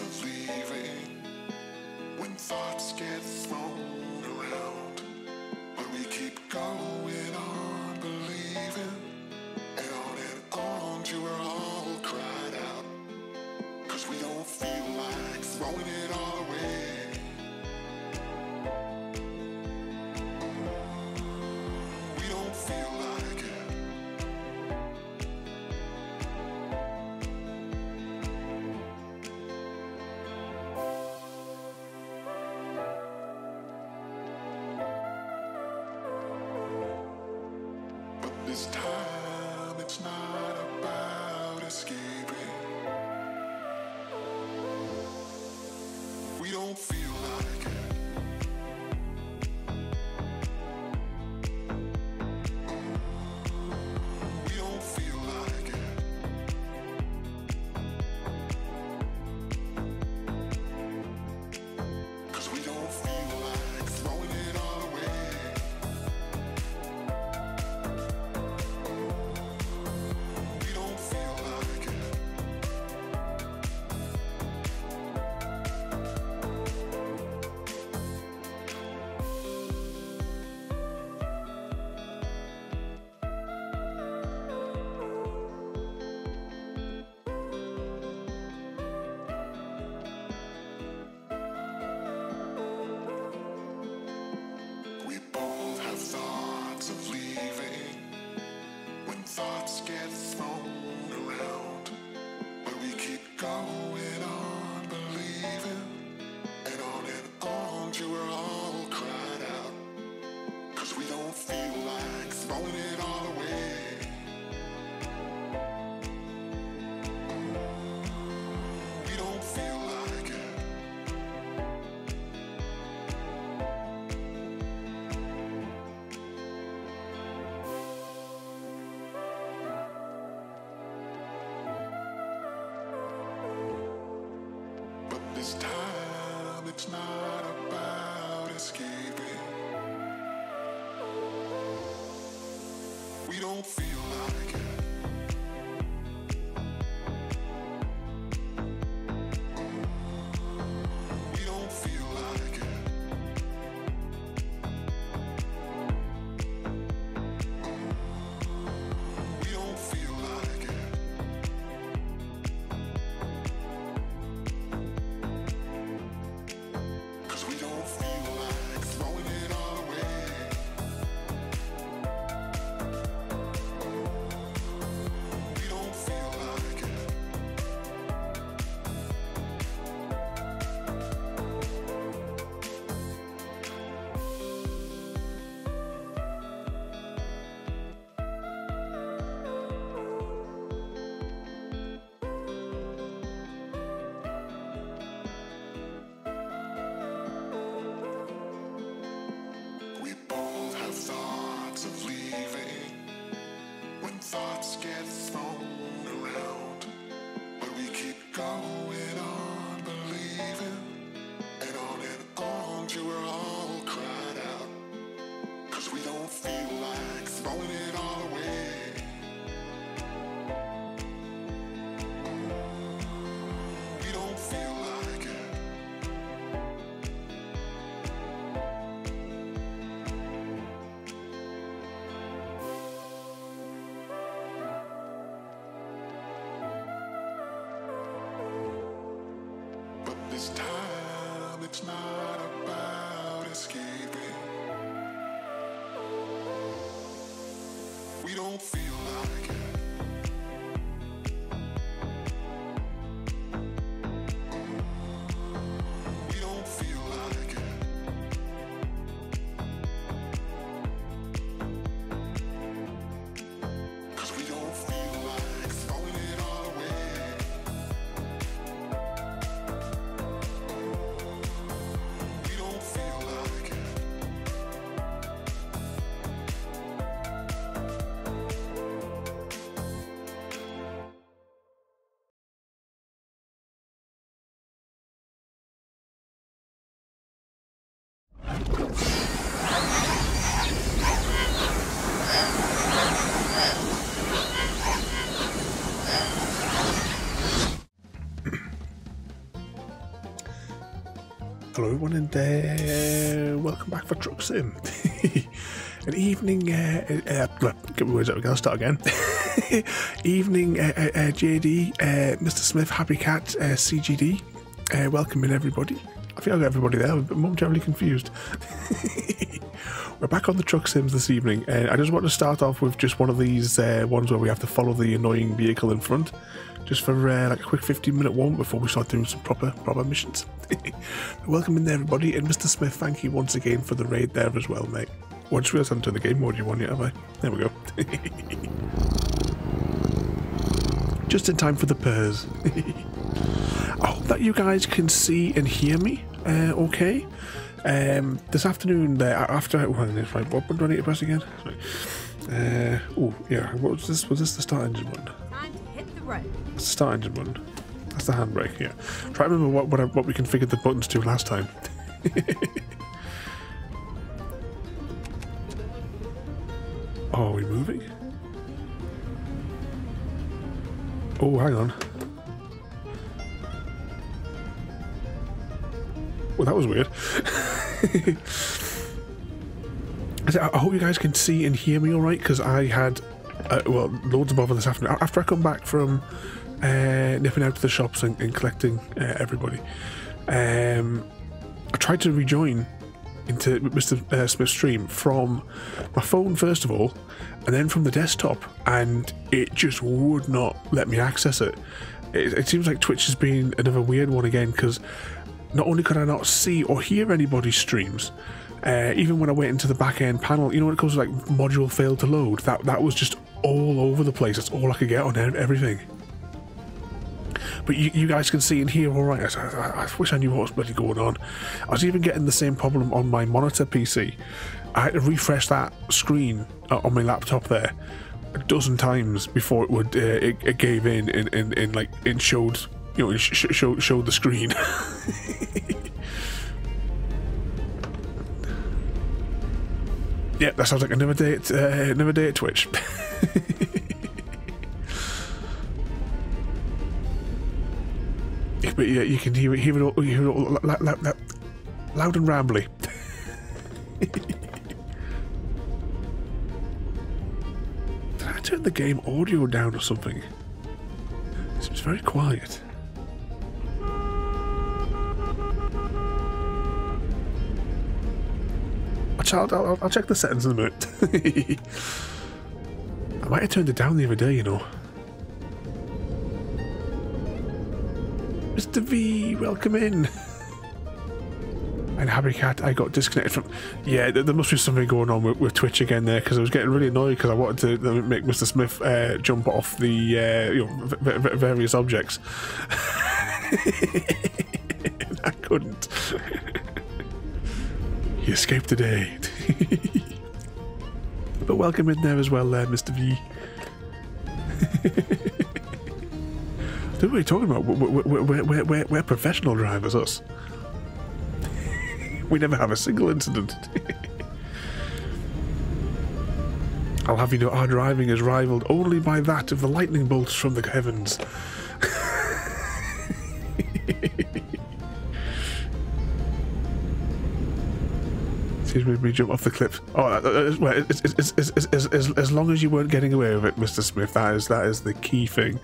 sense of leaving when thoughts get thrown around, but we keep going on believing, and on till we're all cried out, cause we don't feel like throwing it all away. We don't feel like it. This time it's not about escaping. We don't feel like it. Hello everyone and welcome back for Truck Sim. An evening, get my words out again, I'll start again. Evening JD, Mr Smith, Happy Cat, CGD, welcoming everybody. I think I've got everybody there, I'm momentarily confused. We're back on the Truck Sims this evening and I just want to start off with just one of these ones where we have to follow the annoying vehicle in front. Just for like a quick 15-minute one before we start doing some proper missions. Welcome in there, everybody, and Mr. Smith, thank you once again for the raid there as well, mate. Well, I just realised I haven't done the game mode you want yet, have I? There we go. Just in time for the purrs. I hope that you guys can see and hear me. Okay. This afternoon, after what do I need to press again? Oh yeah, what was this? Was this the start engine one? Right. That's the start engine one. That's the handbrake, yeah. Try to remember what we configured the buttons to last time. Oh, are we moving? Oh, hang on. Well, that was weird. I hope you guys can see and hear me all right, because I had... well, loads of bother this afternoon. After I come back from nipping out to the shops and collecting everybody, I tried to rejoin into Mr. Smith's stream from my phone first of all, and then from the desktop, and it just would not let me access it. It seems like Twitch has been another weird one again, because not only could I not see or hear anybody's streams, even when I went into the back end panel, you know, when it comes to like module failed to load, that was just all over the place. That's all I could get on everything. But you guys can see and hear all right. I wish I knew what was bloody going on. I was even getting the same problem on my monitor PC. I had to refresh that screen on my laptop there a dozen times before it would it gave in and like it showed, you know, it showed the screen. Yeah, that sounds like another day at Twitch. But yeah, you can hear it all loud and rambly. Did I turn the game audio down or something? It seems very quiet. I'll check the settings in a minute. I might have turned it down the other day, you know. Mr. V, welcome in. And Happy Cat, I got disconnected from... Yeah, there must be something going on with Twitch again there, because I was getting really annoyed because I wanted to make Mr. Smith jump off the you know, various objects. And I couldn't. You escaped today. But welcome in there as well, Mr. V. I don't know what you're talking about. We're professional drivers, us. We never have a single incident. I'll have you know our driving is rivaled only by that of the lightning bolts from the heavens. Excuse me, we jump off the cliff. Oh, well, as long as you weren't getting away with it, Mr. Smith, that is the key thing.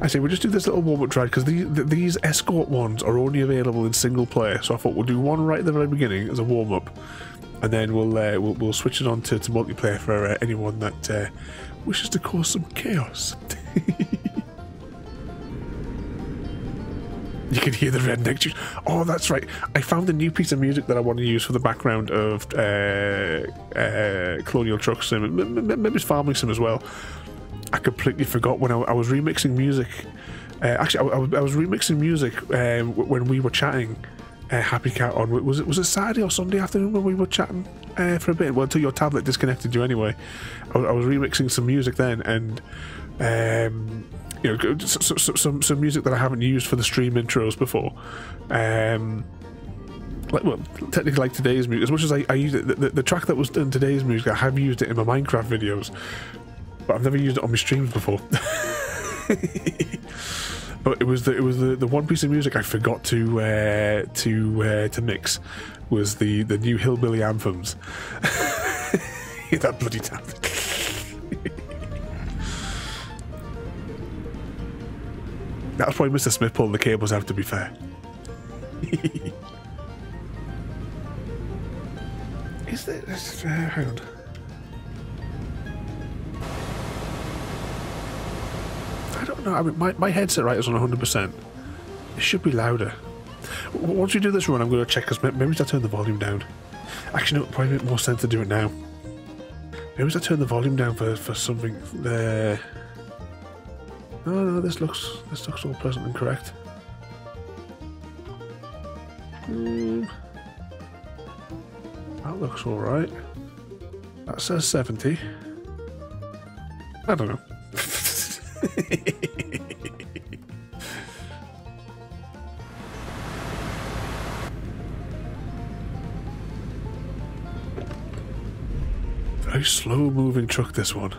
I say we'll just do this little warm-up ride, because these escort ones are only available in single player. So I thought we'll do one right at the very beginning as a warm-up, and then we'll switch it on to multiplayer for anyone that wishes to cause some chaos. You can hear the redneck juice. Oh, that's right. I found a new piece of music that I want to use for the background of Colonial Truck Sim. Maybe it's Farming Sim as well. I completely forgot when I was remixing music. Actually, I was remixing music when we were chatting. Happy Cat on was it Saturday or Sunday afternoon when we were chatting for a bit? Well, until your tablet disconnected you anyway. I was remixing some music then, and. You know, some music that I haven't used for the stream intros before, like, well, technically like today's music. As much as I used it, the track that was done today's music, I have used it in my Minecraft videos, but I've never used it on my streams before. But it was the one piece of music I forgot to mix was the new hillbilly anthems. That bloody tablet. That's why Mr. Smith pulled the cables out, to be fair. Is there... hang on. I don't know. I mean, my headset right is on 100%. It should be louder. Once we do this run, I'm going to check, because maybe if I turn the volume down. Actually, no, it probably makes more sense to do it now. Maybe if I turn the volume down for something there... No, this looks all pleasant and correct. That looks all right. That says 70. I don't know. Very slow-moving truck, this one.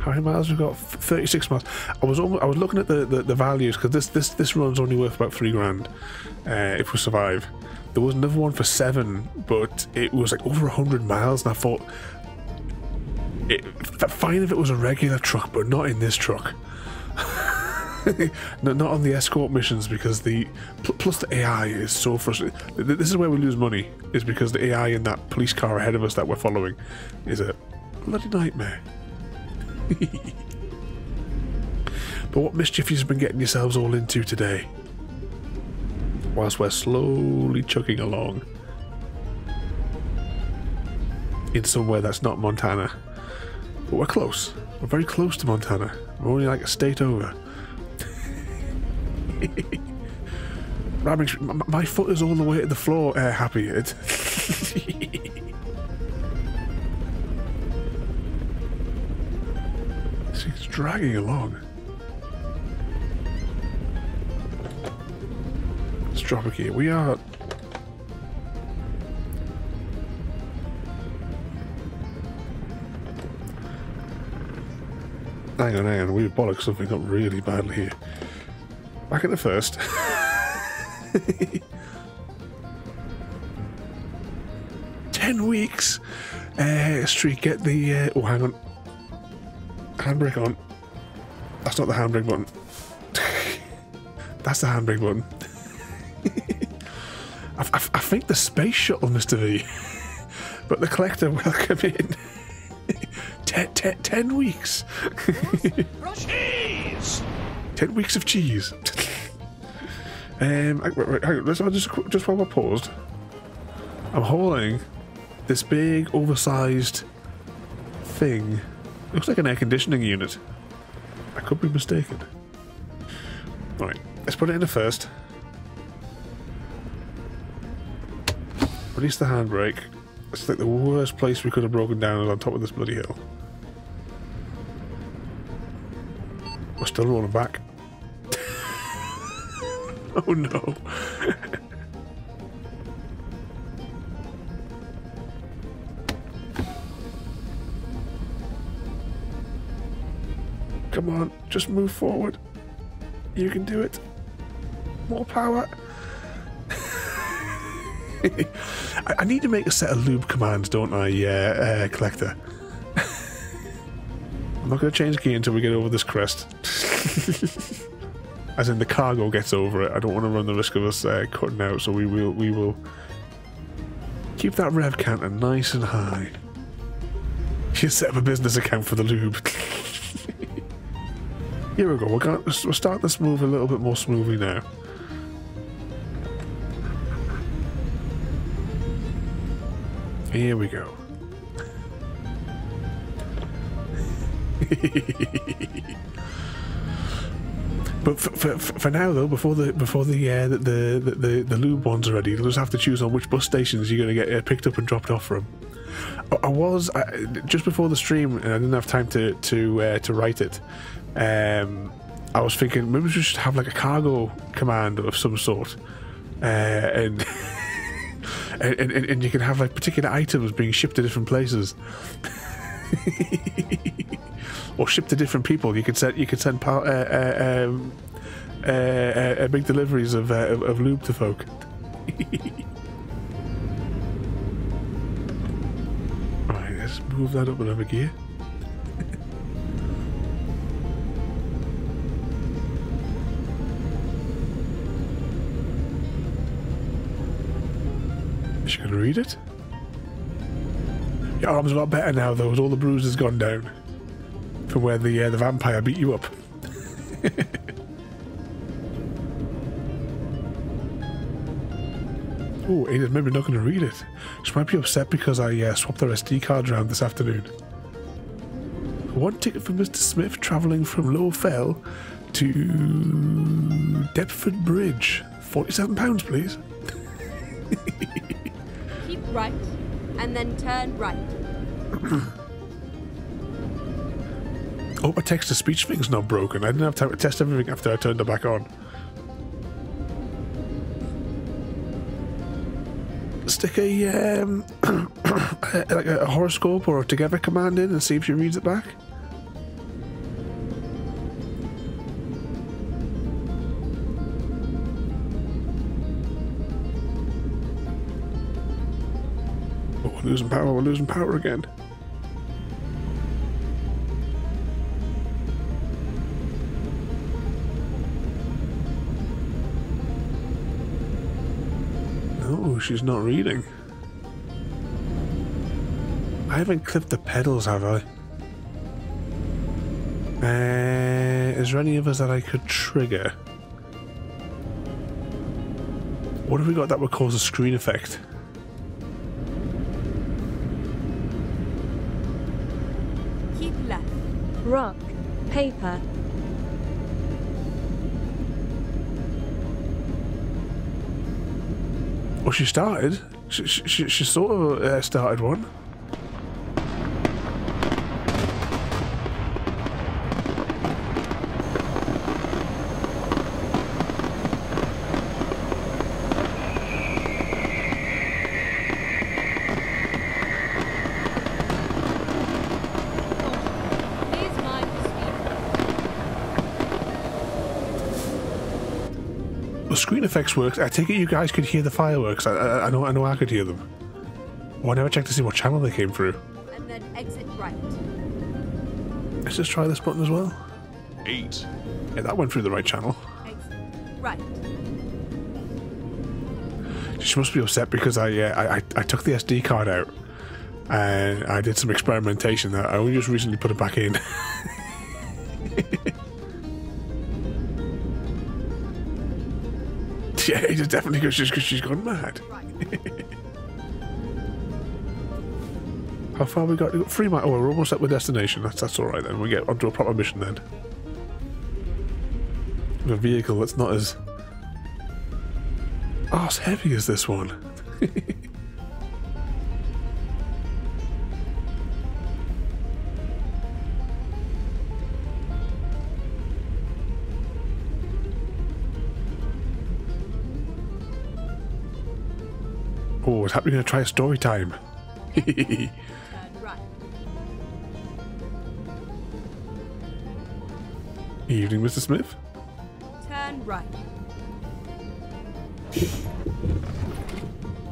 How many miles we've got? 36 miles. I was looking at the values, because this run's only worth about £3 grand if we survive. There was another one for 7, but it was like over 100 miles, and I thought, fine if it was a regular truck, but not in this truck. Not on the escort missions, because plus the AI is so frustrating. This is where we lose money, is because the AI in that police car ahead of us that we're following is a bloody nightmare. But what mischief you've been getting yourselves all into today, whilst we're slowly chugging along in somewhere that's not Montana? But we're close. We're very close to Montana. We're only like a state over. My foot is all the way to the floor, Happy. It's dragging along. Let's drop a gear. We are... Hang on. We've bollocked something up really badly here. Back at the first. $10 weeks! Street, get the... oh, hang on. Handbrake on. That's not the handbrake button. That's the handbrake button. I think the space shuttle, Mr. V. But the collector, welcome in. 10 weeks. 10 weeks of cheese. Hang on, let's just while we're paused. I'm hauling this big, oversized thing. Looks like an air conditioning unit. I could be mistaken. Right, let's put it in the first. Release the handbrake. It's like the worst place we could have broken down is on top of this bloody hill. We're still rolling back. Oh no. Come on, just move forward. You can do it. More power. I need to make a set of lube commands, don't I, Collector? I'm not going to change gear until we get over this crest. As in, the cargo gets over it. I don't want to run the risk of us cutting out, so we will keep that rev counter nice and high. You set up a business account for the lube. Here we go, we'll start this move a little bit more smoothly now. Here we go. But for now though, before the lube ones are ready, you'll just have to choose on which bus stations you're going to get picked up and dropped off from. I just before the stream, and I didn't have time to write it. I was thinking maybe we should have like a cargo command of some sort, and, and you can have like particular items being shipped to different places. or ship to different people. You could send big deliveries of lube to folk. Right, let's move that up another gear. Is she gonna read it? Your arm's a lot better now, though, as all the bruises gone down from where the vampire beat you up. Oh, Ada's maybe not going to read it. She might be upset because I swapped her SD card around this afternoon. One ticket for Mr. Smith travelling from Lower Fell to Deptford Bridge. £47, please. Keep right and then turn right. Oh, my text-to-speech thing's not broken. I didn't have time to test everything after I turned it back on. Stick a like a horoscope or a together command in and see if she reads it back. Oh, we're losing power. We're losing power again. She's not reading. I haven't clipped the pedals, have I? Is there any others that I could trigger? What have we got that would cause a screen effect? Keep left. Rock. Paper. Well, she started. She sort of started one. Effects works. I take it you guys could hear the fireworks. I know I could hear them. Well, I never checked to see what channel they came through. And then exit right. Let's just try this button as well. 8. Yeah, that went through the right channel. Exit right. She must be upset because I took the SD card out and I did some experimentation that I only just recently put it back in. Yeah, it's definitely because she's gone mad. How far we got? 3 miles. Oh, we're almost at the destination. That's all right then. We get onto a proper mission then. The vehicle that's not as arse heavy as this one. Oh, I was happy to try story time. Turn right. Evening, Mr. Smith. Turn right.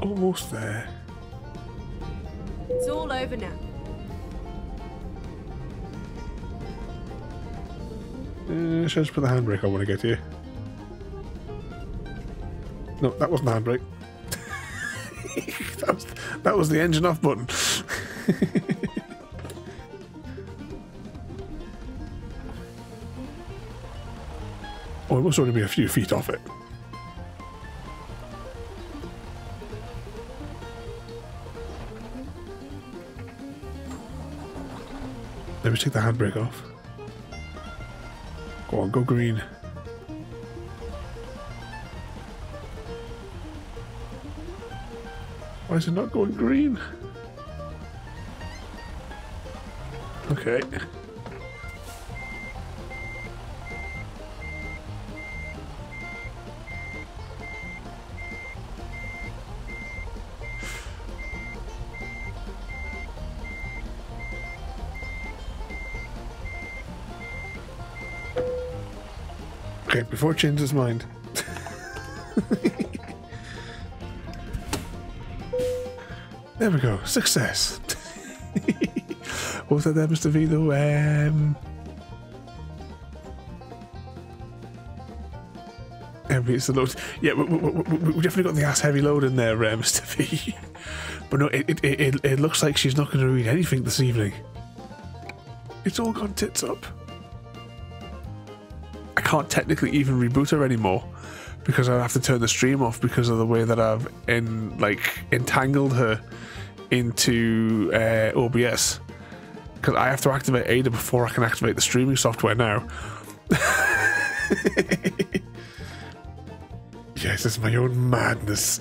Almost there. It's all over now. Should I just put the handbrake on when I get here? No, that wasn't the handbrake. That was the engine off button. Oh, it must only be a few feet off it. Let me take the handbrake off. Go on, go green. Why is it not going green? Okay. Okay, before it changes his mind. There we go, success. What was that there, Mr. V, though? Heavy, it's the load. Yeah, we definitely got the ass heavy load in there, Mr. V. But no, it looks like she's not going to read anything this evening. It's all gone tits up. I can't technically even reboot her anymore, because I'd have to turn the stream off because of the way that I've entangled her into OBS. Because I have to activate ADA before I can activate the streaming software now. Yes, it's my own madness.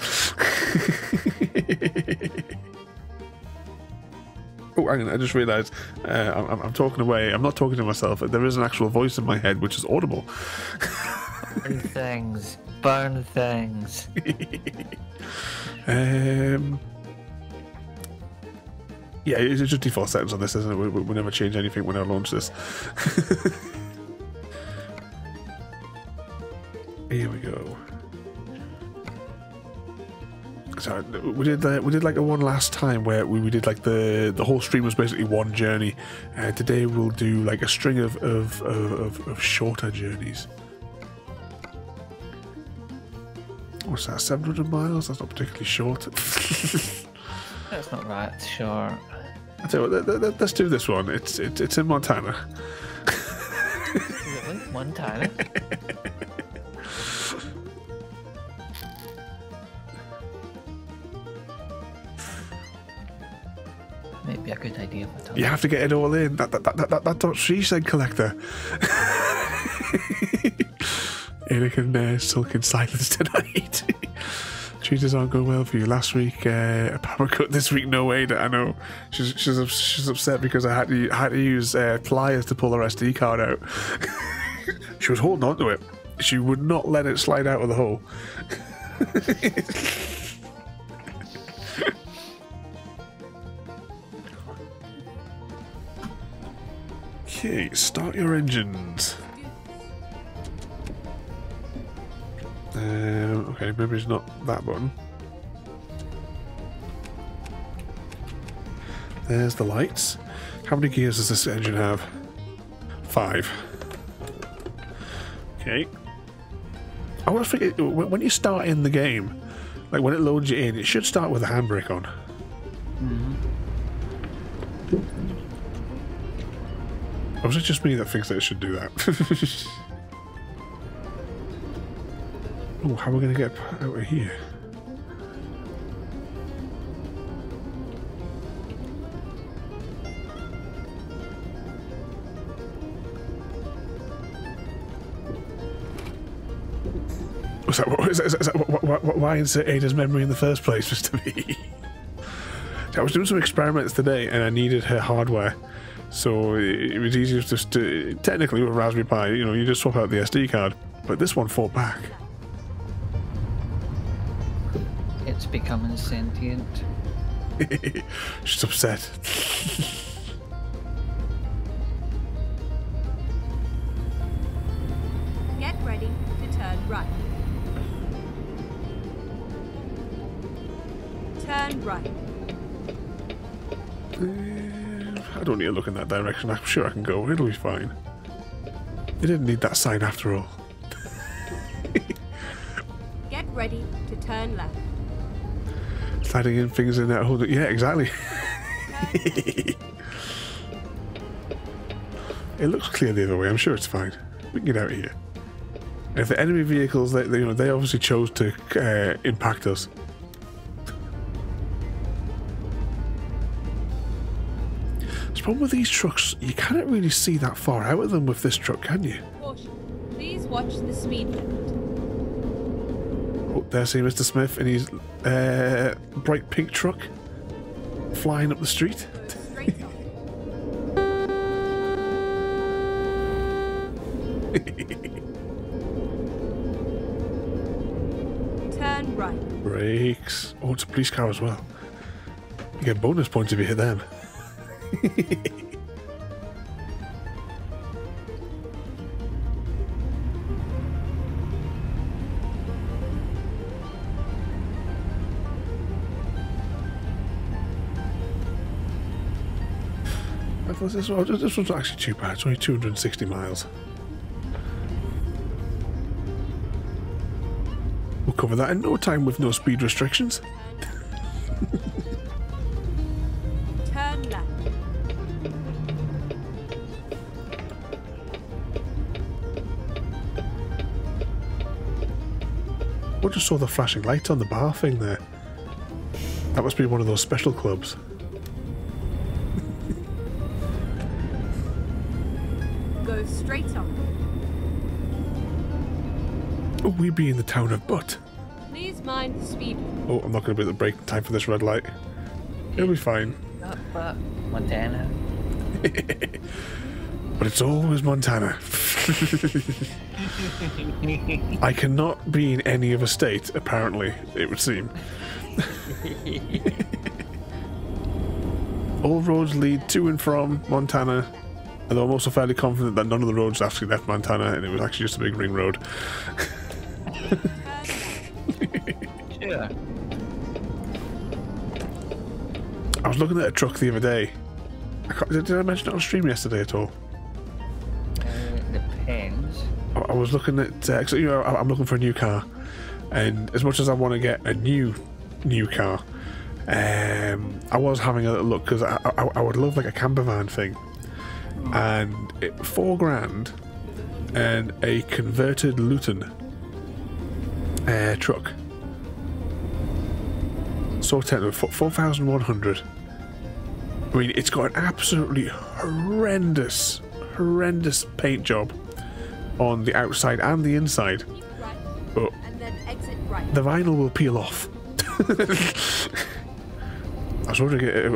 Oh, hang on, I just realised I'm talking away. I'm not talking to myself. There is an actual voice in my head which is audible. Burn things. Burn things. Yeah, it's just default settings on this, isn't it? We'll never change anything when I launch this. Here we go. So we did like a one last time where we did like the whole stream was basically one journey. Today we'll do like a string of shorter journeys. What's that? 700 miles? That's not particularly short. That's not right. Short. I tell you what, let's do this one. It's in Montana. Really? Montana. Might be a good idea. You have to get it all in. That's what she said, collector. Eric and sulk in silence tonight. Tuesdays aren't going well for you. Last week, a power cut. This week, no way. I know. She's upset because I had to use pliers to pull her SD card out. She was holding on to it. She would not let it slide out of the hole. Okay, start your engines. Okay, maybe it's not that button. There's the lights. How many gears does this engine have? 5. Okay. I always think when you start in the game, like when it loads you in, it should start with a handbrake on. Mm-hmm. Or was it just me that thinks that it should do that? Oh, how are we going to get out of here? Was that, why insert Ada's memory in the first place, Mr. B? I was doing some experiments today and I needed her hardware. So it was easier just to, technically with Raspberry Pi, you know, you just swap out the SD card. But this one fought back. It's becoming sentient. She's upset. Get ready to turn right. Turn right. I don't need to look in that direction. I'm sure I can go. It'll be fine. They didn't need that sign after all. Get ready to turn left. Sliding in fingers in that hole. Yeah, exactly. It looks clear the other way. I'm sure it's fine. We can get out of here. And if the enemy vehicles, you know, they obviously chose to impact us. The problem with these trucks, you cannot really see that far out of them with this truck, can you? Please watch the speed limit. Oh, there, see Mr. Smith in his bright pink truck flying up the street. Turn right. Brakes. Oh, it's a police car as well. You get bonus points if you hit them. was this one? This one's not actually too bad. It's only 260 miles. We'll cover that in no time with no speed restrictions. Turn left. I just saw the flashing light on the bar thing there. That must be one of those special clubs. Go straight on. Oh, we be in the town of Butt. Please mind the speed. Oh, I'm not going to be at the break time for this red light. It'll be fine. Not Butt, Montana. But it's always Montana. I cannot be in any other state, apparently, it would seem. All roads lead to and from Montana, although I'm also fairly confident that none of the roads actually left Montana and it was actually just a big ring road. Yeah. I was looking at a truck the other day. Did I mention it on stream yesterday at all? Depends. I was looking at, you know, I'm looking for a new car, and as much as I want to get a new car, I was having a little look because I would love like a camper van thing, and it, £4 grand, and a converted Luton truck. So technical, 4,100. I mean, it's got an absolutely horrendous paint job on the outside and the inside. Keep right, but and then exit right. The vinyl will peel off. I was wondering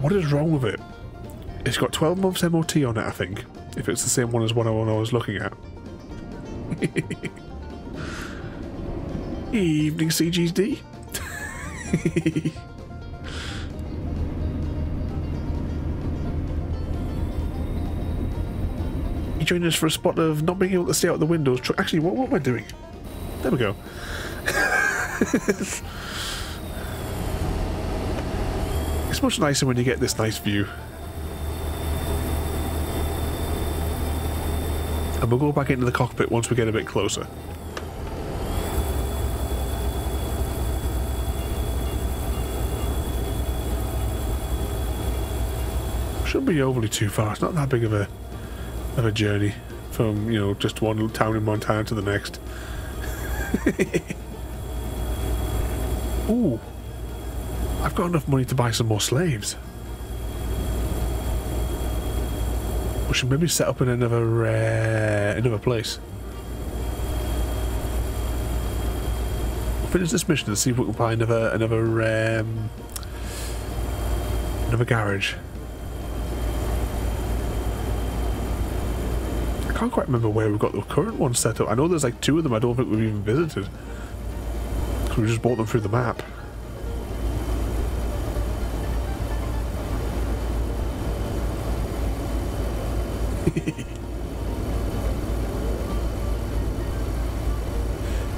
what is wrong with it. It's got 12 months MOT on it, I think, if it's the same one as 101 I was looking at. Evening, CGD. You joined us for a spot of not being able to see out the windows. Actually, what am I doing? There we go. It's much nicer when you get this nice view. And we'll go back into the cockpit once we get a bit closer. Shouldn't be overly too far. It's not that big of a journey from, you know, just one town in Montana to the next. Ooh, I've got enough money to buy some more slaves. We should maybe set up in another place. We'll finish this mission and see if we can buy another garage. I can't quite remember where we've got the current one set up. I know there's like two of them I don't think we've even visited. Because we just bought them through the map.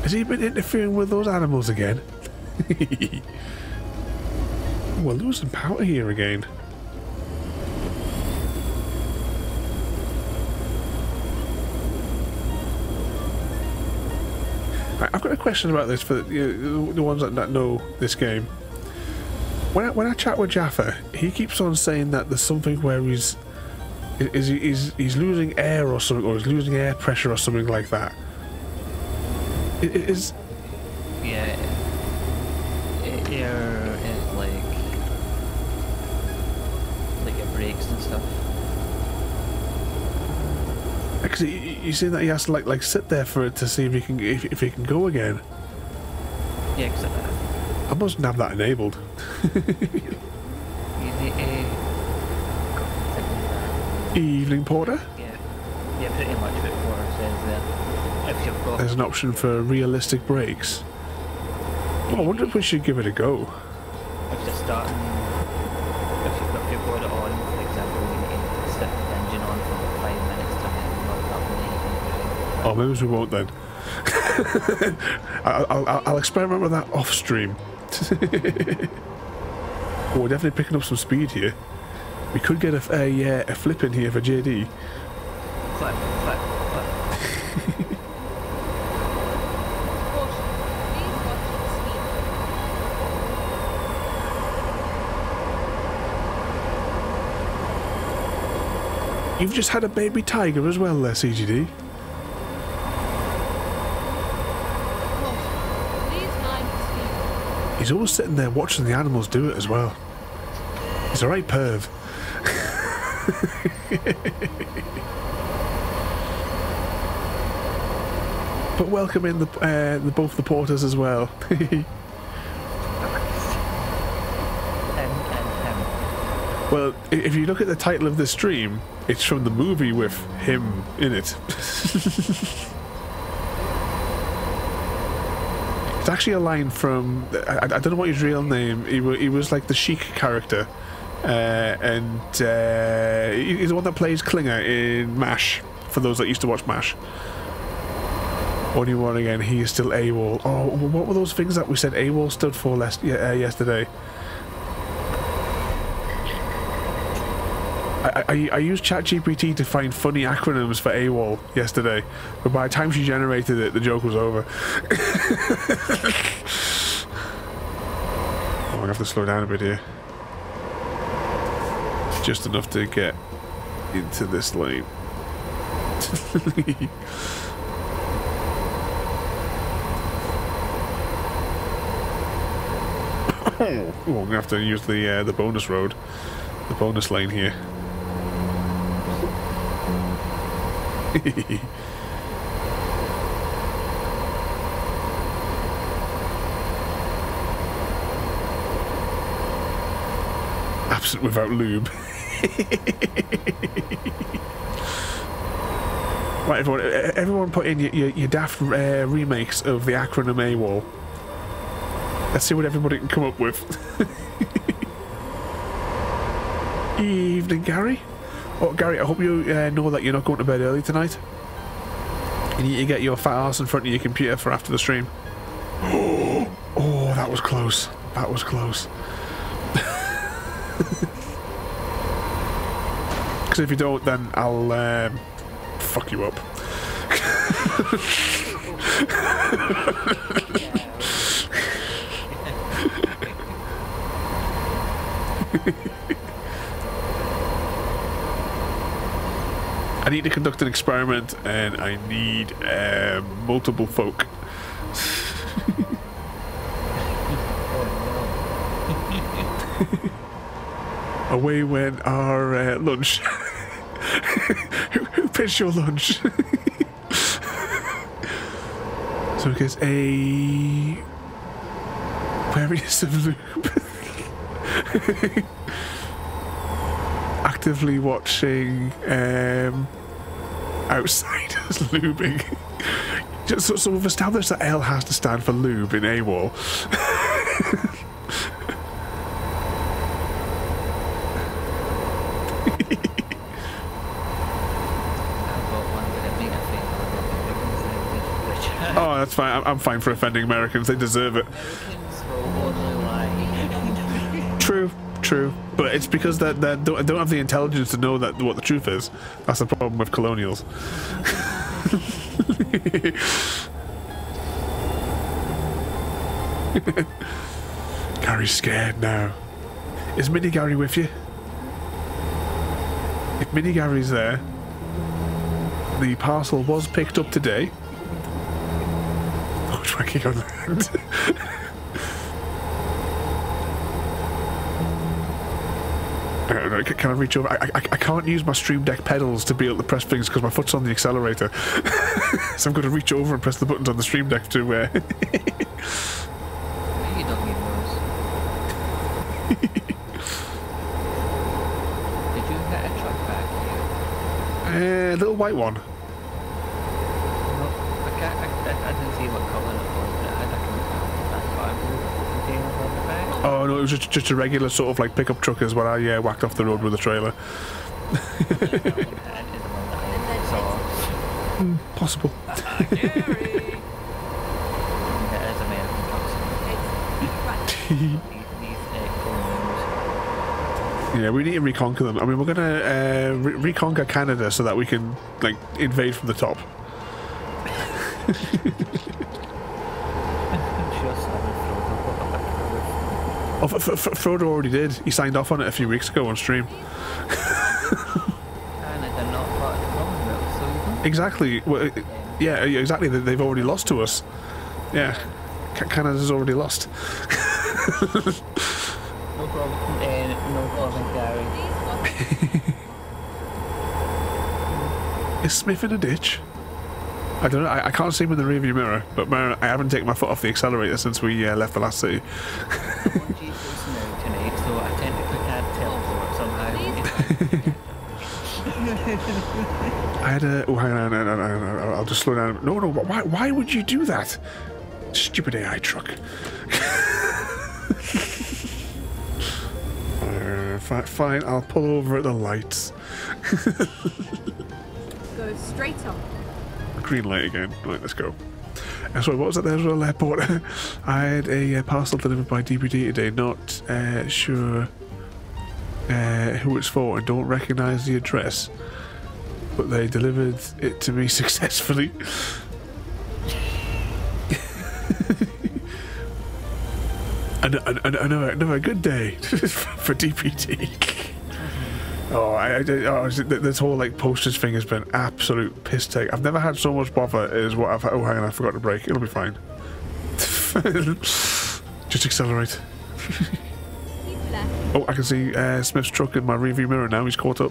Has he been interfering with those animals again? We're losing power here again. I've got a question about this for the ones that know this game. When I chat with Jaffa, he keeps on saying that there's something where he's losing air or something, or he's losing air pressure or something like that. It is. Yeah. Air is like it breaks and stuff. Because you see that he has to like sit there for it to see if he can if he can go again. Yeah, exactly. I mustn't have that enabled. Evening porter. Yeah, pretty much what porter says there. If you've got, there's an option for realistic brakes. Oh, I wonder if we should give it a go. If you're starting, if you've got your porter on. Oh, maybe we won't then. I'll experiment with that off stream. Oh, we're definitely picking up some speed here. We could get a flip in here for JD. Flip, flip, flip. You've just had a baby tiger as well there, CGD. He's always sitting there watching the animals do it as well. He's a right perv. But welcome in the both the porters as well. Well, if you look at the title of the stream, it's from the movie with him in it. It's actually a line from, I don't know what his real name, he was like the Sheik character, he's the one that plays Klinger in MASH, for those that used to watch MASH. Only one again, he is still AWOL. Oh, what were those things that we said AWOL stood for yesterday? I used ChatGPT to find funny acronyms for AWOL yesterday, but by the time she generated it, the joke was over. I'm gonna have to slow down a bit here. Just enough to get into this lane. Oh, I'm gonna have to use the bonus road, the bonus lane here. Absent without lube. Right, everyone put in your daft remakes of the acronym AWOL. Let's see what everybody can come up with. Evening, Gary. Oh, Gary, I hope you know that you're not going to bed early tonight. You need to get your fat ass in front of your computer for after the stream. Oh, that was close. That was close. Because if you don't, then I'll fuck you up. I need to conduct an experiment, and I need multiple folk. Away went our lunch. Who pitched your lunch? So it gets a various of loop. Actively watching outsiders lubing. So we've established that L has to stand for lube in AWOL. Oh, that's fine. I'm fine for offending Americans. They deserve it. True. True, but it's because they don't have the intelligence to know that what the truth is. That's the problem with colonials. Gary's scared now. Is Mini Gary with you? If Mini Gary's there, the parcel was picked up today. Oh, tracking on land. Can I reach over? I can't use my stream deck pedals to be able to press things because my foot's on the accelerator. So I'm going to reach over and press the buttons on the stream deck to wear. You don't need those. Did you get a truck back here? A little white one. No, I didn't see what colour it was, but I can't tell. Oh no, it was just a regular sort of like pickup truck is what I whacked off the road with a trailer. Possible. Yeah, we need to reconquer them. I mean, we're going to reconquer Canada so that we can, like, invade from the top. Oh, Frodo already did. He signed off on it a few weeks ago on stream. Exactly. Well, yeah, exactly. They've already lost to us. Yeah. Canada's already lost. No problem. No problem, Gary. Is Smith in a ditch? I don't know. I can't see him in the rearview mirror, but man, I haven't taken my foot off the accelerator since we left the last city. I had a. Oh, hang on, I'll just slow down. No, why would you do that? Stupid AI truck. Fine, I'll pull over at the lights. Go straight up. Green light again. Right, let's go. Sorry, what was that? There's a little airport. I had a parcel delivered by DPD today. Not sure who it's for and don't recognise the address, but they delivered it to me successfully. Another good day for DPD. Oh, this whole like postage thing has been absolute piss take. I've never had so much bother as what I've had. Oh, hang on, I forgot to brake. It'll be fine. Just accelerate. Oh, I can see Smith's truck in my rearview mirror now. He's caught up.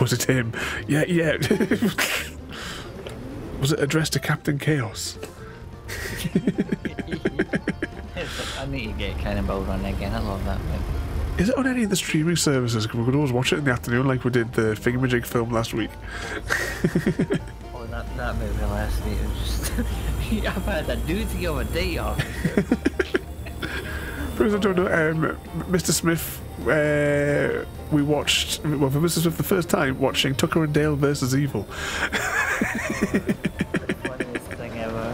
Was it him? Yeah, yeah. Was it addressed to Captain Chaos? I need to get Cannonball Run again. I love that movie. Is it on any of the streaming services? We could always watch it in the afternoon like we did the Thingamajig film last week. Oh, that movie last night was just... I've had a duty of a day off. For example, Mr. Smith, we watched... Well, for Mr. Smith, the first time watching Tucker and Dale versus Evil. Funniest thing ever.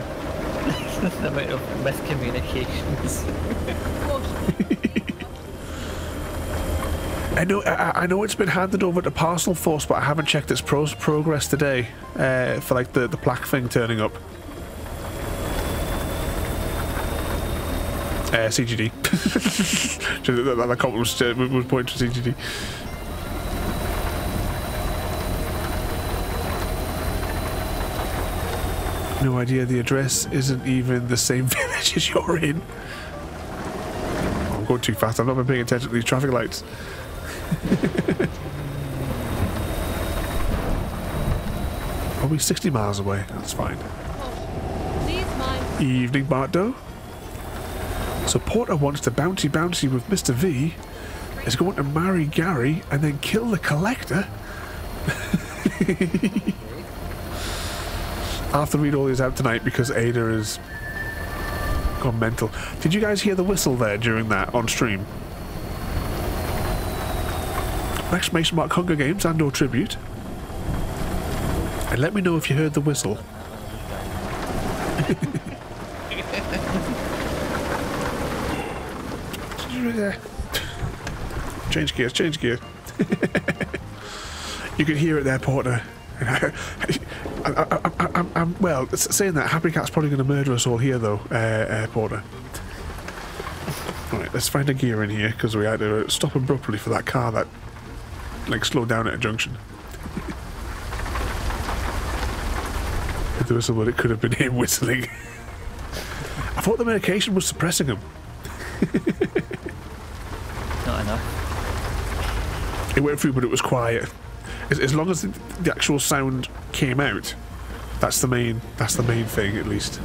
The amount of miscommunications. I know it's been handed over to Parcel Force, but I haven't checked its progress today for like the plaque thing turning up. CGD. That comment was pointing to CGD. No idea. The address isn't even the same village as you're in. I'm going too fast. I've not been paying attention to these traffic lights. Are we 60 miles away? That's fine. Evening, Bart Doe. So Porter wants to bouncy with Mr. V. Is going to marry Gary and then kill the collector. I'll have to read all these out tonight because Ada has gone mental. Did you guys hear the whistle there during that on stream? Exclamation mark Hunger Games and or tribute, and let me know if you heard the whistle. change gears. You can hear it there, Porter. I'm well, saying that, Happy Cat's probably going to murder us all here though, Porter. Alright, let's find a gear in here because we had to stop abruptly for that car that like slowed down at a junction. If there was someone, it could have been him whistling. I thought the medication was suppressing him. Not enough. It went through, but it was quiet. As long as the actual sound came out, that's the main thing, at least.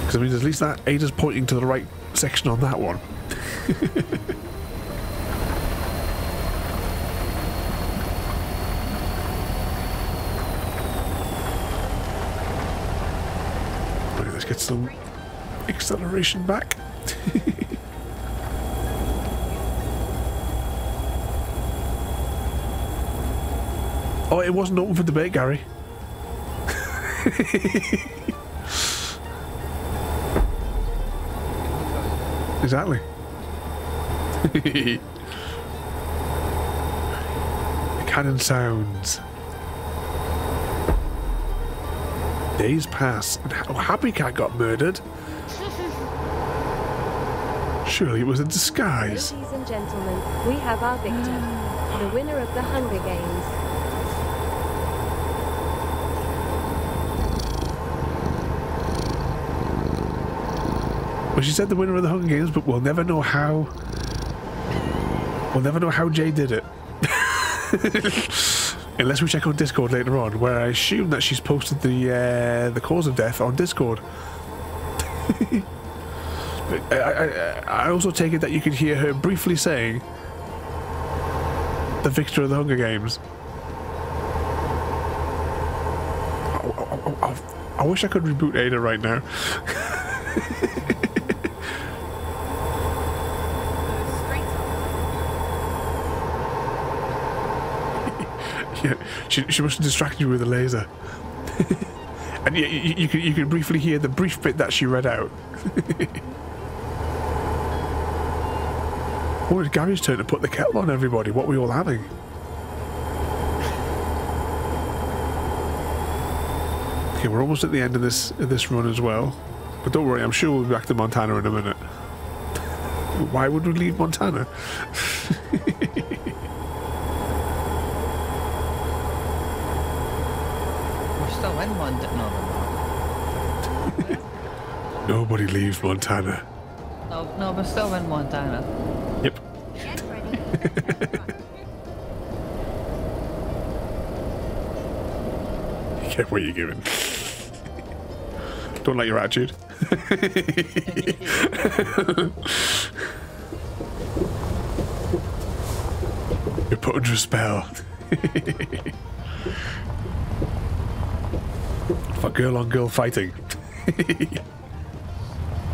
Because I mean, at least that Ada's pointing to the right section on that one. Right, let's get some acceleration back. Oh, it wasn't open for debate, Gary. exactly. The cannon sounds. Days pass. Happy Cat got murdered. Surely it was a disguise. Ladies and gentlemen, we have our victor, the winner of the Hunger Games. Well, she said the winner of the Hunger Games, but we'll never know how. We'll never know how Jay did it. Unless we check on Discord later on, where I assume that she's posted the cause of death on Discord. But I also take it that you could hear her briefly saying, "The victor of the Hunger Games." I wish I could reboot Ada right now. She must have distracted you with a laser. And you can briefly hear the brief bit that she read out. Oh, it's Gary's turn to put the kettle on, everybody. What are we all having? Okay, we're almost at the end of this run as well. But don't worry, I'm sure we'll be back to Montana in a minute. Why would we leave Montana? Nobody leaves Montana. No, we're still in Montana. Yep. Get what you're giving. Don't like your attitude. You're put under a spell. For girl on girl fighting.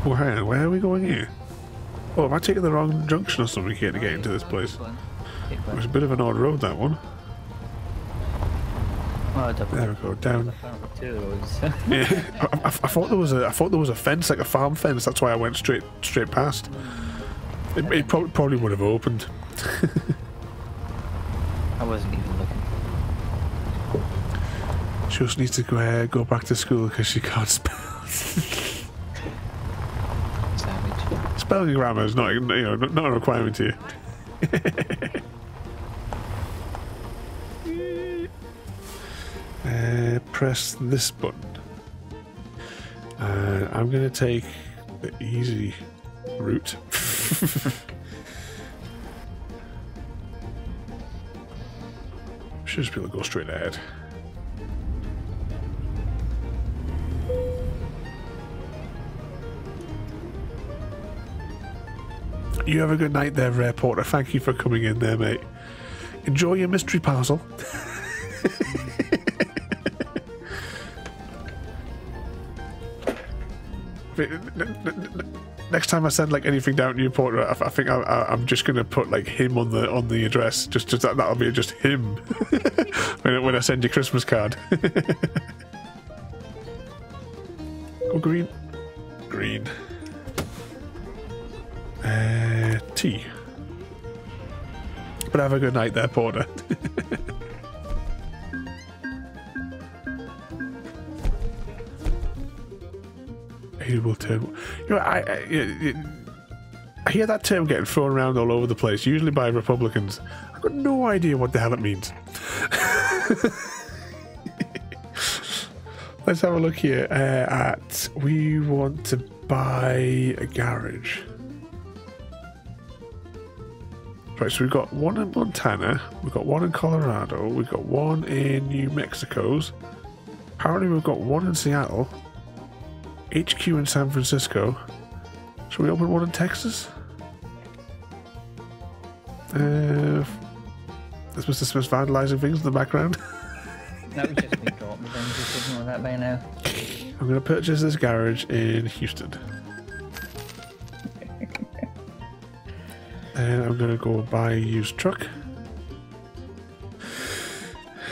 Well, hang on, where are we going here? Oh, am I taking the wrong junction or something here to get into this place? It was a bit of an odd road, that one. There we go, down. Yeah, I thought there was a fence, like a farm fence. That's why I went straight past. It probably would have opened. I wasn't even looking. She just needs to go back to school because she can't spell. Spelling grammar is not, not a requirement here. Press this button. I'm going to take the easy route. Should just be able to go straight ahead. You have a good night there, Rare Porter. Thank you for coming in there, mate. Enjoy your mystery parcel. Next time I send like anything down to you, Porter, I think I'm just gonna put like him on the address. Just that'll be just him when I send you a Christmas card. Oh, green. Tea. But have a good night there, Porter. He will turn. You know, I hear that term getting thrown around all over the place, usually by Republicans. I've got no idea what the hell it means. Let's have a look here. We want to buy a garage. Right, so we've got one in Montana, we've got one in Colorado, we've got one in New Mexico's. Apparently we've got one in Seattle, HQ in San Francisco. Should we open one in Texas? Is Mr. Smith vandalising things in the background? That would just be caught with them, just ignore that by now. I'm going to purchase this garage in Houston. And I'm gonna go buy a used truck.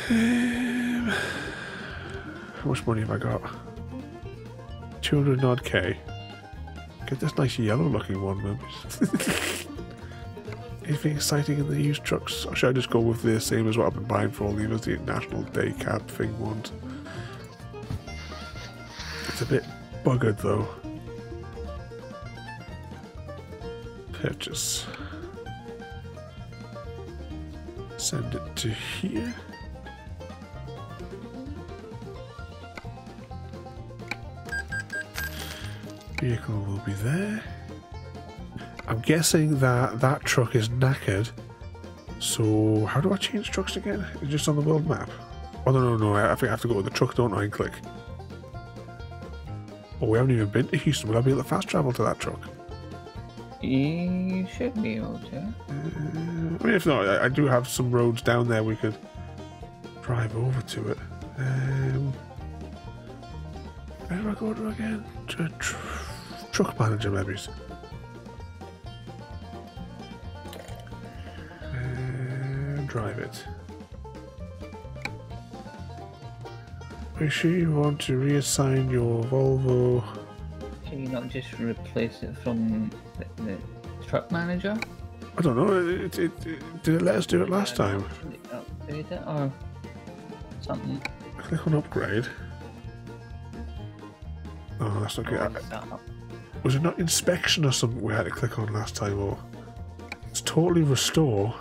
How much money have I got? 200 and odd K. Get this nice yellow looking one, man. Anything exciting in the used trucks? Or should I just go with the same as what I've been buying for all the others, the National Day Cab thing ones? It's a bit buggered though. Purchase. Send it to here. Vehicle will be there. I'm guessing that that truck is knackered. So how do I change trucks again? Just on the world map? Oh no, I think I have to go with the truck, don't I, and click. Oh, we haven't even been to Houston. Will I be able to fast travel to that truck? You should be able to. I mean, if not, I do have some roads down there we could drive over to it. Where do I go to again? Truck manager, maybe. Drive it. Make sure you want to reassign your Volvo. Can you not just replace it from the truck manager? I don't know. Did it let us do it last time? Upgrade it or something? Click on upgrade. Oh, that's not good. Was it not inspection or something we had to click on last time? Or it's totally restore.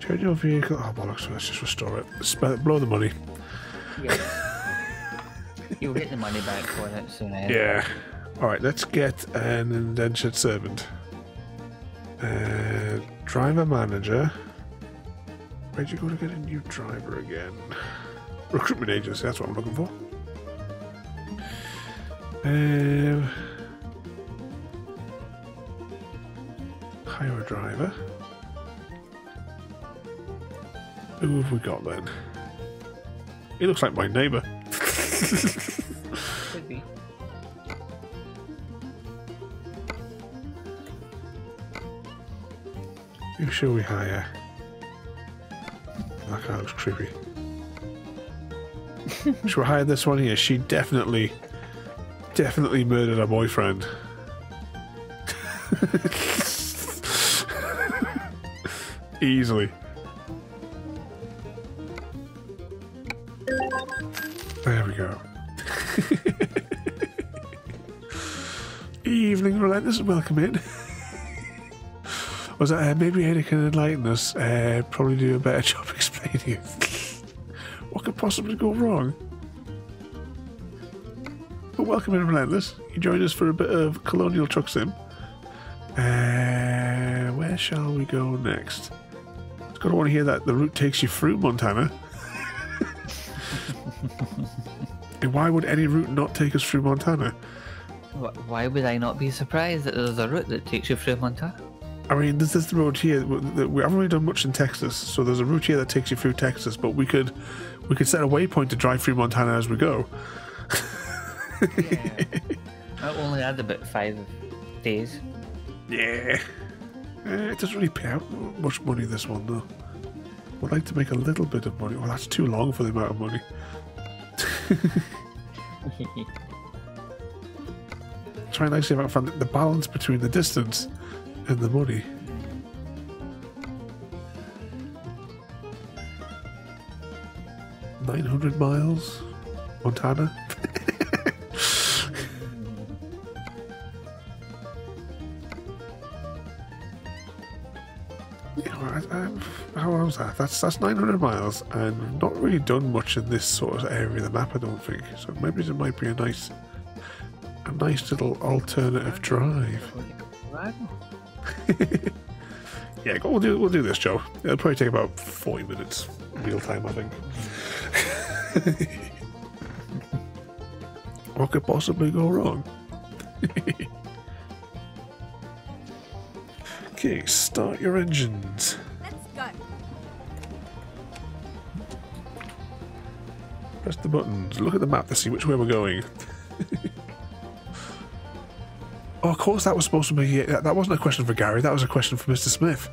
Turn your vehicle. Oh bollocks! Let's just restore it. Blow the money. Yeah. You'll get the money back for that soon. Yeah. All right. Let's get an indentured servant. Driver manager. Where'd you go to get a new driver again? Recruitment agency, that's what I'm looking for. Hire a driver. Who have we got then? He looks like my neighbour. Could be. Who shall we hire? That guy looks creepy. Shall we hire this one here? She definitely murdered her boyfriend. Easily. There we go. Evening, Relentless, welcome in. Was that, maybe Ada can enlighten us, probably do a better job explaining it. What could possibly go wrong? But welcome in, Relentless. You joined us for a bit of Colonial Truck Sim. Where shall we go next? It's got to want to hear that the route takes you through Montana. And why would any route not take us through Montana? Why would I not be surprised that there's a route that takes you through Montana? I mean, this is the road here. We haven't really done much in Texas, so there's a route here that takes you through Texas. But we could set a waypoint to drive through Montana as we go. Yeah. I only had about 5 days. Yeah, it doesn't really pay out much money. This one though, would like to make a little bit of money. Well, that's too long for the amount of money. Trying to see if I can find the balance between the distance and the money. Mm. 900 miles, Montana. Yeah, how was that? That's 900 miles, and not really done much in this sort of area of the map, I don't think. So maybe it might be a nice little alternative drive. Yeah, we'll do this, Joe. It'll probably take about 40 minutes real time, I think. What could possibly go wrong? Okay, start your engines. Let's go. Press the buttons. Look at the map to see which way we're going. Oh, of course, that was supposed to be. That wasn't a question for Gary. That was a question for Mr. Smith.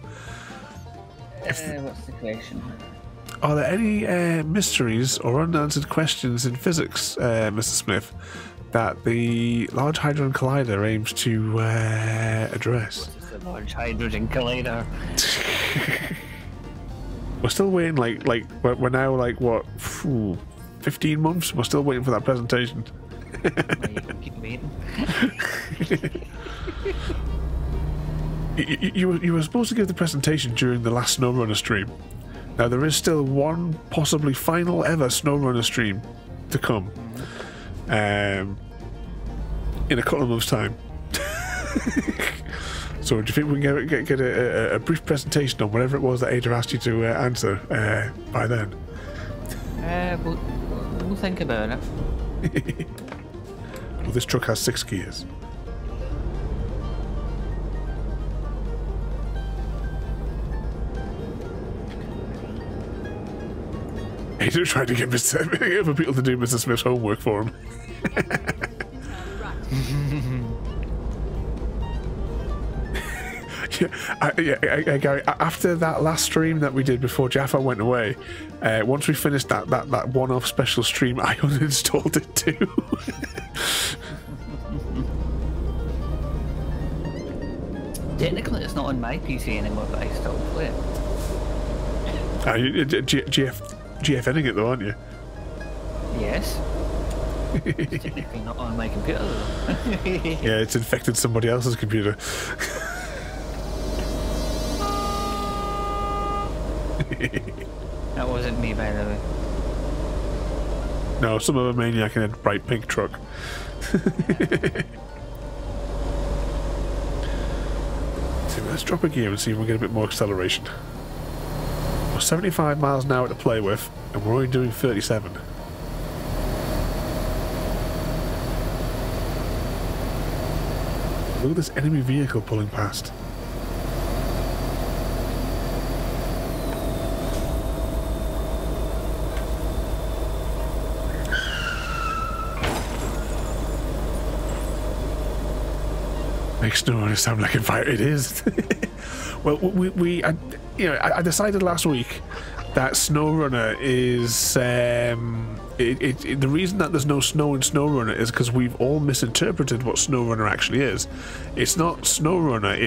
What's the question? Are there any mysteries or unanswered questions in physics, Mr. Smith, that the Large Hadron Collider aims to address. What is the Large Hadron Collider? We're still waiting, like we're now like what, 15 months? We're still waiting for that presentation. Keep waiting. You were supposed to give the presentation during the last SnowRunner stream. Now there is still one possibly final ever SnowRunner stream to come in a couple of months' time. So do you think we can get a brief presentation on whatever it was that Ada asked you to answer by then? We'll think about it. Well, this truck has 6 gears. Ada tried to get other people to do Mr. Smith's homework for him. Yeah, Gary, after that last stream that we did before Jaffa went away, once we finished that one-off special stream, I uninstalled it too. Technically, it's not on my PC anymore, but I still play it. You're GFNing it though, aren't you? Yes. It's technically not on my computer though. Yeah, it's infected somebody else's computer. That wasn't me, by the way. No, some other maniac in a bright pink truck. So let's drop a gear and see if we get a bit more acceleration. We're 75 miles an hour to play with, and we're only doing 37. Look at this enemy vehicle pulling past. Makes no sound like a fire. It is. Well, I decided last week that SnowRunner is the reason that there's no snow in SnowRunner is because we've all misinterpreted what SnowRunner actually is. It's not SnowRunner.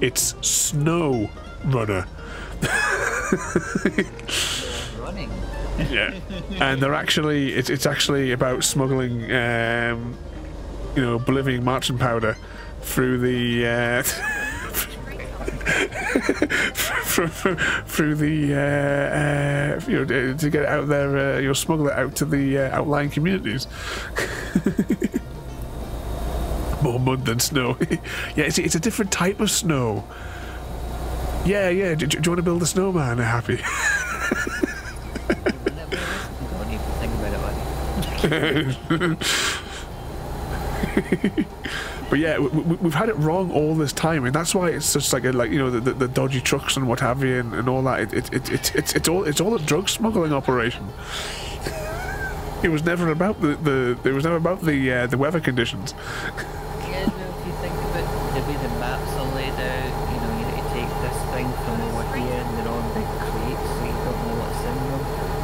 It's SnowRunner. Running. Yeah, and they're actually it's actually about smuggling Bolivian marching powder through the to get out there, you'll smuggle it out to the outlying communities. More mud than snow. Yeah, it's a different type of snow. Yeah. Do you want to build a snowman? Happy. Don't even think about it. But yeah, we've had it wrong all this time, and that's why it's such the dodgy trucks and what have you and all that. It's all a drug smuggling operation. It was never about the weather conditions. Yeah, no, if you think about the way the maps are laid out, you need to take this thing from over here, and they're on big crates, so you don't know what's in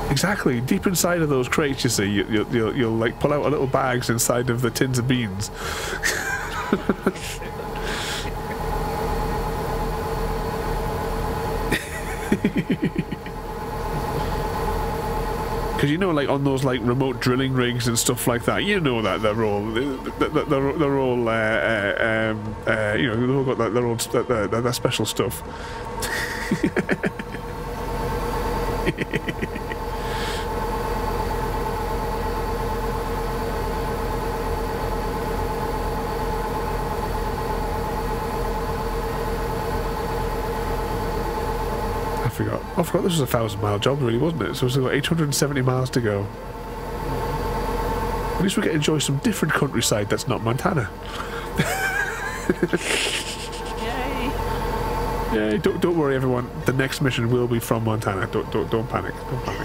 them. Exactly. Deep inside of those crates, you see, you'll like pull out little bags inside of the tins of beans. Because on those remote drilling rigs and stuff like that, that they've all got their special stuff. I forgot this was a 1,000-mile job, really, wasn't it? So we've got 870 miles to go. At least we get to enjoy some different countryside that's not Montana. Yay! Yay! Don't worry, everyone. The next mission will be from Montana. Don't panic. Don't panic.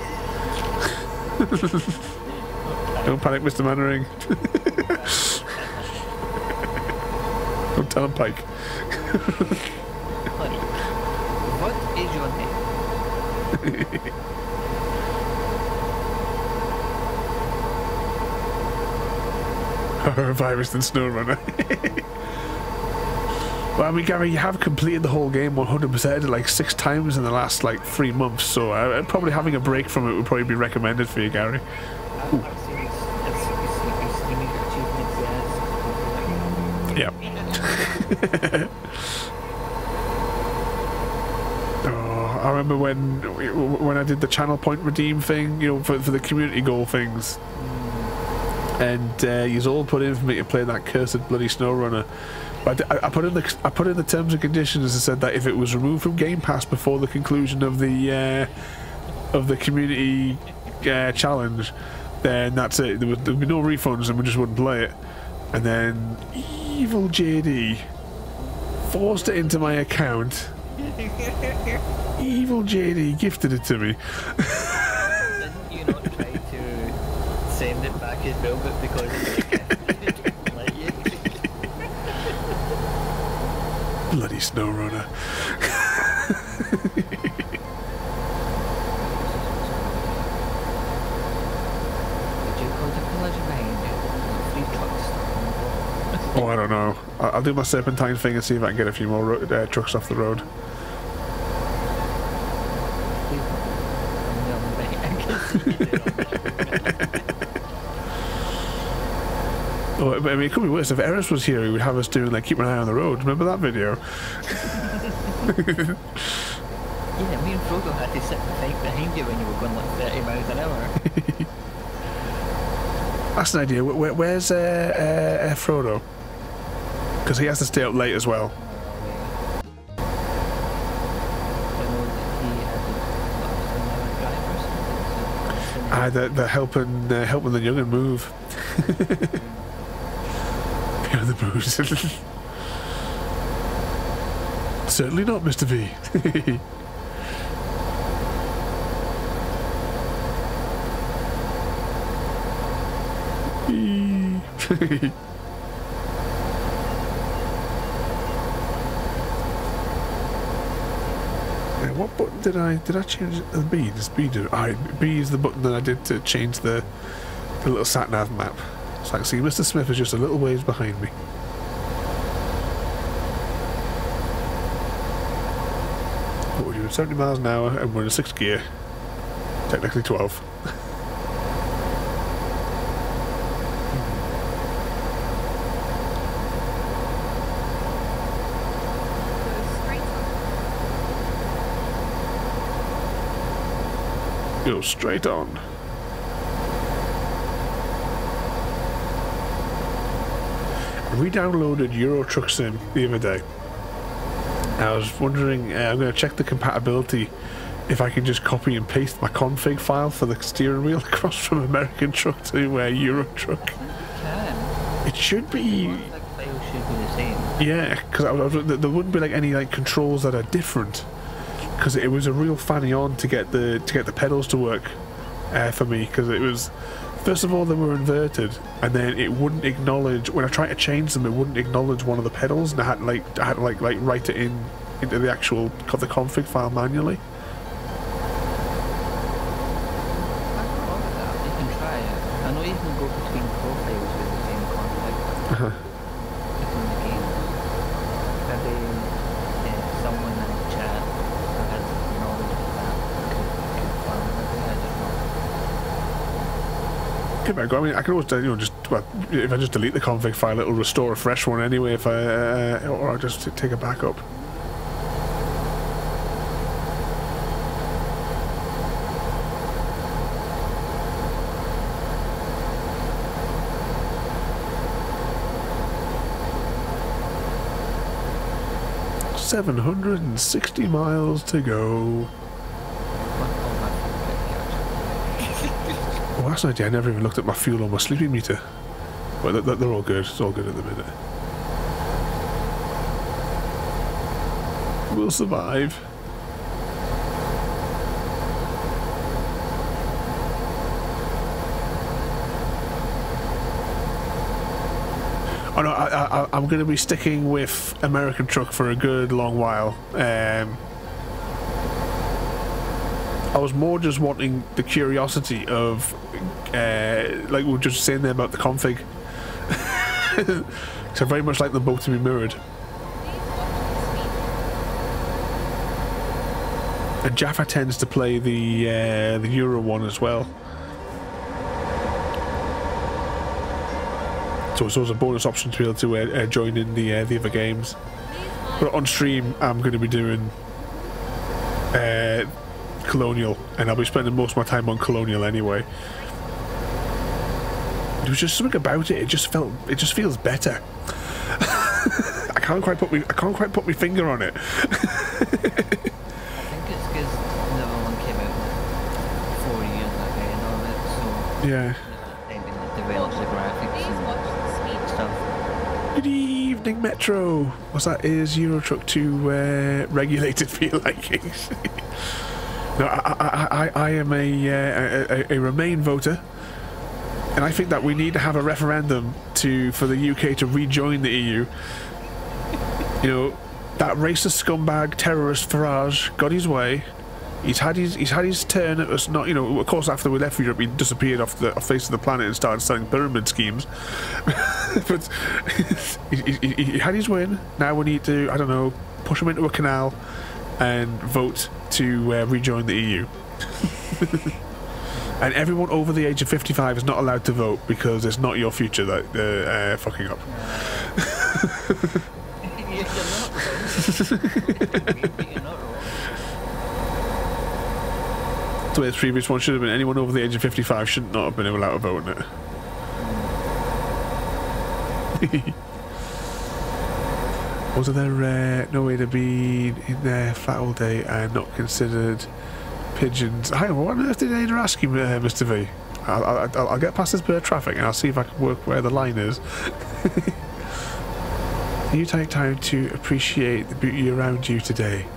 Don't panic, Mr. Mannering. Don't tell him, Pike. virus than SnowRunner. Well, I mean, Gary, you have completed the whole game 100% like 6 times in the last like 3 months, so probably having a break from it would probably be recommended for you, Gary. Ooh. Yeah. Oh, I remember when I did the channel point redeem thing, you know, for the community goal things, and you all put in for me to play that cursed bloody SnowRunner. But I put in the terms and conditions and said that if it was removed from Game Pass before the conclusion of the community challenge, then that's it. There'd be no refunds, and we just wouldn't play it. And then evil JD forced it into my account. Evil JD gifted it to me. Didn't you not try to send it back as well, but because it bloody SnowRunner. Oh, I don't know. I'll do my serpentine thing and see if I can get a few more trucks off the road. Oh, I mean, it could be worse. If Eris was here, he would have us doing like keep an eye on the road. Remember that video? Yeah, me and Frodo had to sit right behind you when you were going like 30 miles an hour. That's an idea. Where's Frodo? Because he has to stay up late as well. They're helping the young'un move. The booze. Certainly not, Mr. V. Now, what button did I change? The B. Does B do? B is the button that I did to change the little sat nav map. It's like, see, Mr. Smith is just a little ways behind me. What we're doing 70 miles an hour and we're in 6th gear. Technically 12. Go straight on. We downloaded Euro Truck Sim the other day. I was wondering, I'm going to check the compatibility if I can just copy and paste my config file for the steering wheel across from American Truck to Euro Truck. It should be. That file should be the same. Yeah, because there wouldn't be like any like controls that are different. Because it was a real fanny on to get the pedals to work for me, because it was. First of all, they were inverted, and then it wouldn't acknowledge when I tried to change them. It wouldn't acknowledge one of the pedals, and I had to write it into the actual config file manually. You can try it. I know you can go between profiles with the same config. Between the games. Maybe someone in the chat has knowledge of that could find it. I don't know. I mean, I can always, you know, if I just delete the config file, it'll restore a fresh one anyway. If I or I'll just take a backup. Mm-hmm. 760 miles to go. Last night, I never even looked at my fuel or my sleepy meter. But they're all good. It's all good at the minute. We'll survive. Oh no, I'm going to be sticking with American Truck for a good long while. I was more just wanting the curiosity of, like we were just saying there about the config. Because I very much like them both to be mirrored. And Jaffa tends to play the Euro one as well. So it's also a bonus option to be able to join in the other games. But on stream, I'm going to be doing Colonial, and I'll be spending most of my time on Colonial anyway. There was just something about it; it just feels better. I can't quite put my finger on it. Yeah. Good evening, Metro. What's that? Is Euro Truck 2 regulated for your likings? No, I am a Remain voter, and I think that we need to have a referendum for the UK to rejoin the EU. You know, that racist scumbag terrorist Farage got his way. He's had his turn at us. Not, you know, of course, after we left Europe, he disappeared off the face of the planet and started selling pyramid schemes. But he had his win. Now we need to, I don't know, push him into a canal and vote to rejoin the EU. And everyone over the age of 55 is not allowed to vote because it's not your future that they're fucking up. You're not wrong. The way this previous one should have been, anyone over the age of 55 should not have been allowed to vote in it. Was there no way to be in there flat all day and not considered pigeons? Hang on, what on earth did Ada ask you, Mr. V? I'll get past this bit of traffic and I'll see if I can work where the line is. You take time to appreciate the beauty around you today.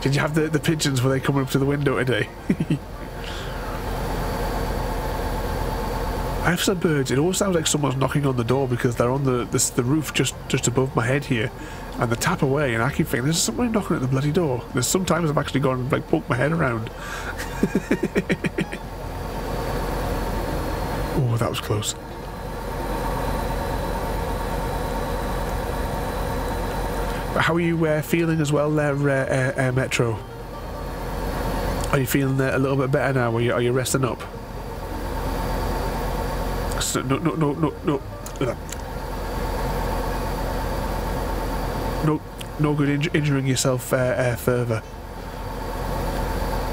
Did you have the pigeons where they coming up to the window today? I've said birds. It always sounds like someone's knocking on the door because they're on the roof just above my head here, and they tap away, and I keep thinking there's somebody knocking at the bloody door. There's sometimes I've actually gone and like poked my head around. Oh, that was close. How are you feeling as well there, Metro? Are you feeling a little bit better now? Are you resting up? No good injuring yourself further.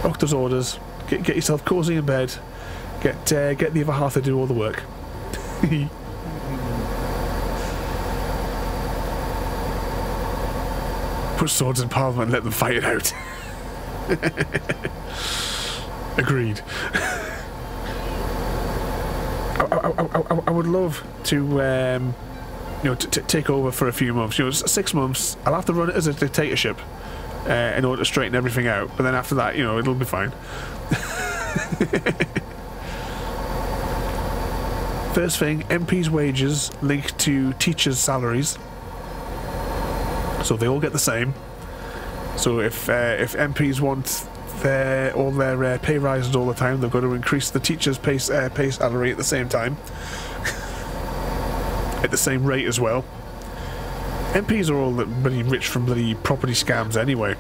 Doctor's orders. Get yourself cozy in bed. Get the other half to do all the work. Put swords in Parliament and let them fight it out. Agreed. I would love to, you know, to take over for a few months. You know, 6 months. I'll have to run it as a dictatorship in order to straighten everything out. But then after that, you know, it'll be fine. First thing, MPs' wages linked to teachers' salaries. So they all get the same. So if MPs want all their pay rises all the time, they've got to increase the teachers' pay salary at the same time, at the same rate as well. MPs are all bloody rich from bloody property scams anyway.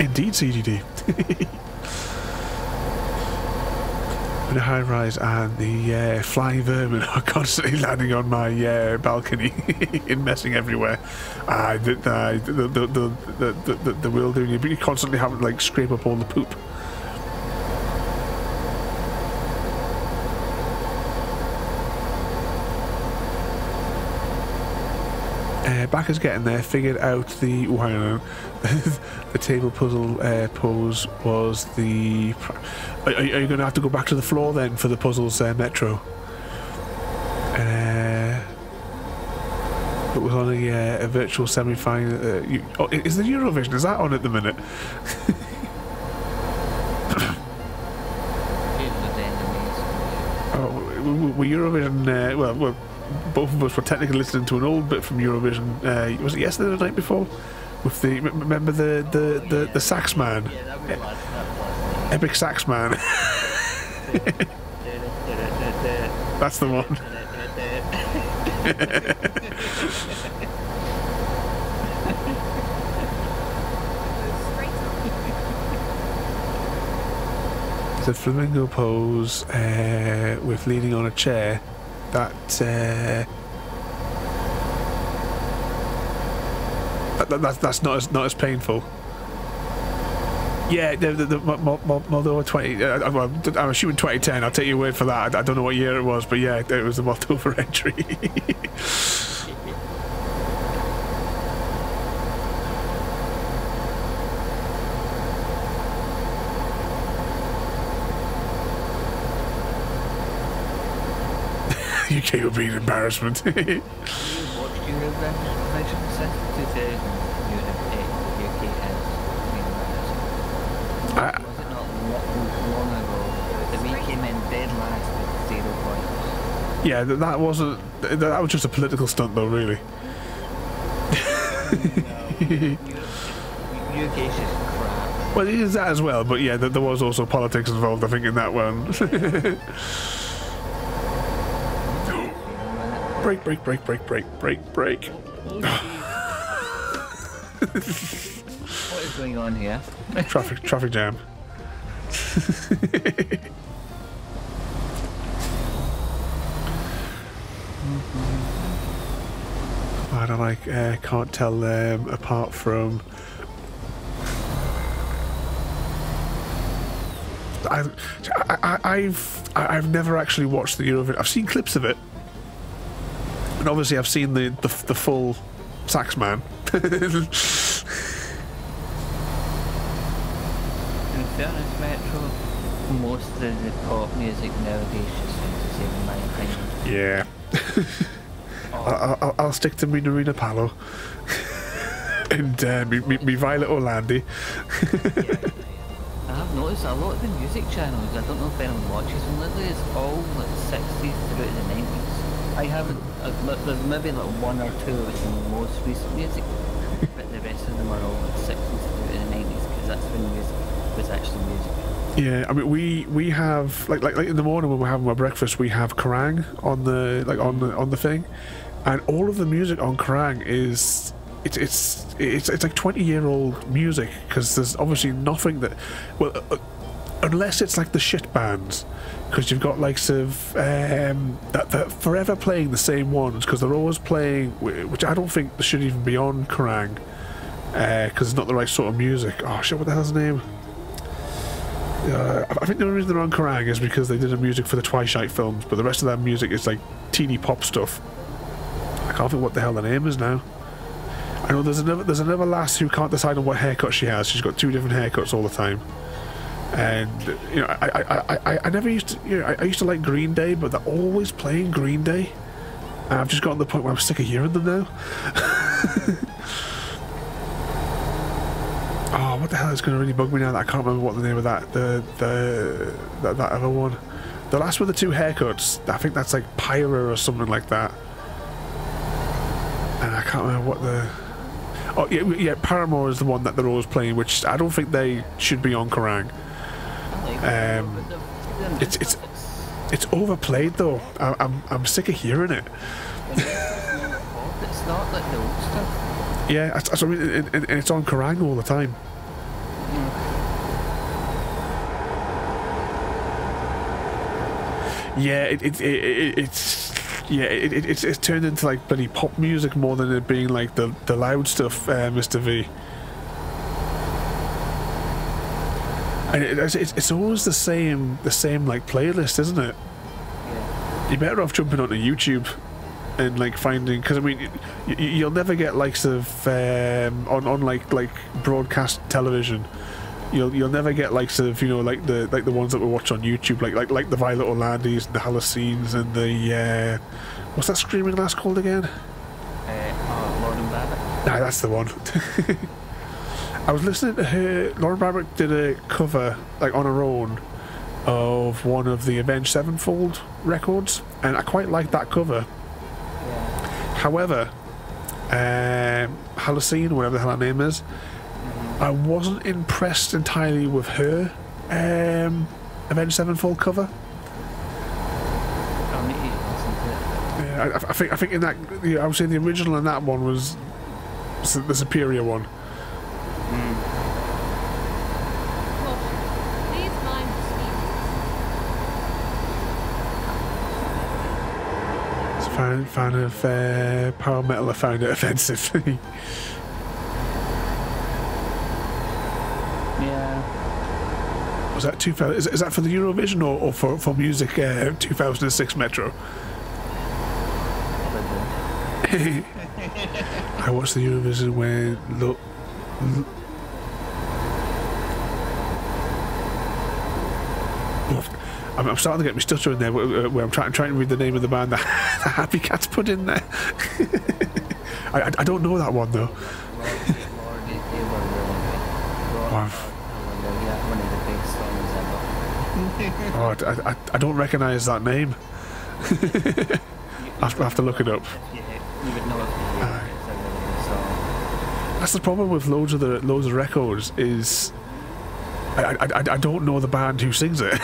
Indeed, CDD. The high rise and the flying vermin are constantly landing on my balcony and messing everywhere. The wheel doing it, but you constantly have to like scrape up all the poop. Backers getting there figured out the the table puzzle pose was the. Are you going to have to go back to the floor then for the puzzles, Metro? It was on a virtual semi-final. Oh, is the Eurovision? Is that on at the minute? Oh, were Eurovision? Well. Both of us were technically listening to an old bit from Eurovision. Was it yesterday or the night before? With the remember the sax man, yeah, that was last night. Epic sax man. That's the one. The flamingo pose with leaning on a chair. That's not as painful. Yeah, the Moldova 20. I'm assuming 2010. I'll take your word for that. I don't know what year it was, but yeah, it was the Moldova entry. UK would be an embarrassment. Yeah, that wasn't. That was just a political stunt, though, really. Well, it is that as well, but yeah, there was also politics involved, I think, in that one. Break, break, break, break, break, break, break. What is going on here? Traffic jam. I don't like, can't tell them apart from. I've never actually watched the Euro. I've seen clips of it, and obviously I've seen the full sax man. In fairness, Metro, most of the pop music nowadays just seems to say in my opinion. Yeah. I'll stick to me Narina Palo and me Violet Orlandi. Yeah. I have noticed a lot of the music channels, I don't know if anyone watches them lately, it's all like 60s through to the 90s. I haven't, there's maybe like one or two of the most recent music, but the rest of them are all like 60s through to the 90s because that's when music was actually music. Yeah, I mean we have like in the morning when we're having our breakfast we have Kerrang on the on the thing, and all of the music on Kerrang is it's like 20-year-old music because there's obviously nothing that unless it's like the shit bands, because you've got likes of that forever playing the same ones because they're always playing, which I don't think should even be on Kerrang because it's not the right sort of music. Oh shit! What the hell's the name? I think the only reason they're on Kerrang is because they did the music for the Twilight films, but the rest of their music is like teeny pop stuff. I can't think what the hell the name is now. I know there's another lass who can't decide on what haircut she has. She's got two different haircuts all the time, and you know I never used to, you know, I used to like Green Day, but they're always playing Green Day. And I've just gotten to the point where I'm sick of hearing them now. Oh, what the hell is going to really bug me now that I can't remember what the name of that other one. The last one with the two haircuts, I think that's like Pyra or something like that. And I can't remember what the... Oh, yeah, Paramore is the one that they're always playing, which I don't think they should be on Kerrang. It's overplayed though. I'm sick of hearing it. It's not like the old stuff. Yeah, that's what I mean, and it's on Kerrang all the time. Yeah, it's turned into like bloody pop music more than it being like the loud stuff, Mr. V. And it's always the same like playlist, isn't it? Yeah. You're better off jumping onto YouTube. And like finding, because I mean, you'll never get likes of on like broadcast television. You'll never get likes of, you know, like the ones that we watch on YouTube, like the Violet Orlandis and the Hallocenes and the what's that screaming lass called again? Lauren Babbitt. Nah, that's the one. I was listening to her. Lauren Babbitt did a cover like on her own of one of the Avenged Sevenfold records, and I quite liked that cover. However, Hallousine, whatever the hell her name is, I wasn't impressed entirely with her Avenged Sevenfold cover. Yeah, I think in that, I was saying the original and that one was the superior one. Fan of power metal, I found it offensive. Yeah. Was that 2000? Is that for the Eurovision or for music? 2006 Metro. I watched the Eurovision when I'm starting to get my stutter in there where I'm trying to read the name of the band that the Happy Cats put in there. I don't know that one though. Oh, I don't recognise that name. I have to look it up. That's the problem with loads of records is I don't know the band who sings it.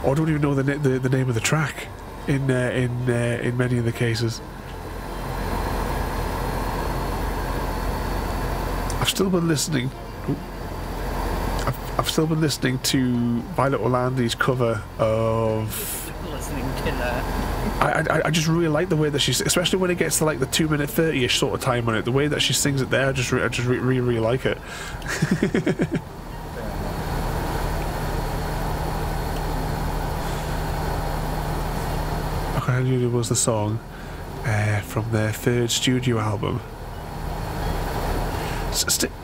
I don't even know the name of the track in many of the cases. I've still been listening to Violet Orlandi's cover of. I just really like the way that she, especially when it gets to like the 2:30ish sort of time on it, the way that she sings it there. I just really like it. It was the song from their third studio album.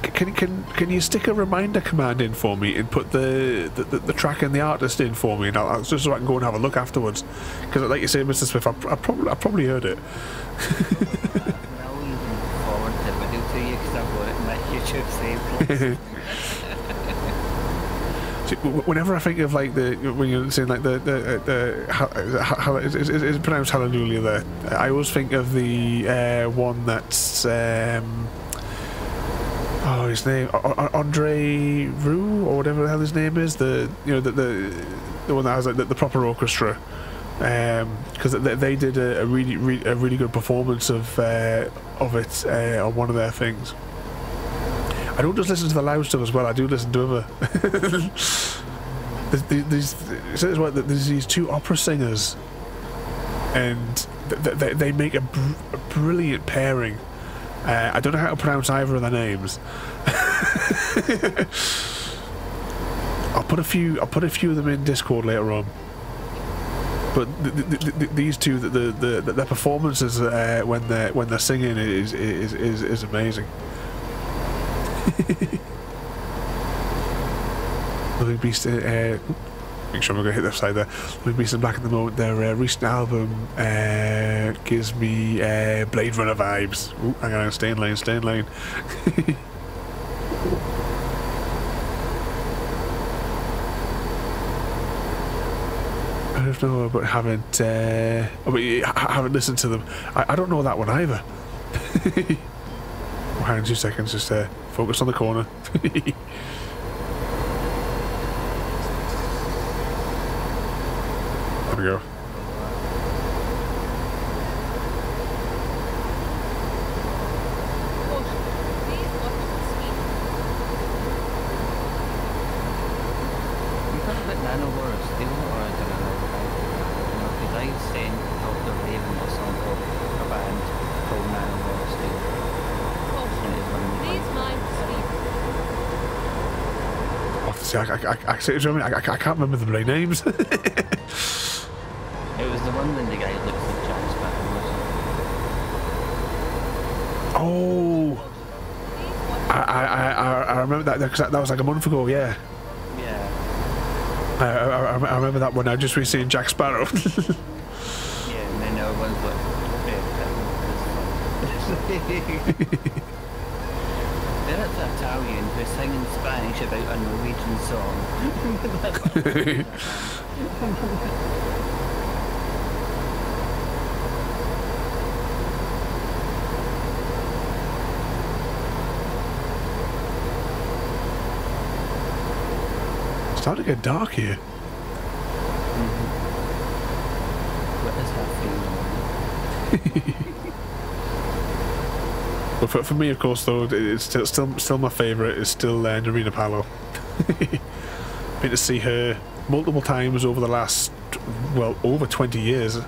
Can you stick a reminder command in for me and put the track and the artist in for me, and I'll just so I can go and have a look afterwards? Because like you say, Mr. Smith, I probably heard it. I'll even forward the video to you because I've got it in my YouTube save. Whenever I think of like when you're saying like is it pronounced Hallelujah there, I always think of the one that's oh, his name Andre Roux or whatever the hell his name is, the one that has like the proper orchestra, because they did a really good performance of it on one of their things. I don't just listen to the loud stuff as well. I do listen to other. There's these two opera singers, and they make a brilliant pairing. I don't know how to pronounce either of their names. I'll put a few of them in Discord later on. But these two, their performances when they're singing is amazing. Loving Beast, make sure I'm going to hit that side there. Loving Beast in Black at the moment, their recent album gives me Blade Runner vibes. Ooh, hang on, stay in lane. I don't know, but haven't listened to them. I don't know that one either. Well, hang on 2 seconds, just there. Focus on the corner. There we go. I can't remember the bloody names. It was the one when the guy looked like Jack Sparrow. Oh, I remember that because that was like a month ago. Yeah. Yeah. I remember that one. I just was seeing Jack Sparrow. Yeah, and then everyone's like. That's Italian who's singing Spanish about a Norwegian song. It's starting to get dark here. Mm-hmm. But There's nothing. Well, for me, of course, though, it's still my favourite. It's still Narina Palo. Been to see her multiple times over the last, well, over 20 years.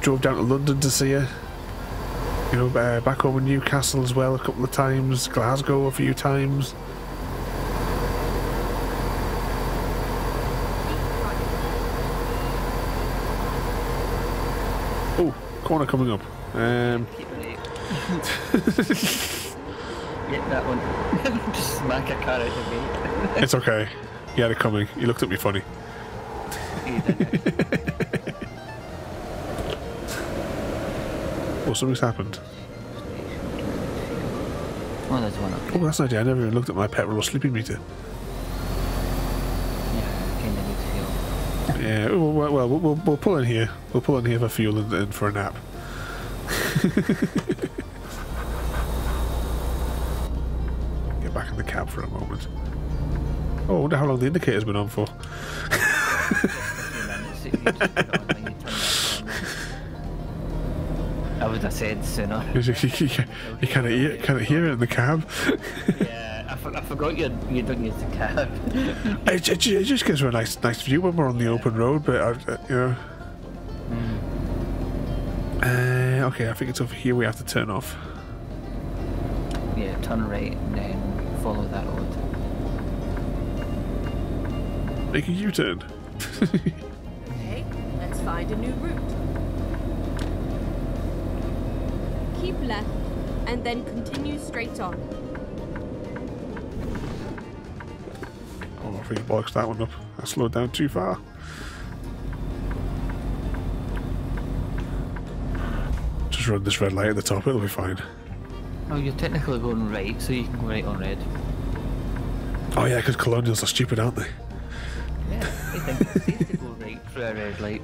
Drove down to London to see her. You know, back home in Newcastle as well a couple of times. Glasgow a few times. Oh, corner coming up. Keep an eight. Get that one. Just smack a car out of me. It's okay. Yeah, they're coming. You looked at me funny. Oh, something's happened. Oh, there's one up there. Oh, that's an idea. I never even looked at my petrol or sleeping meter. Yeah, well, we'll pull in here. We'll pull in here for fuel and for a nap. Get back in the cab for a moment. Oh, I wonder how long the indicator's been on for. I would have said sooner. You kind of hear it in the cab. Yeah. I forgot you don't use the cab. it just gives her a nice view when we're on the open road, but you know. Mm. Okay, I think it's over here. We have to turn off. Yeah, turn right and then follow that road. Make a U-turn. Okay, let's find a new route. Keep left and then continue straight on. I think it bollocks that one up. I slowed down too far. Just run this red light at the top, it'll be fine. Oh, you're technically going right, so you can go right on red. Oh yeah, because colonials are stupid, aren't they? Yeah, they think it's safe to go right through a red light.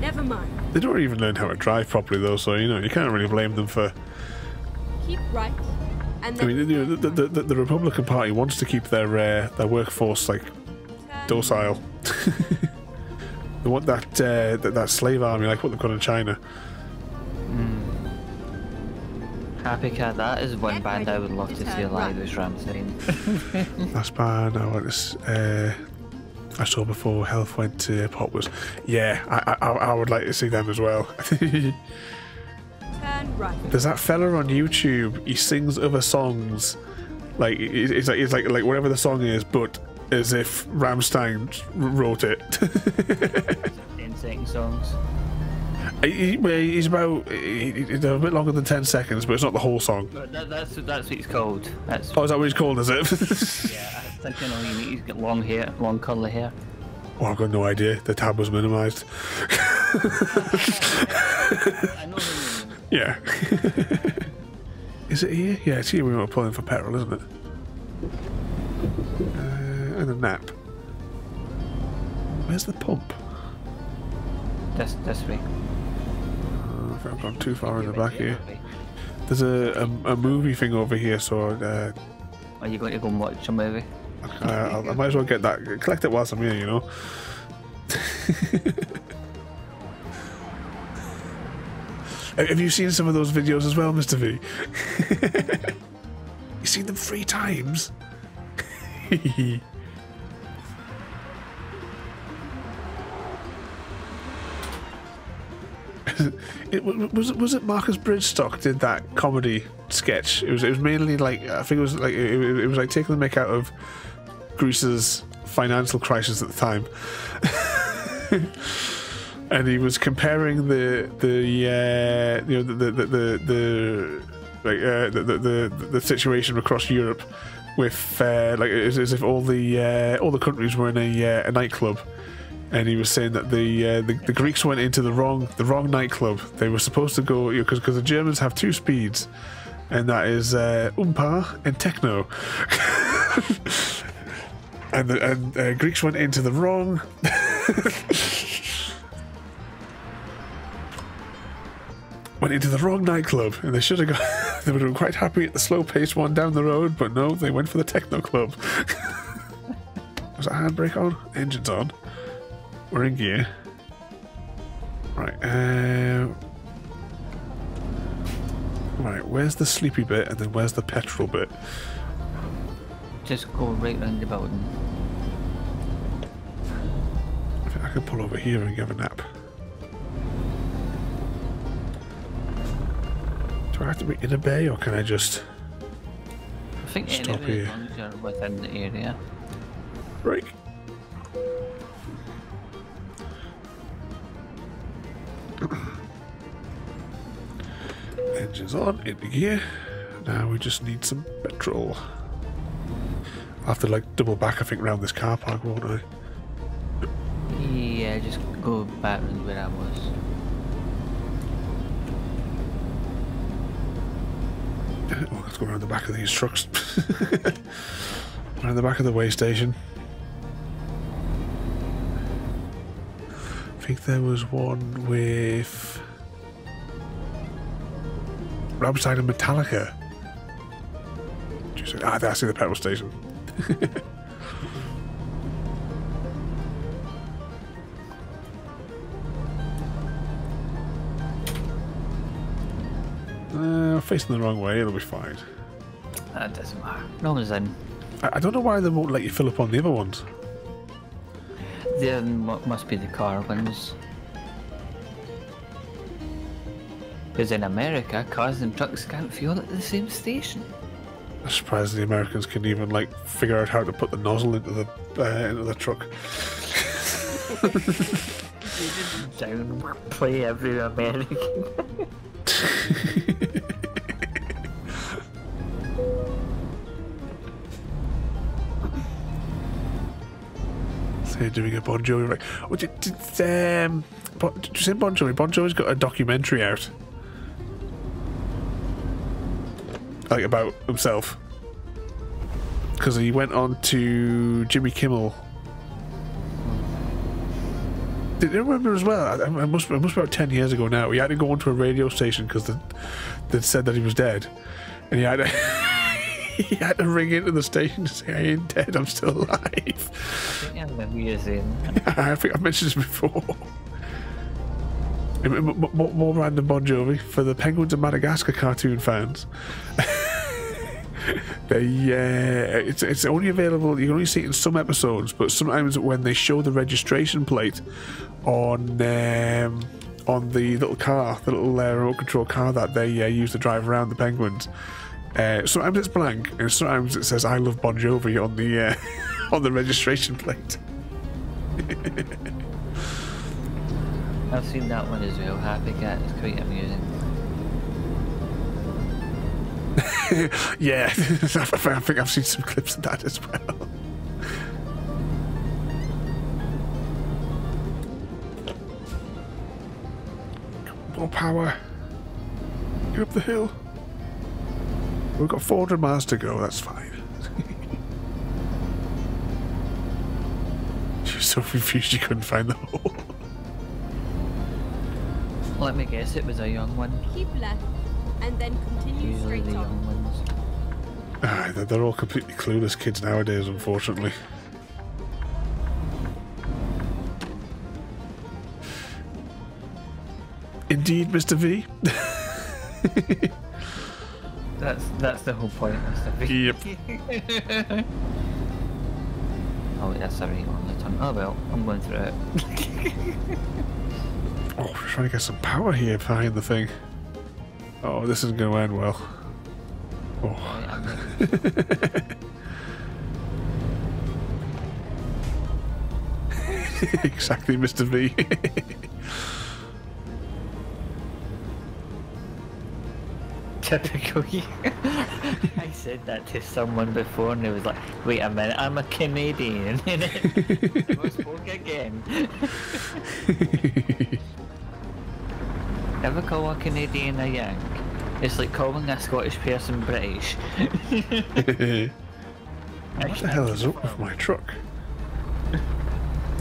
Never mind. They don't even learn how to drive properly though, so you know, you can't really blame them for... Keep right. I mean, you know, the Republican Party wants to keep their workforce like docile. They want that slave army, like what they've got in China. Mm. Happy Cat, that is one band I would love to see alive. Is Rammstein. Last band I saw before Health went to pop was, yeah, I would like to see them as well. Right. There's that fella on YouTube. He sings other songs, like it's like whatever the song is, but as if Rammstein wrote it. Songs. He's about they're a bit longer than 10 seconds, but it's not the whole song. That's what it's called. That's oh, is that what it's called? Is it? Yeah, I think I know. He's got long hair, long curly hair. Oh, I've got no idea. The tab was minimised. I know. Yeah. Is it here? Yeah, it's here we were pulling for petrol, isn't it? And a nap. Where's the pump? This way. Oh, I think I've gone too far in the back here. There's a movie thing over here, so... Are you going to go and watch a movie? I might as well get that. Collect it whilst I'm here, you know. Have you seen some of those videos as well, Mr. V? You seen them 3 times? Was it Marcus Bridgestock did that comedy sketch? It was mainly like I think it was like taking the mick out of Greece's financial crisis at the time. And he was comparing the situation across Europe with like as if all the countries were in a nightclub, and he was saying that the Greeks went into the wrong nightclub. They were supposed to go, you know, because the Germans have 2 speeds, and that is umpa and techno. and Greeks went into the wrong. Went into the wrong nightclub, and they should have gone. They would have been quite happy at the slow-paced one down the road, but no, they went for the techno club. Was that handbrake on? Engine's on. We're in gear. Right, right, where's the sleepy bit and then where's the petrol bit? Just go right round the building. I think I can pull over here and give a nap. Do I have to be in a bay or can I just stop here? I think you're within the area. Break. Engines on, into gear. Now we just need some petrol. I'll have to like double back, I think, round this car park, won't I? Yeah, just go back round where I was. We'll have to go around the back of these trucks. Around the back of the weigh station. I think there was one with Rammstein and Metallica. Ah, that's in the petrol station. Facing the wrong way, it'll be fine. That doesn't matter. No one's in. I don't know why they won't let you fill up on the other ones. There must be the car ones. Because in America, cars and trucks can't fuel at the same station. I'm surprised the Americans can even like figure out how to put the nozzle into the truck. You didn't downplay every American. They're doing a Bon Jovi right. Oh, did you say Bon Jovi? Bon Jovi's got a documentary out, like about himself, because he went on to Jimmy Kimmel. Did you remember as well? I must be about 10 years ago now. He had to go onto a radio station because they said that he was dead, and he had to. He had to ring into the station to say, I ain't dead, I'm still alive. Yeah, I think I've mentioned this before. More random Bon Jovi. For the Penguins of Madagascar cartoon fans, it's only available, you can only see it in some episodes, but sometimes when they show the registration plate on the little car, the little remote control car that they use to drive around the Penguins, sometimes it's blank, and sometimes it says "I love Bon Jovi" on the on the registration plate. I've seen that one as well. Happy Cat is quite amusing. Yeah, I think I've seen some clips of that as well. More power. Get up the hill. We've got 400 miles to go, that's fine. She was so confused she couldn't find the hole. Let me guess, it was a young one. Keep left, and then continue usually straight on. Ah, they're all completely clueless kids nowadays, unfortunately. Indeed, Mr. V. That's the whole point, Mr. V. Yep. Oh wait, that's already on the turn. Oh well, I'm going through it. Oh, we're trying to get some power here behind the thing. Oh, this isn't going to end well. Oh. Oh yeah, exactly, Mr. V. Typical you. I said that to someone before and it was like, wait a minute, I'm a Canadian. I must walk again. Never call a Canadian a yank. It's like calling a Scottish person British. What the hell is up with my truck?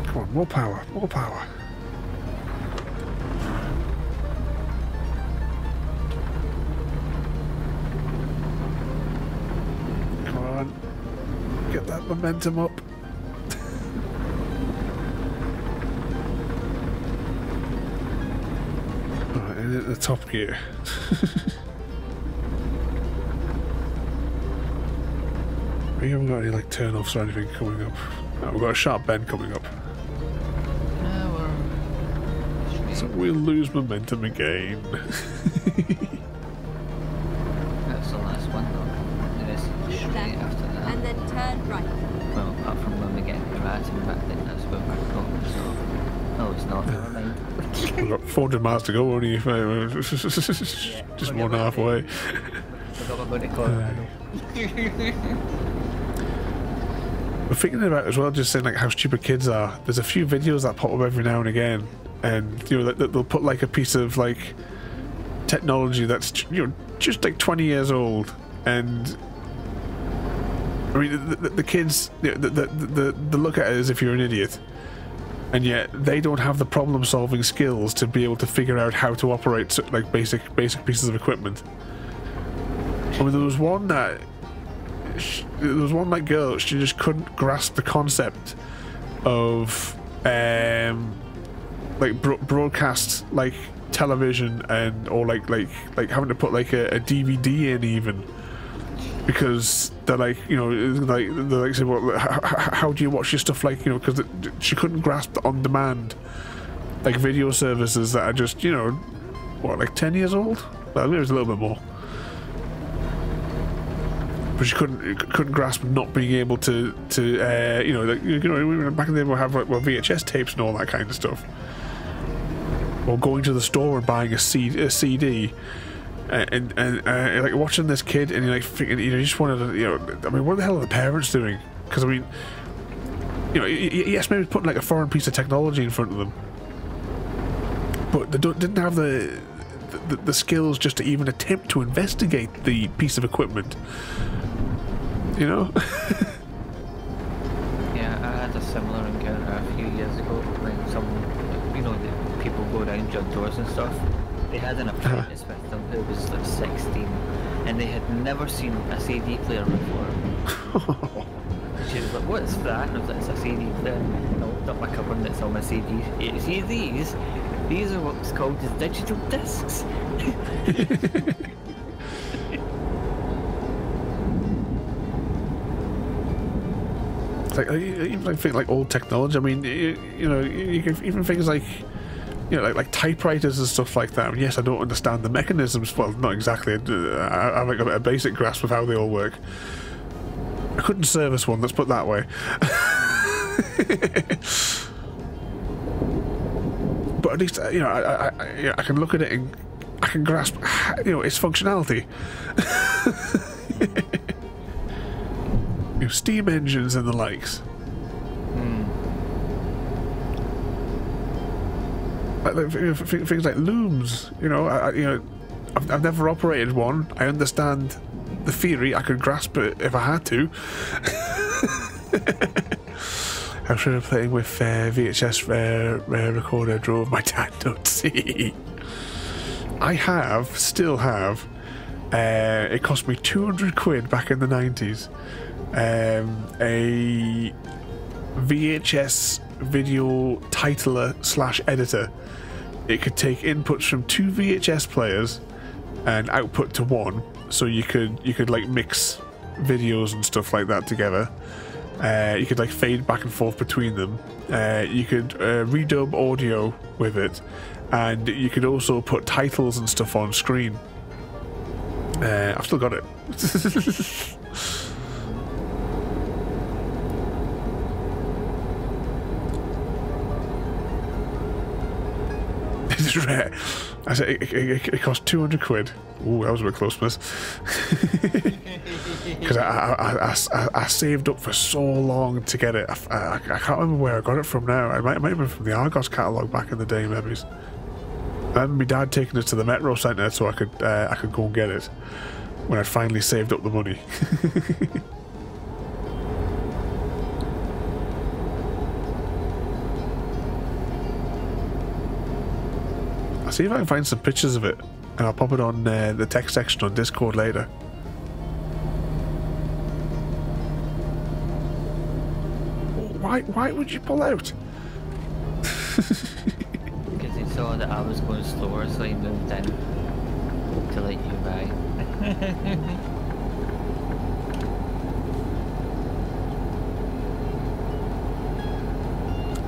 Come on, more power, more power. momentum up. Alright, in at the top gear. We haven't got any like turn-offs or anything coming up. No, we've got a sharp bend coming up. So we'll lose momentum again. That's the last one though. It is straight after that. And then turn right. Well, apart from when we get the right and back, then that's where we're going. So, no, it's not. Never mind. We've got 400 miles to go only. Just more than halfway. We're thinking about as well, just saying like how stupid kids are. There's a few videos that pop up every now and again. And you know they'll put like a piece of like technology that's, you know, just like 20 years old, and I mean the kids, you know, the look at it as if you're an idiot, and yet they don't have the problem solving skills to be able to figure out how to operate like basic pieces of equipment. I mean, there was one like girl, she just couldn't grasp the concept of like broadcast like television, and or like having to put like a DVD in, even, because they're like, you know, like they're like saying, well, how do you watch your stuff, like, you know, because she couldn't grasp the on demand like video services that are just, you know, what, like 10 years old. Well, maybe it was a little bit more, but she couldn't grasp not being able to you know, like, you know, back in the day we'll have like, well, VHS tapes and all that kind of stuff. Or going to the store and buying a CD, and like watching this kid, and you're like thinking, you know, you just wanted to, you know, I mean, what the hell are the parents doing? Because I mean, you know, yes, maybe putting like a foreign piece of technology in front of them, but they didn't have the skills just to even attempt to investigate the piece of equipment. You know. Yeah, I had a similar encounter a few years ago when someone, you know, people go around junk doors and stuff. They had an apprentice with them who was like 16, and they had never seen a CD player before. She was like, "What's that?" And I was like, "It's a CD player." And I opened up my cupboard and it's all my CDs. You see these? These are what's called as digital discs. It's like, even like things like old technology. I mean, you know, you can, even things like, you know, like typewriters and stuff like that. I mean, yes, I don't understand the mechanisms. Well, not exactly. I haven't got a basic grasp of how they all work. I couldn't service one, let's put it that way. But at least, you know, I can look at it and I can grasp, you know, its functionality. You know, steam engines and the likes. Like, you know, things like looms, you know, I've never operated one. I understand the theory. I could grasp it if I had to. I was really playing with VHS recorder, drove my dad nuts. I still have. It cost me 200 quid back in the 90s. A VHS video titler / editor. It could take inputs from 2 VHS players and output to 1, so you could like mix videos and stuff like that together. You could like fade back and forth between them. You could redub audio with it, and you could also put titles and stuff on screen. I've still got it. This is rare. I said it cost 200 quid. Ooh, that was a bit close, miss. Because I saved up for so long to get it. I can't remember where I got it from now. It might have been from the Argos catalogue back in the day, maybe. I remember my dad taking us to the Metro Centre so I could go and get it when I finally saved up the money. I'll see if I can find some pictures of it, and I'll pop it on the text section on Discord later. Why would you pull out? Because he saw that I was going slower, so he moved in to let you by.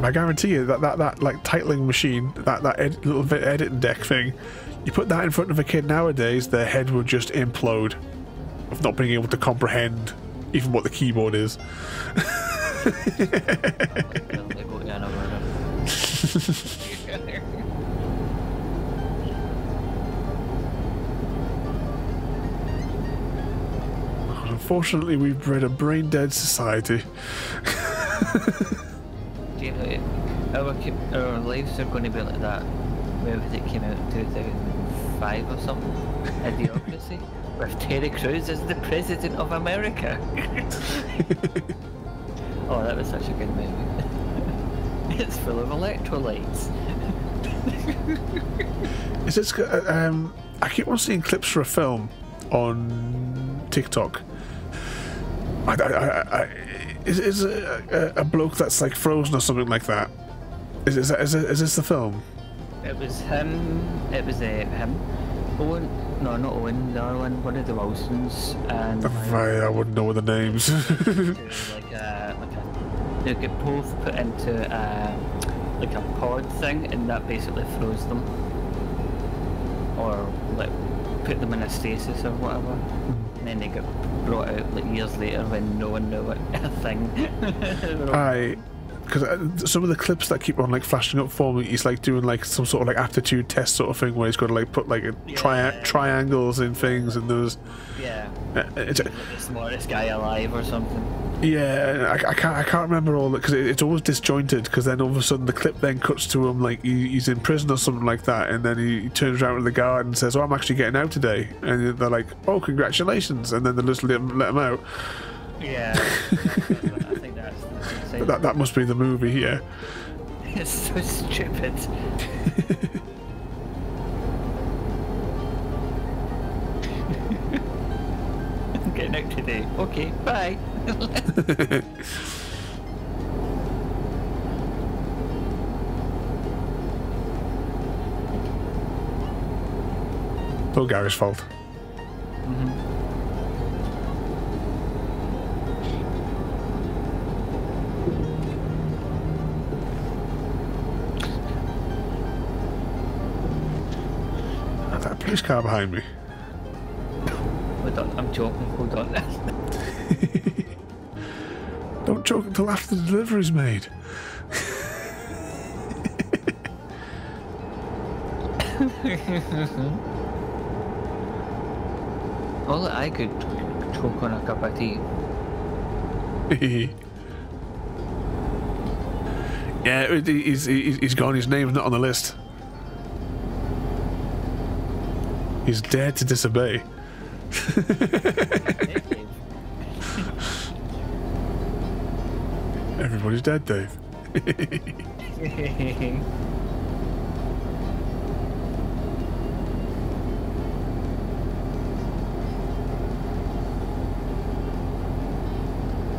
I guarantee you that like titling machine, little bit edit deck thing, you put that in front of a kid nowadays, their head would just implode of not being able to comprehend even what the keyboard is. Unfortunately, we've bred a brain-dead society. Our lives are going to be like that movie that came out in 2005 or something, Idiocracy, with Terry Crews as the President of America. Oh, that was such a good movie. It's full of electrolytes. Is this, I keep on seeing clips for a film on TikTok. Is a bloke that's like frozen or something like that? Is this the film? It was him. It was him. Owen. No, not Owen. The other one. One of the Wilsons. And I wouldn't know the names. They get both put into like a pod thing, and that basically froze them, or like put them in a stasis or whatever. And then they get brought out like years later when no one knew what a thing. Because some of the clips that keep on like flashing up for me, he's like doing like some sort of like aptitude test sort of thing where he's got to like put like triangles in things, and there's it's like the smartest guy alive or something. Yeah, I can't remember all that because it's always disjointed. Because then all of a sudden the clip then cuts to him like he's in prison or something like that, and then he turns around to the guard and says, "Oh, I'm actually getting out today," and they're like, "Oh, congratulations!" And then they just let him out. Yeah. That must be the movie, yeah. It's so stupid. I'm getting out today. Okay, bye. All Gary's fault. Mm-hmm. Police car behind me. Hold on, I'm joking. Hold on. Don't joke until after the delivery's made. All that I could choke on a cup of tea. Yeah, he's gone. His name's not on the list. He's dared to disobey. Everybody's dead, Dave. Hey.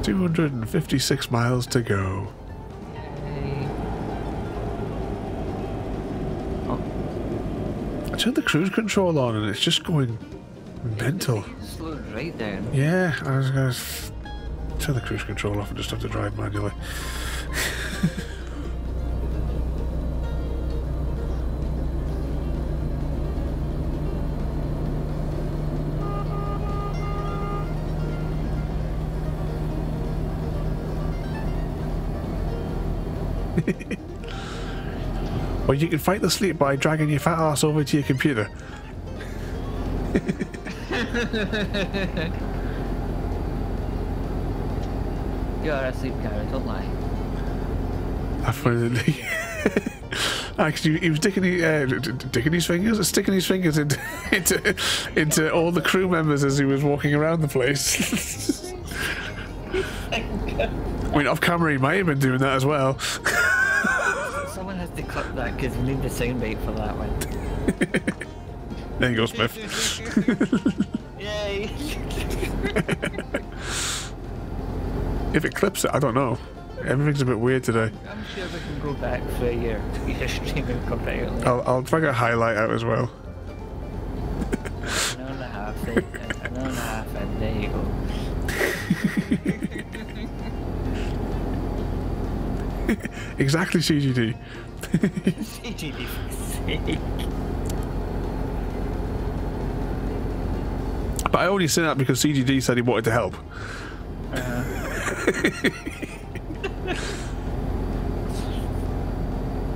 256 miles to go. Turn the cruise control on and it's just going mental. Slow right down. Yeah, I was going to turn the cruise control off and just have to drive manually. Or you can fight the sleep by dragging your fat ass over to your computer. You're a sleep guy, don't lie. I find it. Actually, he was sticking his fingers into all the crew members as he was walking around the place. I mean, off camera, he might have been doing that as well. Someone has to cut that because we need the soundbite for that one. There you go, Smith. Yay! If it clips it, I don't know. Everything's a bit weird today. I'm sure we can go back for your streaming completely. I'll drag a highlight out as well. An hour and a half in, there you go. Exactly CGD. CGD for sake. But I only said that because CGD said he wanted to help.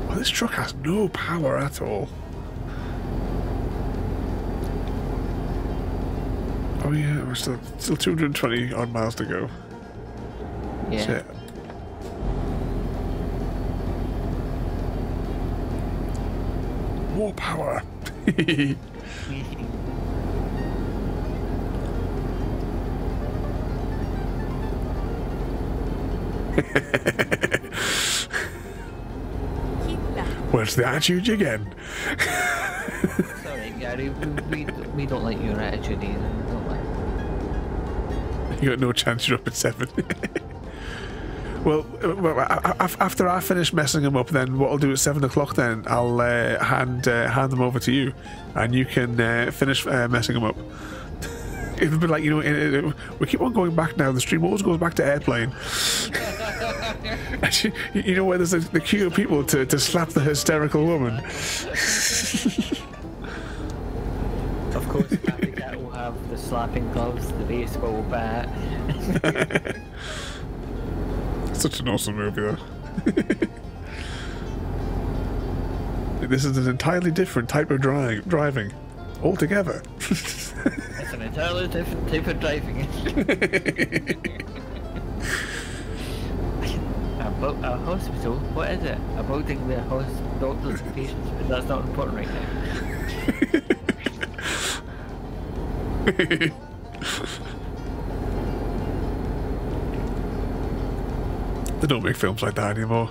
Well, this truck has no power at all. Oh yeah, we're still 220 odd miles to go. Yeah. Shit. More power. Where's the attitude again? Sorry, Gary, we don't like your attitude either. We don't like it. You got no chance. You're up at 7. Well, after I finish messing them up, then what I'll do at 7 o'clock, then I'll hand them over to you, and you can finish messing them up. It would be like, you know, we keep on going back now. The stream always goes back to airplane. Actually, you know where there's the queue of people to slap the hysterical woman. Of course, Happy Cat will have the slapping gloves, the baseball bat. Such an awesome movie, though. This is an entirely different type of driving altogether. It's an entirely different type of driving. A hospital? What is it? A building where doctors and patients, but that's not important right now. They don't make films like that anymore.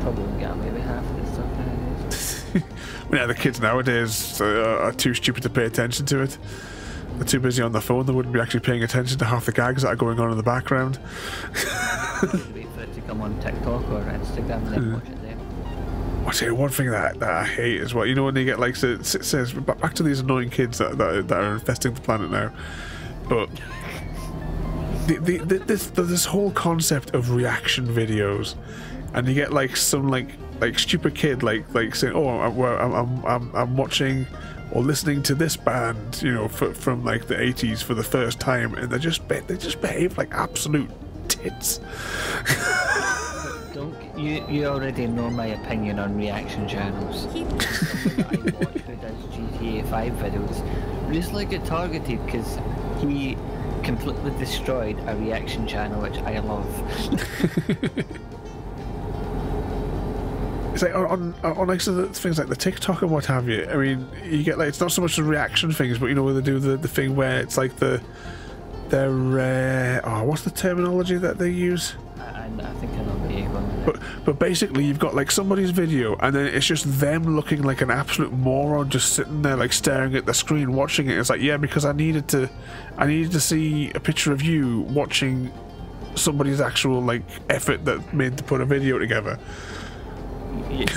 Probably got maybe half of this stuff nowadays. Well, yeah, the kids nowadays are too stupid to pay attention to it. They're too busy on the phone, they wouldn't be actually paying attention to half the gags that are going on in the background. Wait for it to come on TikTok or Instagram and then watch it there. I'll tell you one thing that I hate is what, you know, when they get like, says back to these annoying kids that are infesting the planet now, but this whole concept of reaction videos, and you get like some like stupid kid like saying, oh, I'm watching or listening to this band, you know, from like the 80s for the first time, and they just behave like absolute tits. Don't you already know my opinion on reaction channels. I watch who does GTA 5 videos recently get targeted because he completely destroyed a reaction channel which I love. It's like on like so things like the TikTok and what have you. I mean, you get like, it's not so much the reaction things, but you know where they do the thing where it's like oh, what's the terminology that they use? I think I know what you're going to do. But basically, you've got like somebody's video, and then it's just them looking like an absolute moron, just sitting there like staring at the screen, watching it. It's like, yeah, because I needed to see a picture of you watching somebody's actual like effort that made to put a video together. Yeah.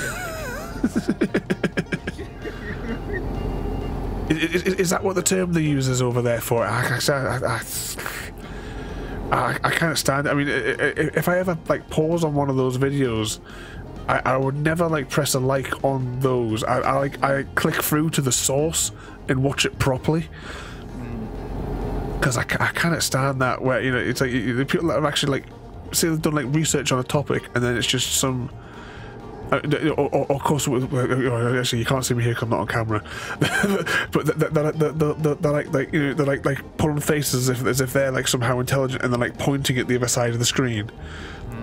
Is that what the term they use is over there for? I can't stand it. I mean, if I ever like pause on one of those videos, I would never like press a like on those. I click through to the source and watch it properly. Because I can't stand that, where, you know, it's like the people that have actually like, say they've done like research on a topic, and then it's just some. Of course, actually, you can't see me here because I'm not on camera. But they're like pulling faces as if they're like somehow intelligent, and they're like pointing at the other side of the screen,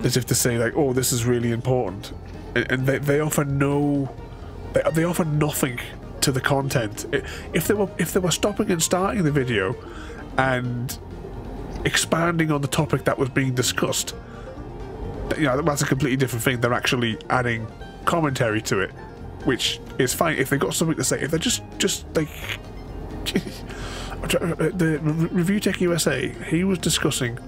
as if to say like, "Oh, this is really important," and they offer they offer nothing to the content. If they were stopping and starting the video, and expanding on the topic that was being discussed. You know, that's a completely different thing. They're actually adding commentary to it, which is fine if they've got something to say. If they're just like the Review Tech USA, he was discussing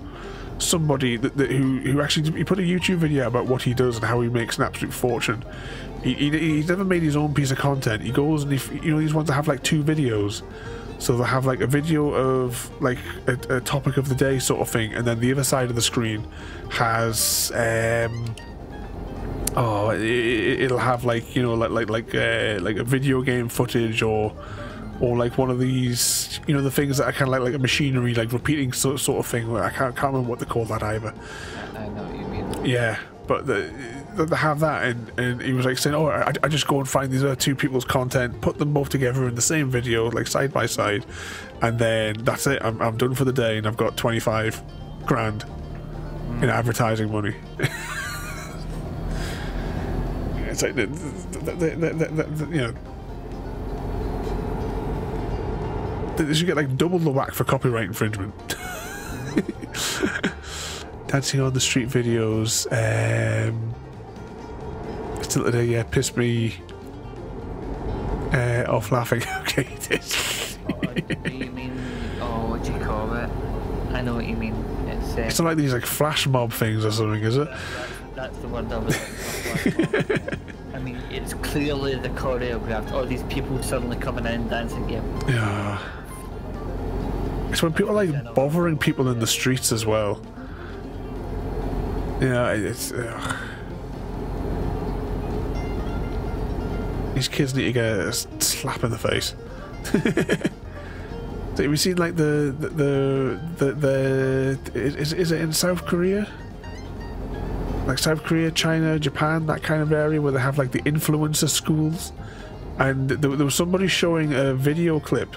somebody who actually he put a YouTube video about what he does and how he makes an absolute fortune. He's never made his own piece of content. He goes and you know, he just wants to have like 2 videos. So they'll have like a video of like a topic of the day sort of thing, and then the other side of the screen has it'll have like, you know, like a video game footage or like one of these, you know, the things that are kind of like a machinery, like repeating sort of thing. I can't remember what they call that either. I know what you mean. Yeah, but they have that, and he was like saying, oh, I just go and find these other 2 people's content, put them both together in the same video, like side by side, and then that's it. I'm done for the day, and I've got 25 grand in advertising money. It's like, you know, they should get like double the whack for copyright infringement. Dancing on the street videos. Still today, yeah, pissed me off laughing. Okay, it is. What do you call it? I know what you mean. It's not like these like flash mob things or something, is it? That's the word I was like, I mean, it's clearly the choreographed. All these people suddenly coming in dancing. Yeah. It's when people are like bothering people in the streets as well. Yeah, it's. These kids need to get a slap in the face. So have you seen like the is it in South Korea? Like South Korea, China, Japan, that kind of area where they have like the influencer schools. And there was somebody showing a video clip,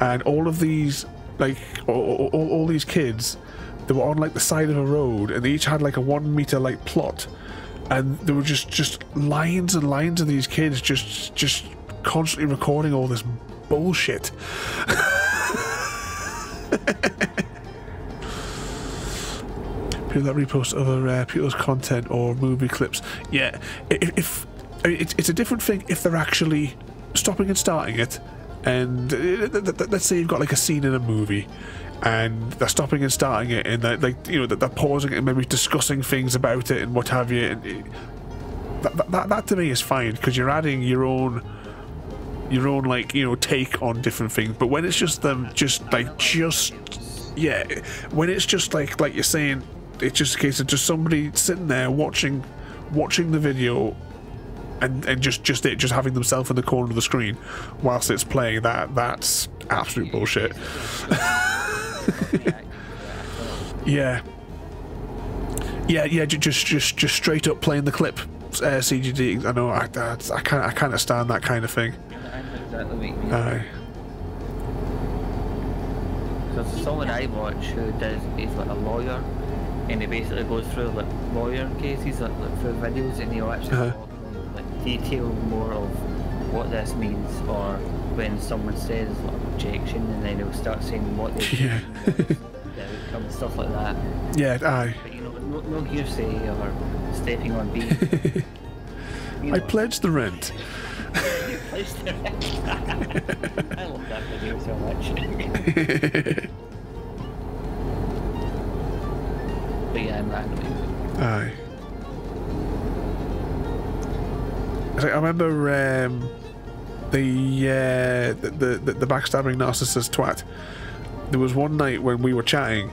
and all of these, like, all these kids, they were on like the side of a road, and they each had like a 1 meter like plot, and there were just lines and lines of these kids just constantly recording all this bullshit. People that repost other people's content or movie clips. Yeah, if I mean, it's a different thing if they're actually stopping and starting it, and let's say you've got like a scene in a movie, and they're stopping and starting it, and they're, like, you know, that they're pausing it and maybe discussing things about it and what have you. And that to me is fine, because you're adding your own like, you know, take on different things. But when it's just them, when it's just like you're saying. It's just a case of just somebody sitting there watching the video and just having themselves in the corner of the screen whilst it's playing. That's absolute bullshit. yeah, just straight up playing the clip. CGD. I know. I can't stand that kind of thing. Because someone I watch who does is like a lawyer. And he basically goes through like lawyer cases, like through videos, and he'll actually like detail more of what this means, or when someone says like objection, and then he'll start saying what they and stuff like that. Yeah, aye. But you know, no hearsay or stepping on beef. You know, I pledged the rent. You pledged the rent. I love that video so much. Yeah, I'm randomly. Aye. I remember the backstabbing narcissist twat. There was one night when we were chatting,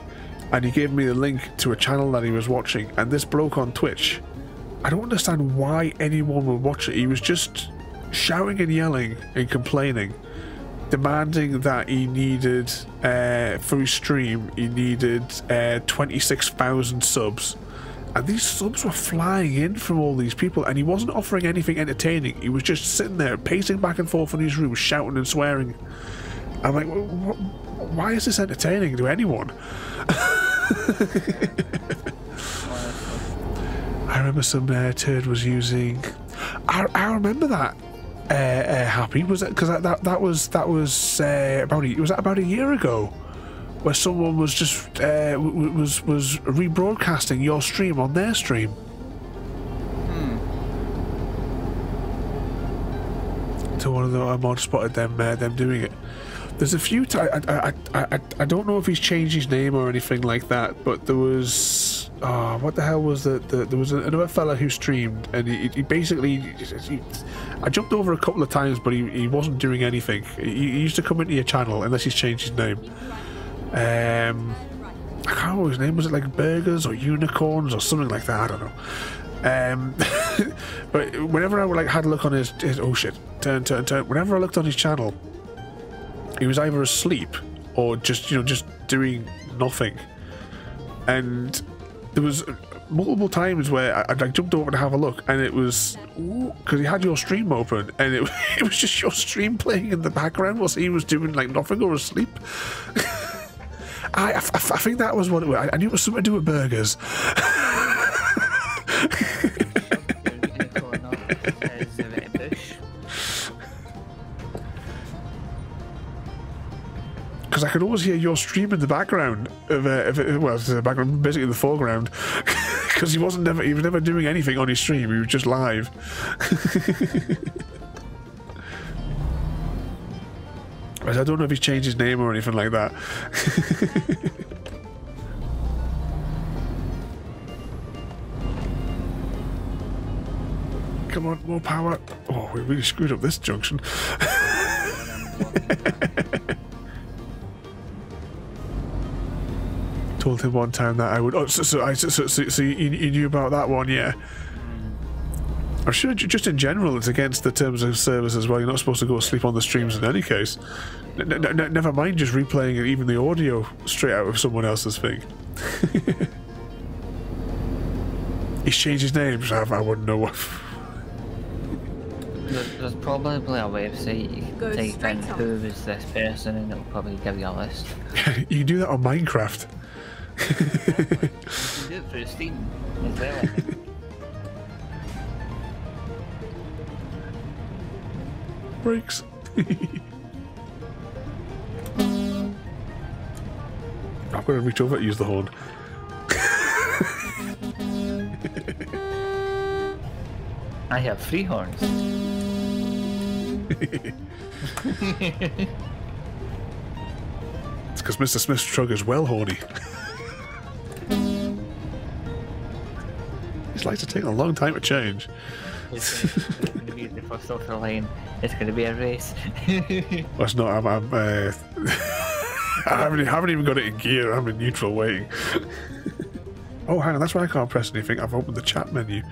and he gave me the link to a channel that he was watching, and this bloke on Twitch, I don't understand why anyone would watch it. He was just shouting and yelling and complaining, demanding that he needed, for his stream, he needed 26,000 subs. And these subs were flying in from all these people, and he wasn't offering anything entertaining. He was just sitting there, pacing back and forth in his room, shouting and swearing. I'm like, why is this entertaining to anyone? I remember some turd was using... I remember that. Happy was it, because that was about it was that about a year ago, where someone was just was rebroadcasting your stream on their stream. So one of the mod spotted them doing it. There's a few times, I don't know if he's changed his name or anything like that, but there was, oh, what the hell was that? There was another fella who streamed, and he basically, I jumped over a couple of times, but he wasn't doing anything. He used to come into your channel, unless he's changed his name. I can't remember his name, was it like Burgers or Unicorns or something like that, I don't know. But whenever I like had a look on his oh shit, turn, whenever I looked on his channel, he was either asleep or just, you know, just doing nothing. And there was multiple times where I like jumped over to have a look, and it was because he had your stream open, and it was just your stream playing in the background whilst he was doing like nothing or asleep. I think that was what it was. I knew it was something to do with burgers. Because I could always hear your stream in the background of well, the background, basically the foreground, because he wasn't never, he was never doing anything on his stream. He was just live. I don't know if he's changed his name or anything like that. Come on, more power. Oh, we really screwed up this junction. Told him one time that I would. Oh, so you knew about that one, yeah. I'm sure just in general it's against the terms of service as well. You're not supposed to go sleep on the streams in any case. Never mind just replaying even the audio straight out of someone else's thing. He's changed his name, so I wouldn't know what. There's probably a website you can take in who is this person, and it'll probably give you a list. You can do that on Minecraft. Exactly. You can do it through Steam as well. Breaks. I've got to reach over and use the horn. I have three horns. It's because Mr. Smith's truck is well horny. It's like to take a long time to change. It's going to be the first off the line. It's going to be a race. Well, it's not. I haven't even got it in gear. I'm in neutral waiting. Oh, hang on, that's why I can't press anything. I've opened the chat menu.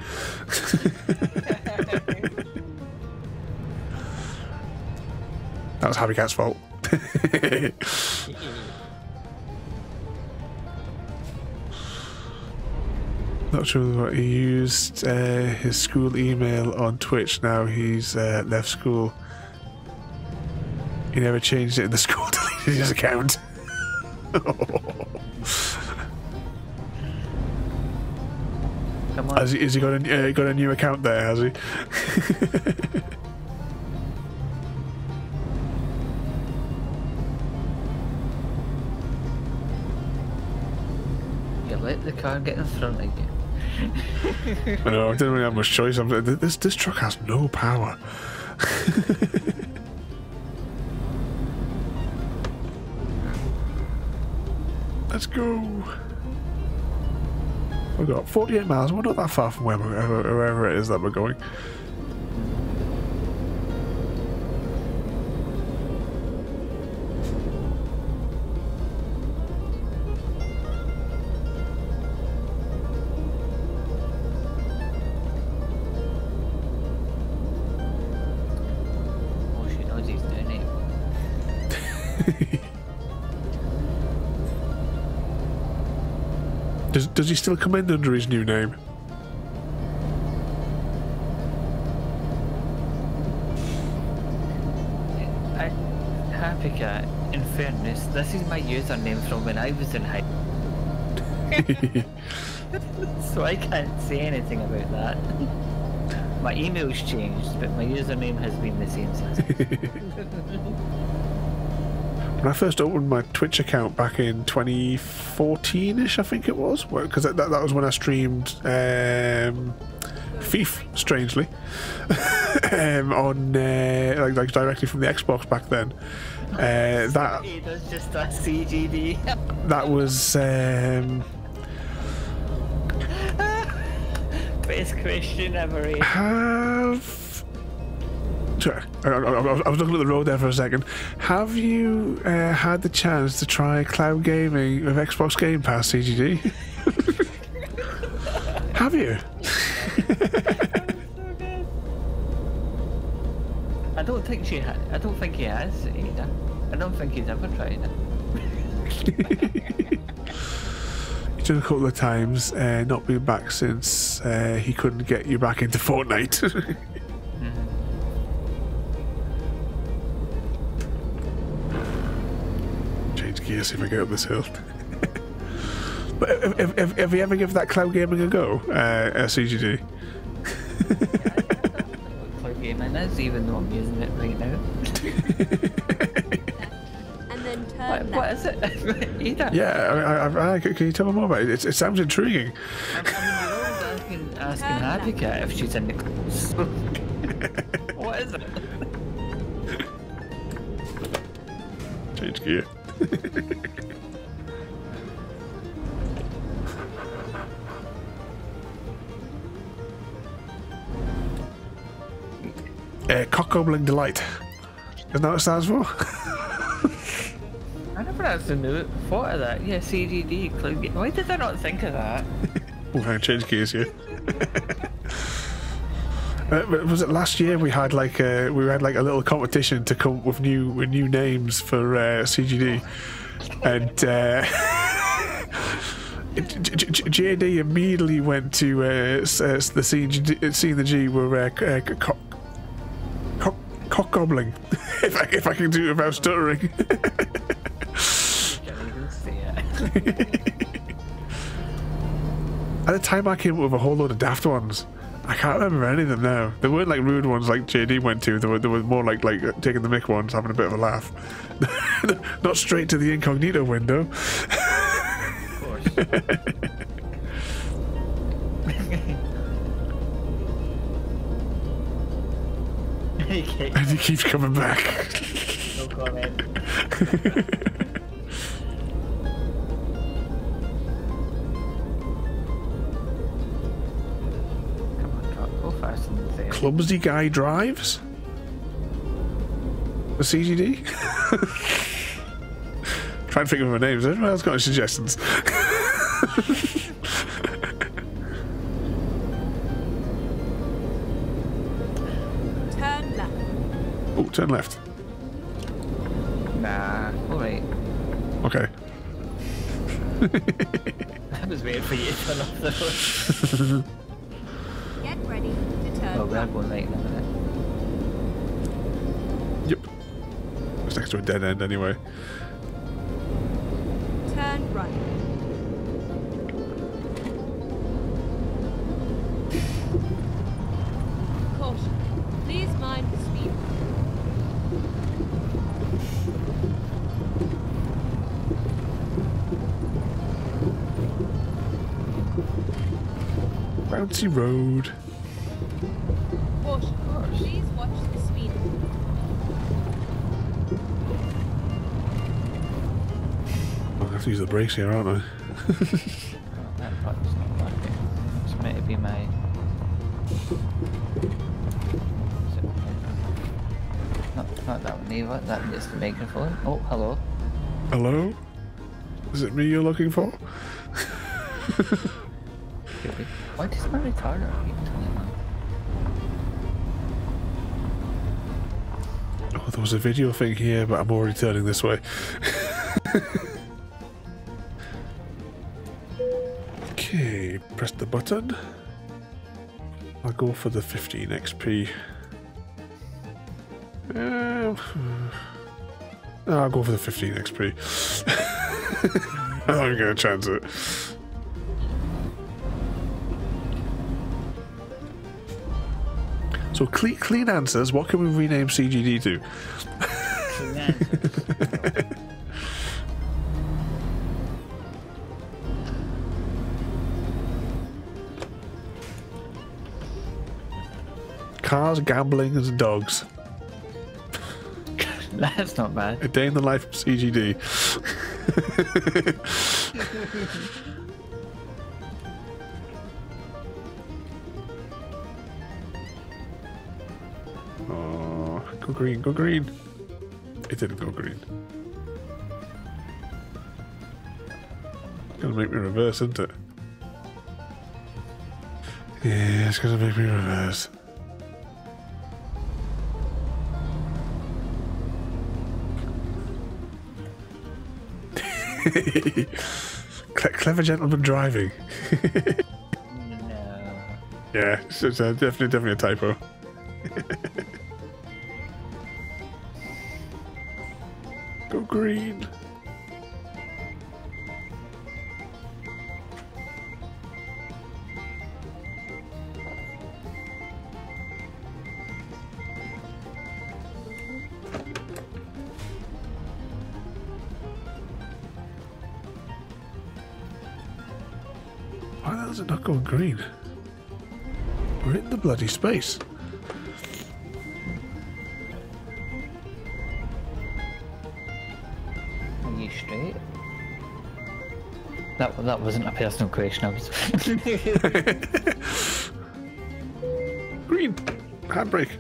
That was Happy Cat's fault. Not sure what he used his school email on Twitch. Now he's left school. He never changed it, and the school deleted his account. Has he got a new account there, has he? You let the car get in front of you. I know, I didn't really have much choice. I'm like, this truck has no power. Let's go. We've got 48 miles, we're not that far from wherever it is that we're going. Oh, she knows he's doing it. Does he still come in under his new name? Happy Cat, in fairness, this is my username from when I was in high so I can't say anything about that. My email's changed, but my username has been the same since. When I first opened my Twitch account back in 2014-ish, I think it was, because that was when I streamed Thief, strangely, on like directly from the Xbox back then. It was just that CGD. That was. Best question ever. Sorry, I was looking at the road there for a second. Have you had the chance to try cloud gaming with Xbox Game Pass CGD? Have you? I don't think she has. I don't think he has either. I don't think he's ever tried it. He's done a couple of times, not been back since he couldn't get you back into Fortnite. Change gear, see if I get up this hill. But if you ever give that cloud gaming a go, CGD. Gaming is, even though I'm using it right now. And then turn what is it? Either. Yeah, I can you tell me more about it? It sounds intriguing. I'm asking Abika if she's in the clothes. What is it? Change gear. Cock-gobbling delight. Isn't that what it stands for? I never actually thought of that. Yeah, CGD. Cloud. Why did I not think of that? Well, I changed gears here. Was it last year we had like a little competition to come up with new names for CGD, and JD immediately went to the CGD. C and the G were cock-gobbling, if I can do it without stuttering. At the time I came up with a whole load of daft ones. I can't remember any of them now. They weren't like rude ones like JD went to. They were more like taking the mick ones, having a bit of a laugh. Not straight to the incognito window. Of course. And he keeps coming back. No comment. Come on, Doc, go fast and say it. Clumsy guy drives? The CGD? Trying to think of my names. Anyone else got any suggestions? Turn left. Nah, alright. Okay. I was waiting for you to turn off the road. Get ready to turn. Oh, grab one right in a minute. Yep. It's next to a dead end anyway. Turn right. Road. Please watch the speed. I have to use the brakes here, aren't I? Oh, that part's not working. It's meant to be my. Not that one either. That is the microphone. Oh, hello. Hello. Is it me you're looking for? Why does my retarder keep turning on? Oh, there was a video thing here, but I'm already turning this way. Okay, press the button. I'll go for the 15 XP. I'll go for the 15 XP. I'm not even gonna chance it. So clean answers. What can we rename CGD to? Clean answers. cars, gambling, and dogs. That's not bad. A day in the life of CGD. Oh, go green, go green. It didn't go green. It's gonna make me reverse, isn't it? Yeah, it's gonna make me reverse. Clever gentleman driving. No. Yeah, it's definitely a typo. Go green. Why is it not going green? We're in the bloody space. Are you straight? That wasn't a personal question. I was green handbrake.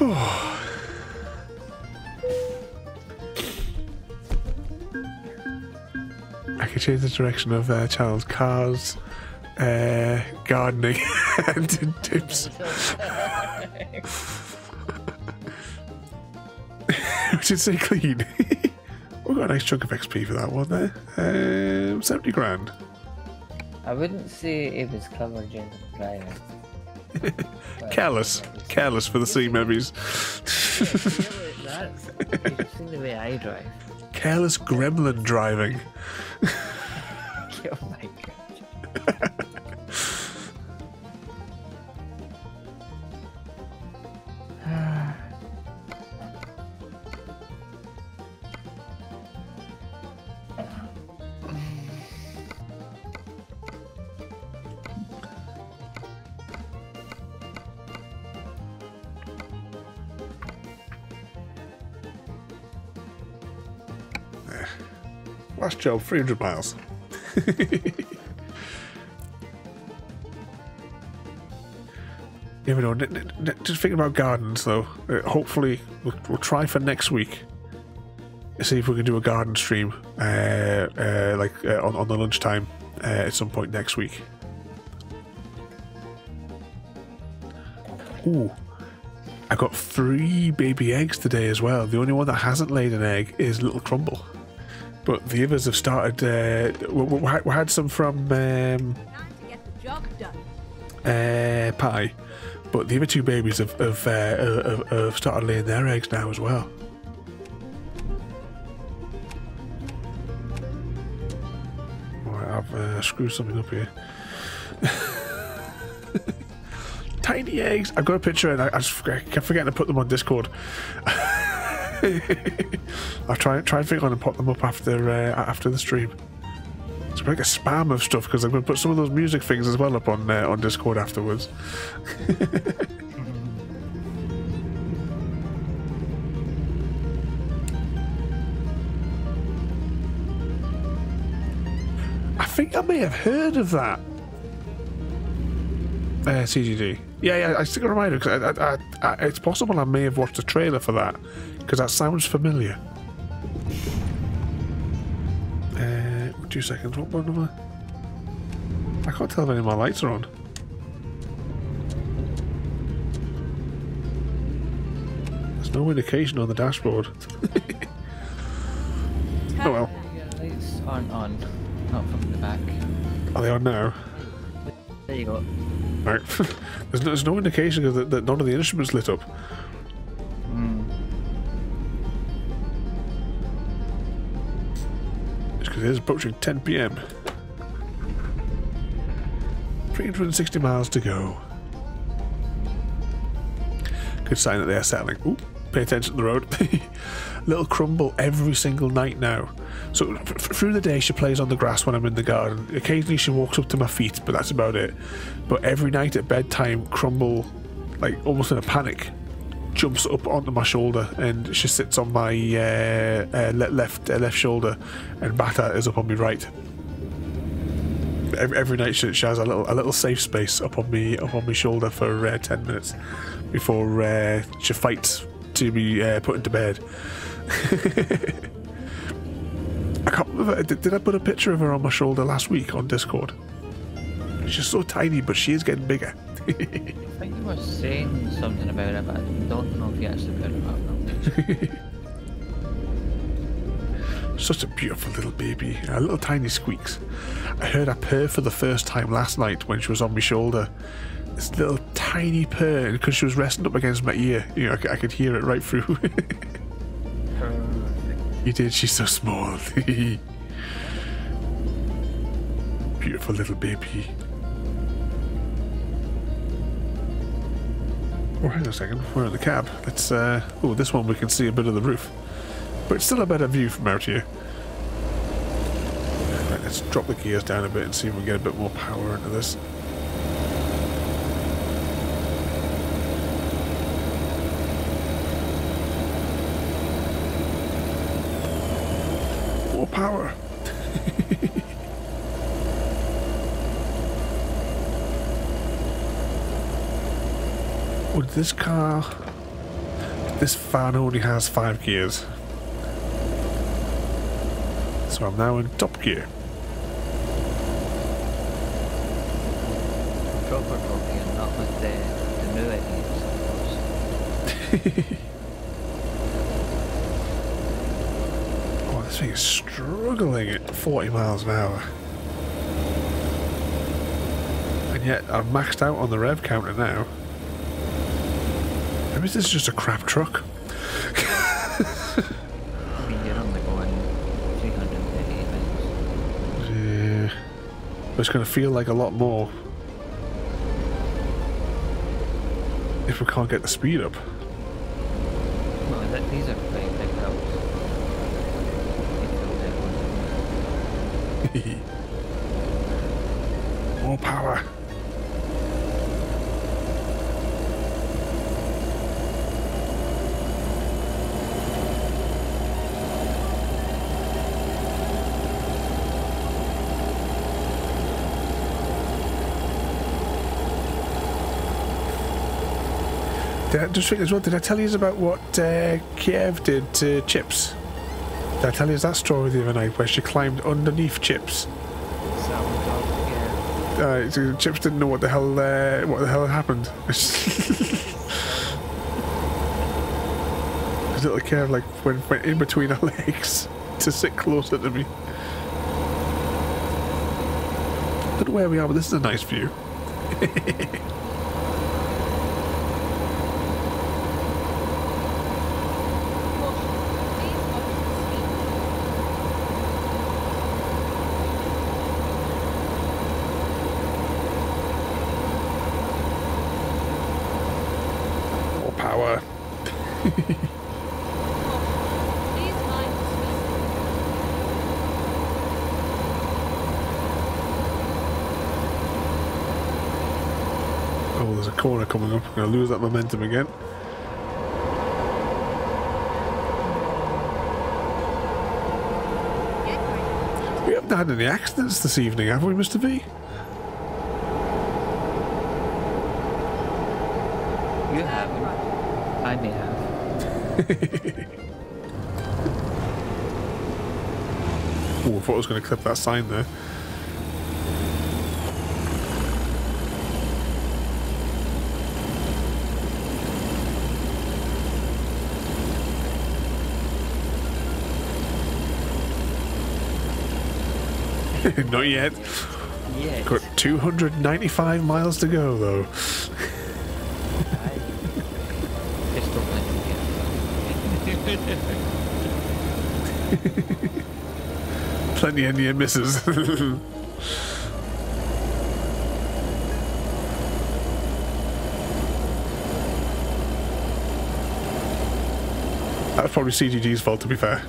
Oh. I could change the direction of child's cars, gardening, and tips. We should say clean. We got a nice chunk of XP for that one there. 70 grand. I wouldn't say it was clever, James. Careless. Careless for the sea memories. You've seen the way I drive. Careless gremlin driving. Oh my god. Last job, 300 miles. You never know. Just think about gardens, though. Hopefully, we'll try for next week. See if we can do a garden stream, on the lunchtime at some point next week. Ooh, I got 3 baby eggs today as well. The only one that hasn't laid an egg is Little Crumble. But the others have started. We had some from Pie, but the other 2 babies have started laying their eggs now as well. Right, I've screwed something up here. Tiny eggs. I've got a picture, and I just kept forgetting to put them on Discord. I'll try and figure out and pop them up after the stream. It's like a spam of stuff because I'm going to put some of those music things as well up on Discord afterwards. I think I may have heard of that. CGD. Yeah, I still got a reminder because it's possible I may have watched a trailer for that. Because that sounds familiar. 2 seconds. What button am I? I can't tell if any of my lights are on. There's no indication on the dashboard. Oh well. Your lights aren't on. Not from the back. Are they on now? There you go. Right. there's no indication that none of the instruments lit up. It is approaching 10 PM. 360 miles to go. Good sign that they are settling. Ooh, pay attention to the road. Little Crumble every single night now. So through the day she plays on the grass when I'm in the garden. Occasionally she walks up to my feet, but that's about it. But every night at bedtime, Crumble, like almost in a panic, jumps up onto my shoulder and she sits on my left shoulder, and Bata is up on my right. Every night she has a little safe space up on my shoulder for 10 minutes before she fights to be put into bed. I can't remember, did I put a picture of her on my shoulder last week on Discord? She's so tiny, but she is getting bigger. I think you were saying something about it, but I don't know if you actually put it out. Such a beautiful little baby, her little tiny squeaks. I heard her purr for the first time last night when she was on my shoulder. This little tiny purr, and because she was resting up against my ear, you know, I could hear it right through. You did, she's so small. Beautiful little baby. Oh, hang on a second, we're in the cab. Let's, oh, this one we can see a bit of the roof. But it's still a better view from out here. Right, let's drop the gears down a bit and see if we can get a bit more power into this. More power! This car, this van only has 5 gears, so I'm now in top gear. Proper top gear, not with the new ideas. Oh, this thing is struggling at 40 miles an hour. And yet, I've maxed out on the rev counter now. Maybe this is just a crap truck. I mean, you're only going 338 miles. Yeah. But it's going to feel like a lot more if we can't get the speed up. Well, these are quite big hills. More power. Did I tell you about what Kiev did to Chips? Did I tell you that story the other night where she climbed underneath Chips? So Chips didn't know what the hell had happened. His little Kiev like went in between her legs to sit closer to me. Don't know where we are, but this is a nice view. Corner coming up, I'm going to lose that momentum again. We haven't had any accidents this evening, have we, Mr. V? You haven't. I may have. Oh, I thought I was going to clip that sign there. Not yet. Yes. Got 295 miles to go, though. Plenty of near misses. That's probably CGG's fault, to be fair.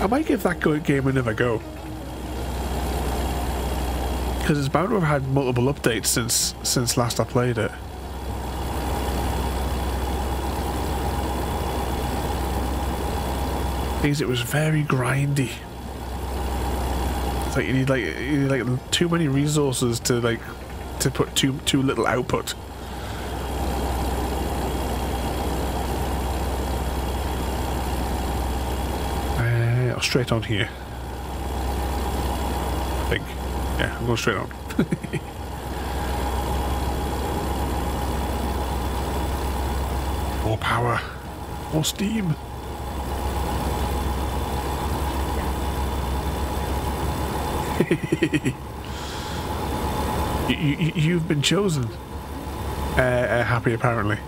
I might give that game another go, because it's bound to have had multiple updates since last I played it. Because it was very grindy. It's like you need too many resources to put too little output. Straight on here, I think. Yeah, I'm going straight on. More power, more steam. You've been chosen. Happy, apparently.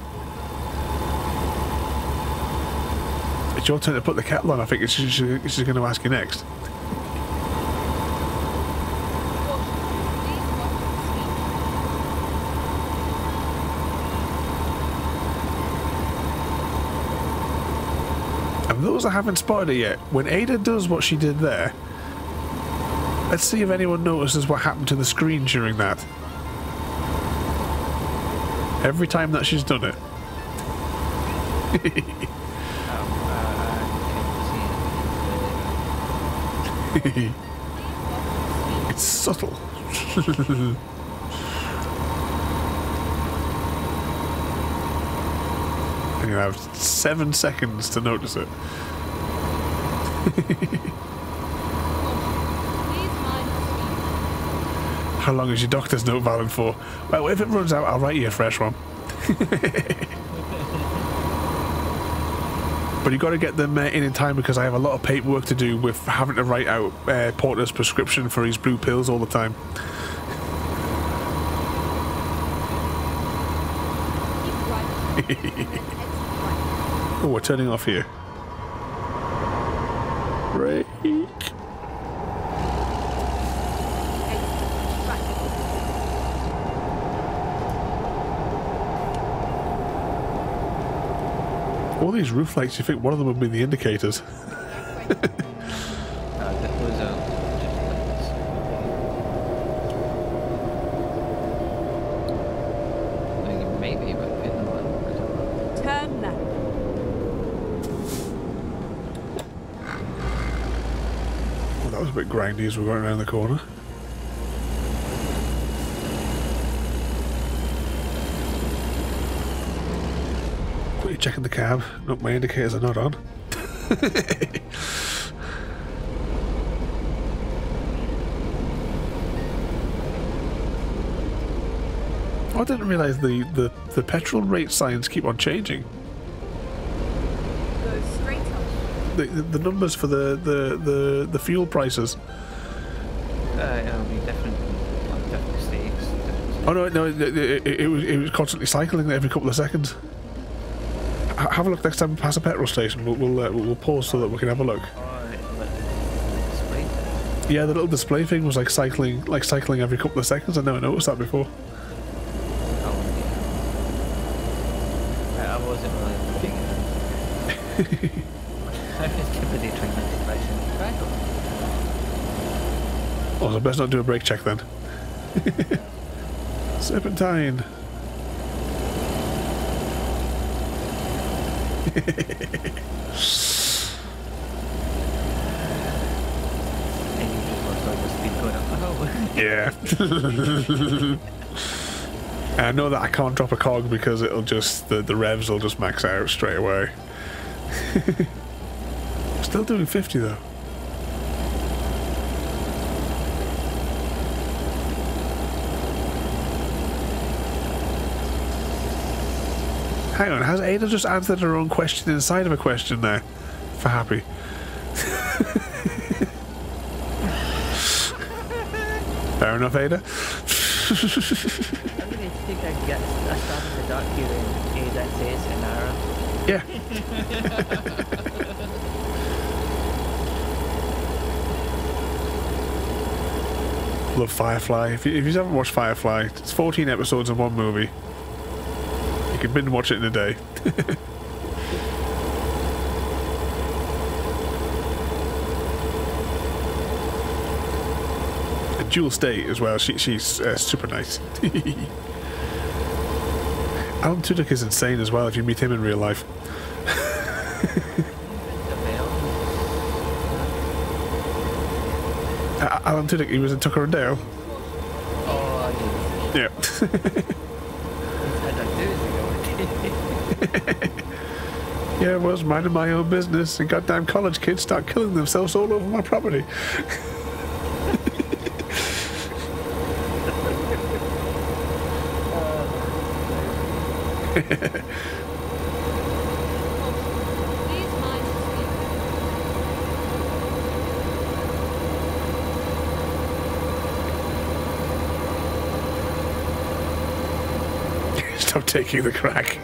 It's your turn to put the kettle on. I think she's going to ask you next. And those that haven't spotted it yet, when Ada does what she did there, let's see if anyone notices what happened to the screen during that. Every time that she's done it. It's subtle. And you have 7 seconds to notice it. How long is your doctor's note valid for? Well, if it runs out, I'll write you a fresh one. But you got to get them in time, because I have a lot of paperwork to do with having to write out Porter's prescription for his blue pills all the time. Oh, we're turning off here. Break. All these roof lights, you think one of them would be the indicators. Maybe, but turn left. Well, that was a bit grindy as we went around the corner. Checking the cab. Nope, my indicators are not on. Oh, I didn't realise the petrol rate signs keep on changing. Go straight up. The numbers for the fuel prices. It'll be different. Like different states. Different. Oh no, it was constantly cycling every couple of seconds. Have a look next time we pass a petrol station. We'll pause so that we can have a look. Yeah, the little display thing was like cycling every couple of seconds. I never noticed that before. I wasn't really thinking of it. I just kept the day trying to take place in the cycle. Oh, so best not do a brake check then. Serpentine. Yeah. I know that I can't drop a cog because it'll just the revs will just max out straight away. Still doing 50 though. Hang on, has Ada just answered her own question inside of a question there? For happy. Fair enough, Ada. I'm going to think I can get a stuff in the dark here in Ada says an hour. Yeah. Love Firefly. If you haven't watched Firefly, it's 14 episodes of one movie. You can binge watch it in a day. And Jewel State as well. She's super nice. Alan Tudyk is insane as well if you meet him in real life. Alan Tudyk, he was in Tucker and Dale. Oh, yeah. Yeah, I was minding my own business, and goddamn college kids start killing themselves all over my property. Stop taking the crack.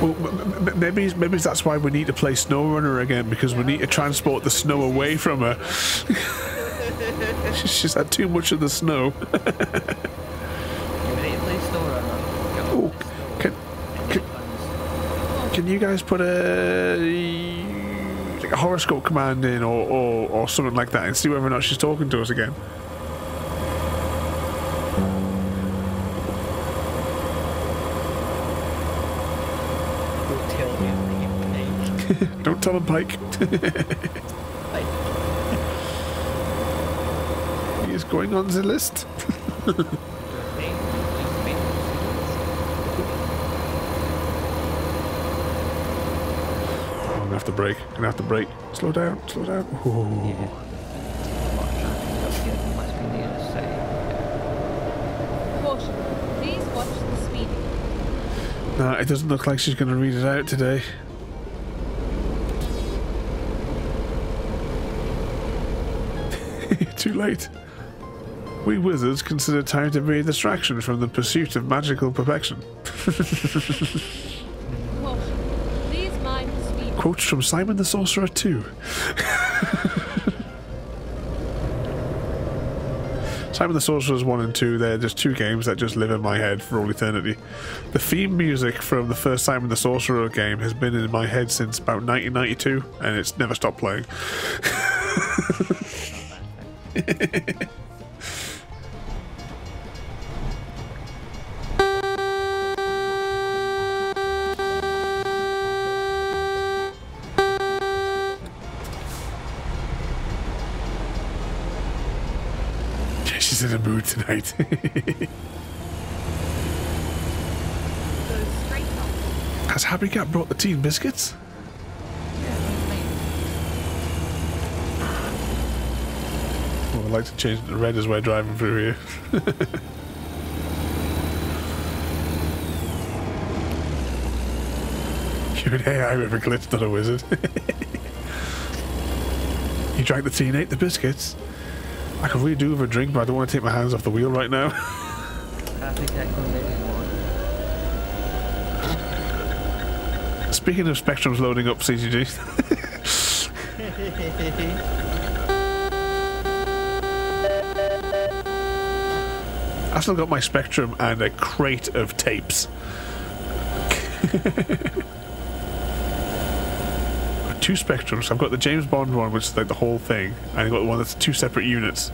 Well, maybe that's why we need to play SnowRunner again, because we need to transport the snow away from her. She's had too much of the snow. Oh, can you guys put a horoscope command in or something like that and see whether or not she's talking to us again? Don't tell him, Pike. He is going on the list. Oh, I'm gonna have to brake. I'm gonna have to brake. Slow down. Slow down. Oh. Nah, it doesn't look like she's gonna read it out today. Too late. We wizards consider time to be a distraction from the pursuit of magical perfection. Quotes from Simon the Sorcerer 2. Simon the Sorcerer's 1 and 2, they're just two games that just live in my head for all eternity. The theme music from the first Simon the Sorcerer game has been in my head since about 1992, and it's never stopped playing. She's in a mood tonight. Has Happy Cat brought the tea and biscuits? I'd like to change it to red as we're driving through here. You're an AI with a glitch, not a wizard. You drank the tea and ate the biscuits. I could really do with a drink, but I don't want to take my hands off the wheel right now. Speaking of Spectrums loading up, CGG. I still got my Spectrum and a crate of tapes. 2 Spectrums. I've got the James Bond one, which is like the whole thing, and I've got the one that's 2 separate units.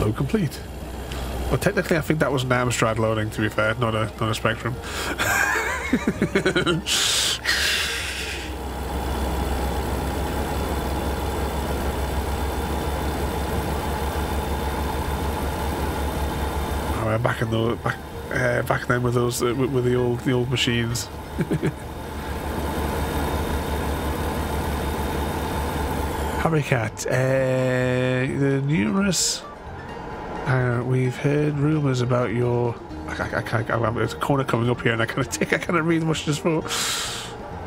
Load complete. Well, technically, I think that was an Amstrad loading. To be fair, not a Spectrum. Back in the back then with those with the old machines. Happy Cat, the numerous we've heard rumours about your. I can't. There's a corner coming up here, and I can't read much just for.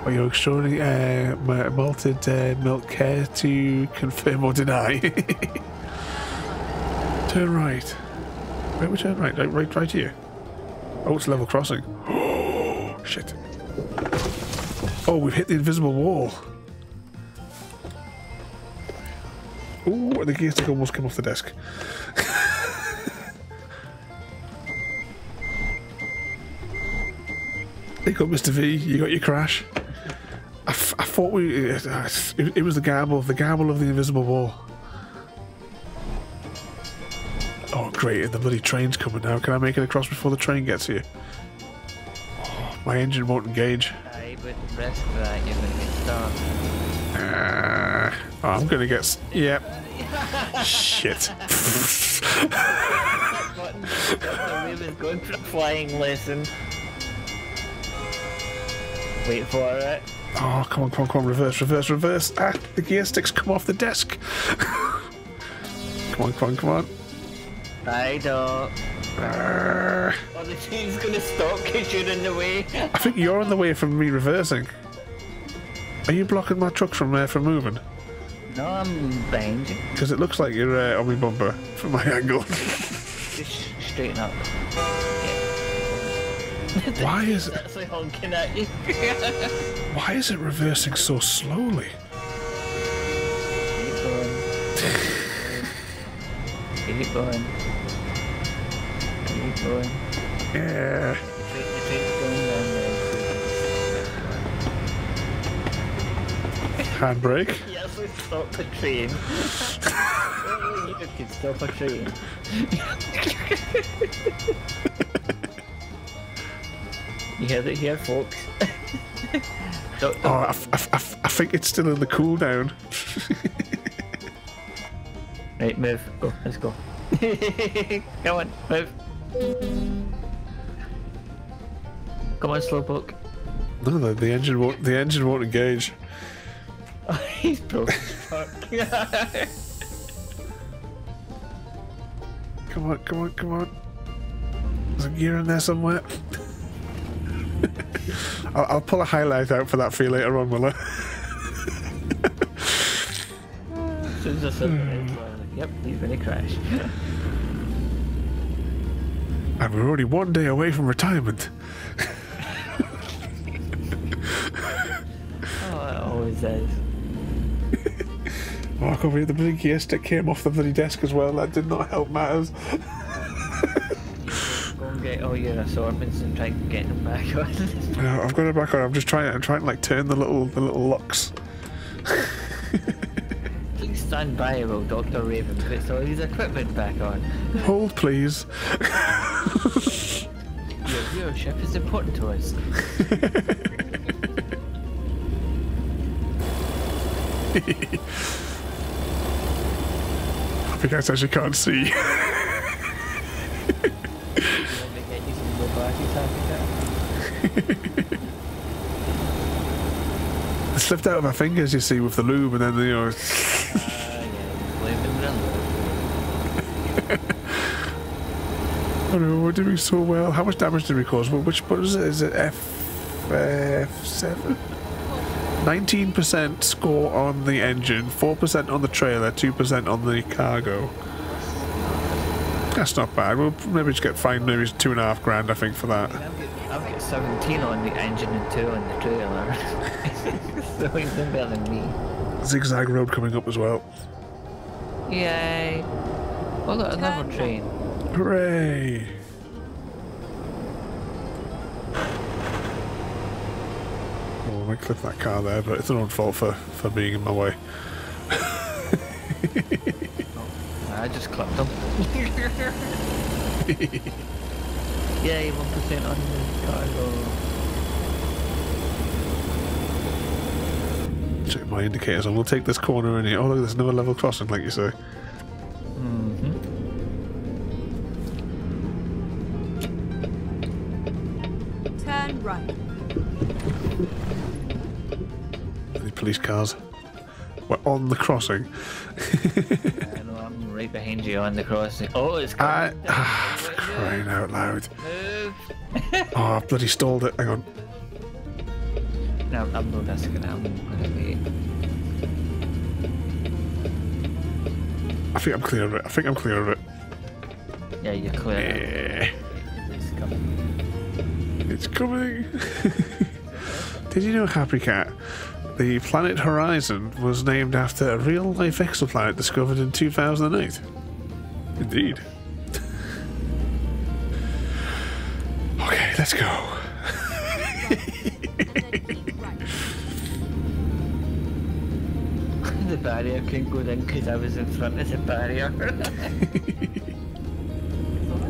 Are you extraordinary malted milk? Care to confirm or deny? Turn right. Where we turn right? Right here. Oh, it's level crossing. Oh, shit. Oh, we've hit the invisible wall. Ooh, the gear stick almost came off the desk. You got Mr. V, you got your crash. I thought we... It was the gamble of the invisible wall. Oh, great, and the bloody train's coming now. Can I make it across before the train gets here? Oh, my engine won't engage. I wouldn't rest for that, you're going to get starved. Oh, I'm going to get... Yep. Shit. We were going for a flying lesson. Wait for it. Oh, come on, come on, come on. Reverse, reverse, reverse. Ah, the gear stick's come off the desk. Come on, come on, come on. I don't. Oh, the team's gonna stop because you're in the way. I think you're in the way from me reversing. Are you blocking my truck from moving? No, I'm behind you. Because it looks like you're on my bumper from my angle. Just straighten up. Yeah. Why is it? That's like honking at you. Why is it reversing so slowly? Keep going. Keep going. Keep going. Yeah. Handbrake. Yes, we stopped the train. You could stop a train. You heard it here, folks. Don't. Oh, I think it's still in the cool down. Right, move. Go. Let's go. Come on, move. Come on, slowpoke. No, no, the engine won't engage. Oh, he's broke as fuck. Come on, come on, come on. There's a gear in there somewhere. I'll pull a highlight out for that for you later on, will I? As I said, yep, he's gonna crash. And we're already one day away from retirement. Oh, it always is. Mark over here, the blue gear stick came off the bloody desk as well. That did not help matters. Go and get all your assortments and try and get them back on. No, I've got it back on. I'm just trying. I'm trying to like turn the little locks. Stand by while Dr. Raven puts all his equipment back on. Hold, please. Your viewership is important to us. I think I actually can't see. It slipped out of my fingers, you see, with the lube, and then, you know. Oh no, we're doing so well. How much damage did we cause? Well, which what was it? Is it F7? 19% score on the engine, 4% on the trailer, 2% on the cargo. That's not bad. We'll maybe just get fined maybe £2,500 I think for that. I've got 17 on the engine and 2 on the trailer. So he's doing better than me. Zigzag road coming up as well. Yay! Oh look, another train. Hooray! Oh, I might clip that car there, but it's an own fault for being in my way. Oh, I just clipped him. Yay, 1% on the cargo. Check my indicators on. We'll take this corner in here. Oh, look, there's another level crossing, like you say. Right. Any police cars? We're on the crossing. I know, I'm right behind you on the crossing. Oh, it's coming. Ah, for crying out loud. Move. Oh, I bloody stalled it. Hang on. No, I'm not asking now. I think I'm clear of it. I think I'm clear of it. Yeah, you're clear. Yeah. It's coming. It's coming! Did you know, Happy Cat, the planet Horizon was named after a real-life exoplanet discovered in 2008? Indeed. Okay, let's go. The barrier couldn't go in because I was in front of the barrier. Why is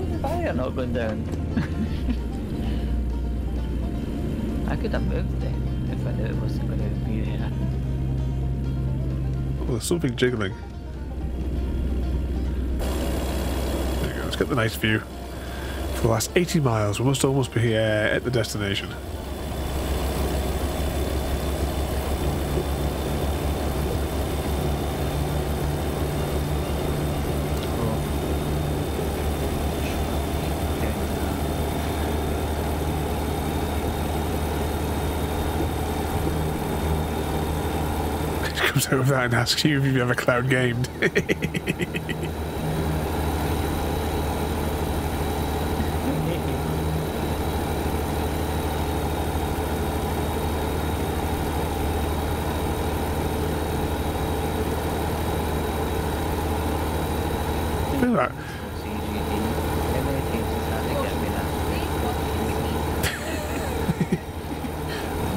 the barrier not going down? I could have moved it if I knew it wasn't going to be there. Oh, there's something jiggling. There you go, let's get the nice view. For the last 80 miles, we must almost be here at the destination. Over that and asks you if you've ever cloud gamed. Look at that.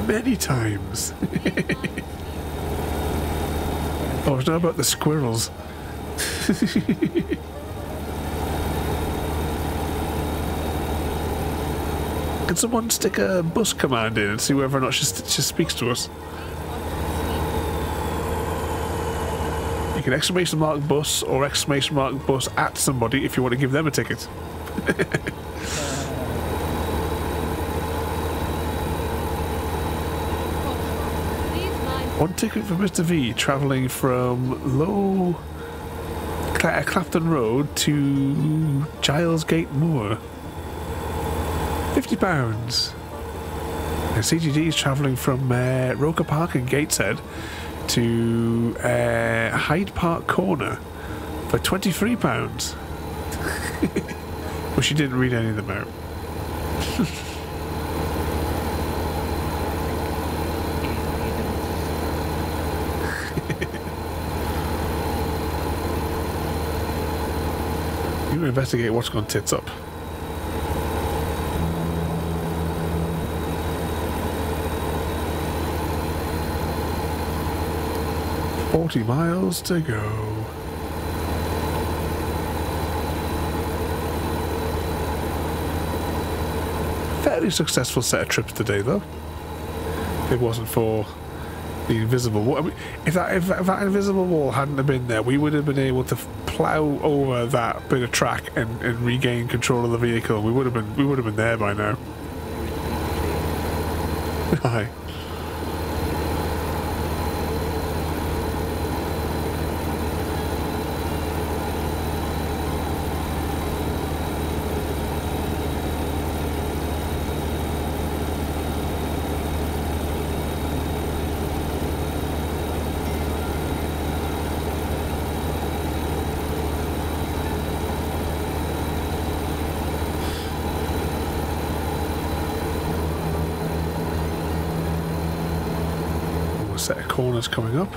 Many times. Oh, I was talking about the squirrels. Can someone stick a bus command in and see whether or not she speaks to us? You can exclamation mark bus or exclamation mark bus at somebody if you want to give them a ticket. One ticket for Mr. V travelling from Low Clapton Road to Gilesgate Moor. £50. And CGD is travelling from Roker Park in Gateshead to Hyde Park Corner for £23. Well, she didn't read any of them out. Investigate what's gone tits up. £40 to go. Fairly successful set of trips today, though. If it wasn't for the invisible wall, I mean, if that invisible wall hadn't have been there, we would have been able to plow over that bit of track and regain control of the vehicle. We would have been there by now. Hi. Corners coming up.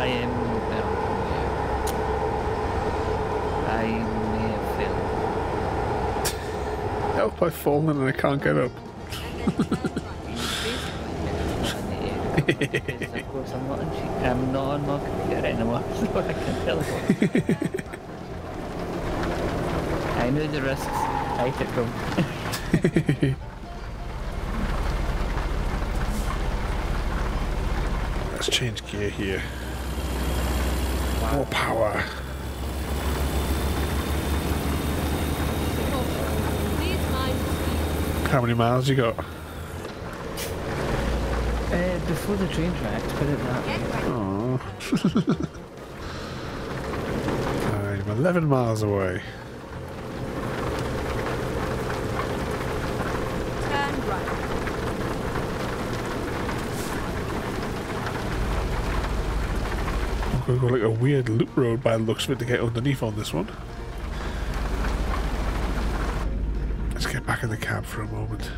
I am Help, I've fallen and I can't get up. Of course I'm not on my computer anymore, so I can teleport. I knew the risks, I took them. Let's change gear here. Wow. More power. How many miles you got? Before the train tracks, put it that way. Aww. I'm 11 miles away. Going to go like a weird loop road by the looks of it to get underneath on this one. Let's get back in the cab for a moment.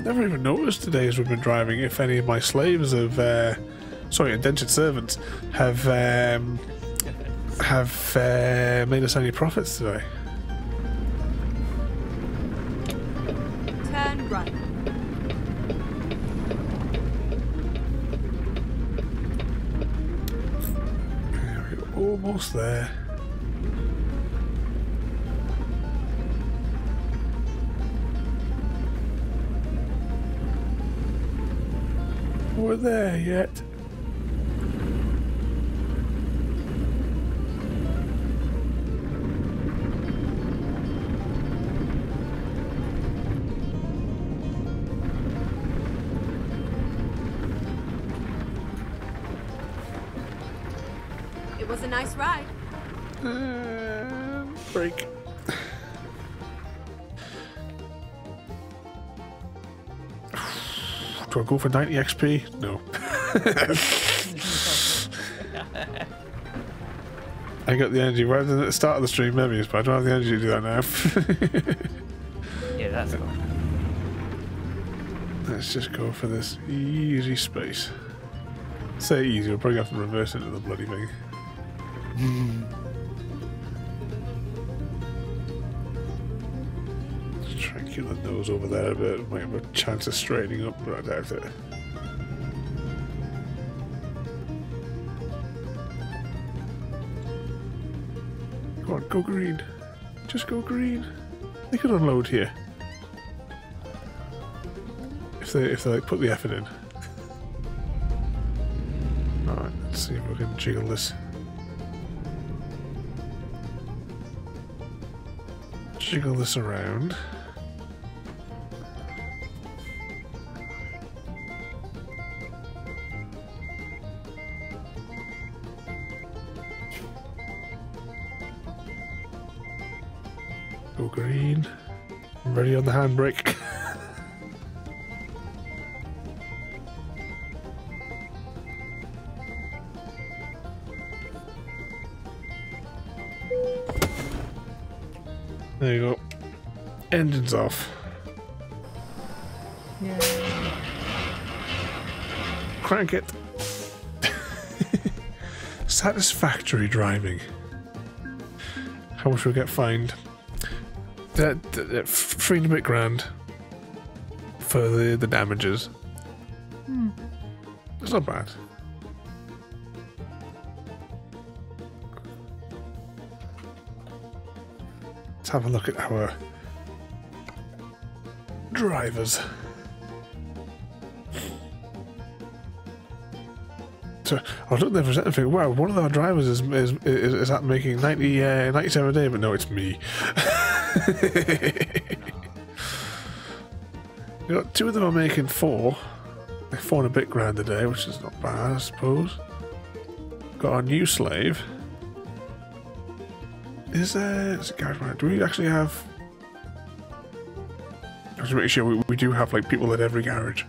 I've even noticed today as we've been driving if any of my slaves have sorry, indentured servants have made us any profits today. Turn right. There we go, almost there. We're there yet. It was a nice ride. Break. Do I go for 90 XP? No. I got the energy right at the start of the stream, maybe, but I don't have the energy to do that now. Yeah, that's fine. Let's just go for this easy space. Say easy, we'll probably have to reverse into the bloody thing. The nose over there, but might have a chance of straightening up, but I doubt it. Come on, go green. Just go green. They could unload here if they like, put the effort in. All right, let's see if we can jiggle this. Jiggle this around. Green. I'm ready on the handbrake. There you go. Engine's off. Yeah. Crank it. Satisfactory driving. How much we'll get fined? $300 grand for the damages. It's not bad. Let's have a look at our drivers. So I was looking there for a second and thinking, wow, one of our drivers is at making 97 a day, but no, it's me. You got two of them are making four and a bit grand a day, which is not bad, I suppose. Got our new slave. Is do we actually have? I was making sure we do have like people at every garage.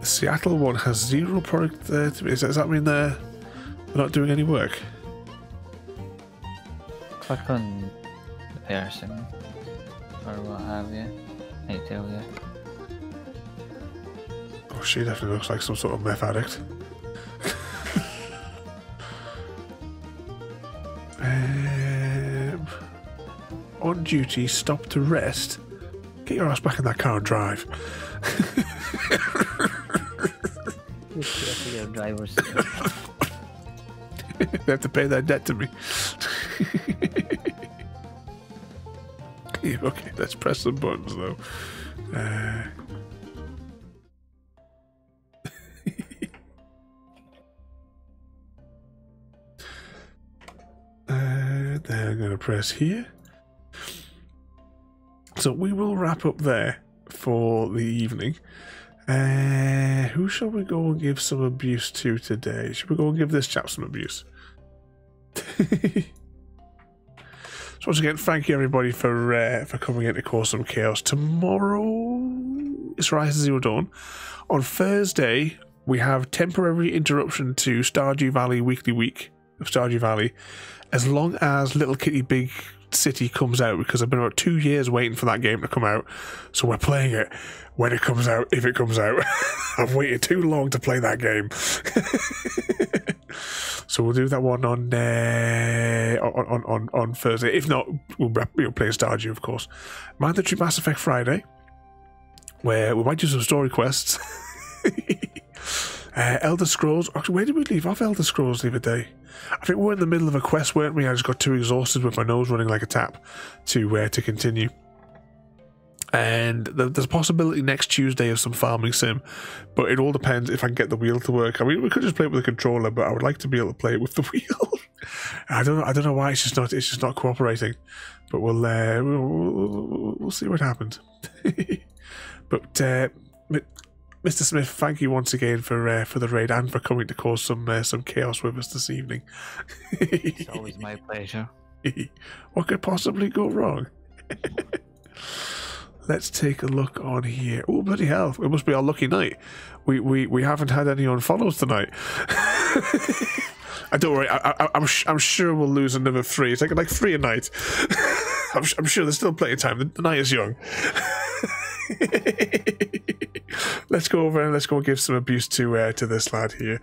The Seattle one has zero product there. Does that mean they're not doing any work? Click on the person or what have you. Can you tell there? Oh, she definitely looks like some sort of meth addict. On duty, stop to rest. Get your ass back in that car and drive. They have to pay their debt to me. save. Okay, let's press some buttons though. Then I'm gonna press here. So we will wrap up there for the evening. Who shall we go and give some abuse to today? Should we go and give this chap some abuse? So once again, thank you everybody for coming in to cause some chaos. Tomorrow it's Rise of Zero Dawn. On Thursday we have temporary interruption to Stardew Valley weekly week of Stardew Valley, as long as Little Kitty Big City comes out, because I've been about 2 years waiting for that game to come out. So we're playing it when it comes out, if it comes out. I've waited too long to play that game. So we'll do that one on Thursday. If not, we'll play Stardew, of course. Mandatory Mass Effect Friday, where we might do some story quests. Elder Scrolls. Actually, where did we leave off Elder Scrolls the other day? I think we were in the middle of a quest, weren't we? I just got too exhausted with my nose running like a tap to continue. And there's a possibility next Tuesday of some farming sim, but it all depends if I can get the wheel to work. I mean, we could just play it with a controller, but I would like to be able to play it with the wheel. I don't know why it's just not cooperating. But we'll see what happens. But Mr. Smith, thank you once again for the raid and for coming to cause some chaos with us this evening. It's always my pleasure. What could possibly go wrong? Let's take a look on here. Oh, bloody hell! It must be our lucky night. We haven't had any unfollows tonight. And don't worry, I'm sure we'll lose another three. It's like 3 a night. I'm sure there's still plenty of time. The night is young. Let's go over and let's go give some abuse to this lad here.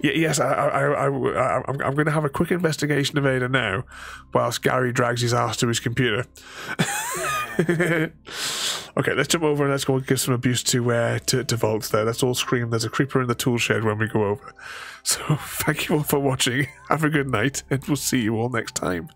Yes, I'm going to have a quick investigation of Ada now, whilst Gary drags his ass to his computer. Okay, let's jump over and let's go and give some abuse to Vault there. Let's all scream there's a creeper in the tool shed when we go over. So thank you all for watching. Have a good night, and we'll see you all next time.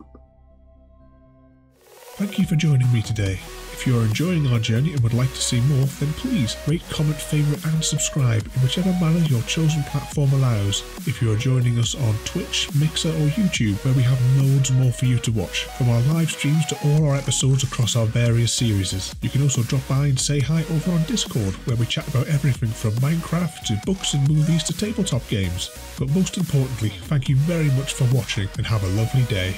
Thank you for joining me today. If you are enjoying our journey and would like to see more, then please rate, comment, favourite and subscribe in whichever manner your chosen platform allows. If you are joining us on Twitch, Mixer or YouTube, where we have loads more for you to watch, from our live streams to all our episodes across our various series. You can also drop by and say hi over on Discord, where we chat about everything from Minecraft to books and movies to tabletop games. But most importantly, thank you very much for watching and have a lovely day.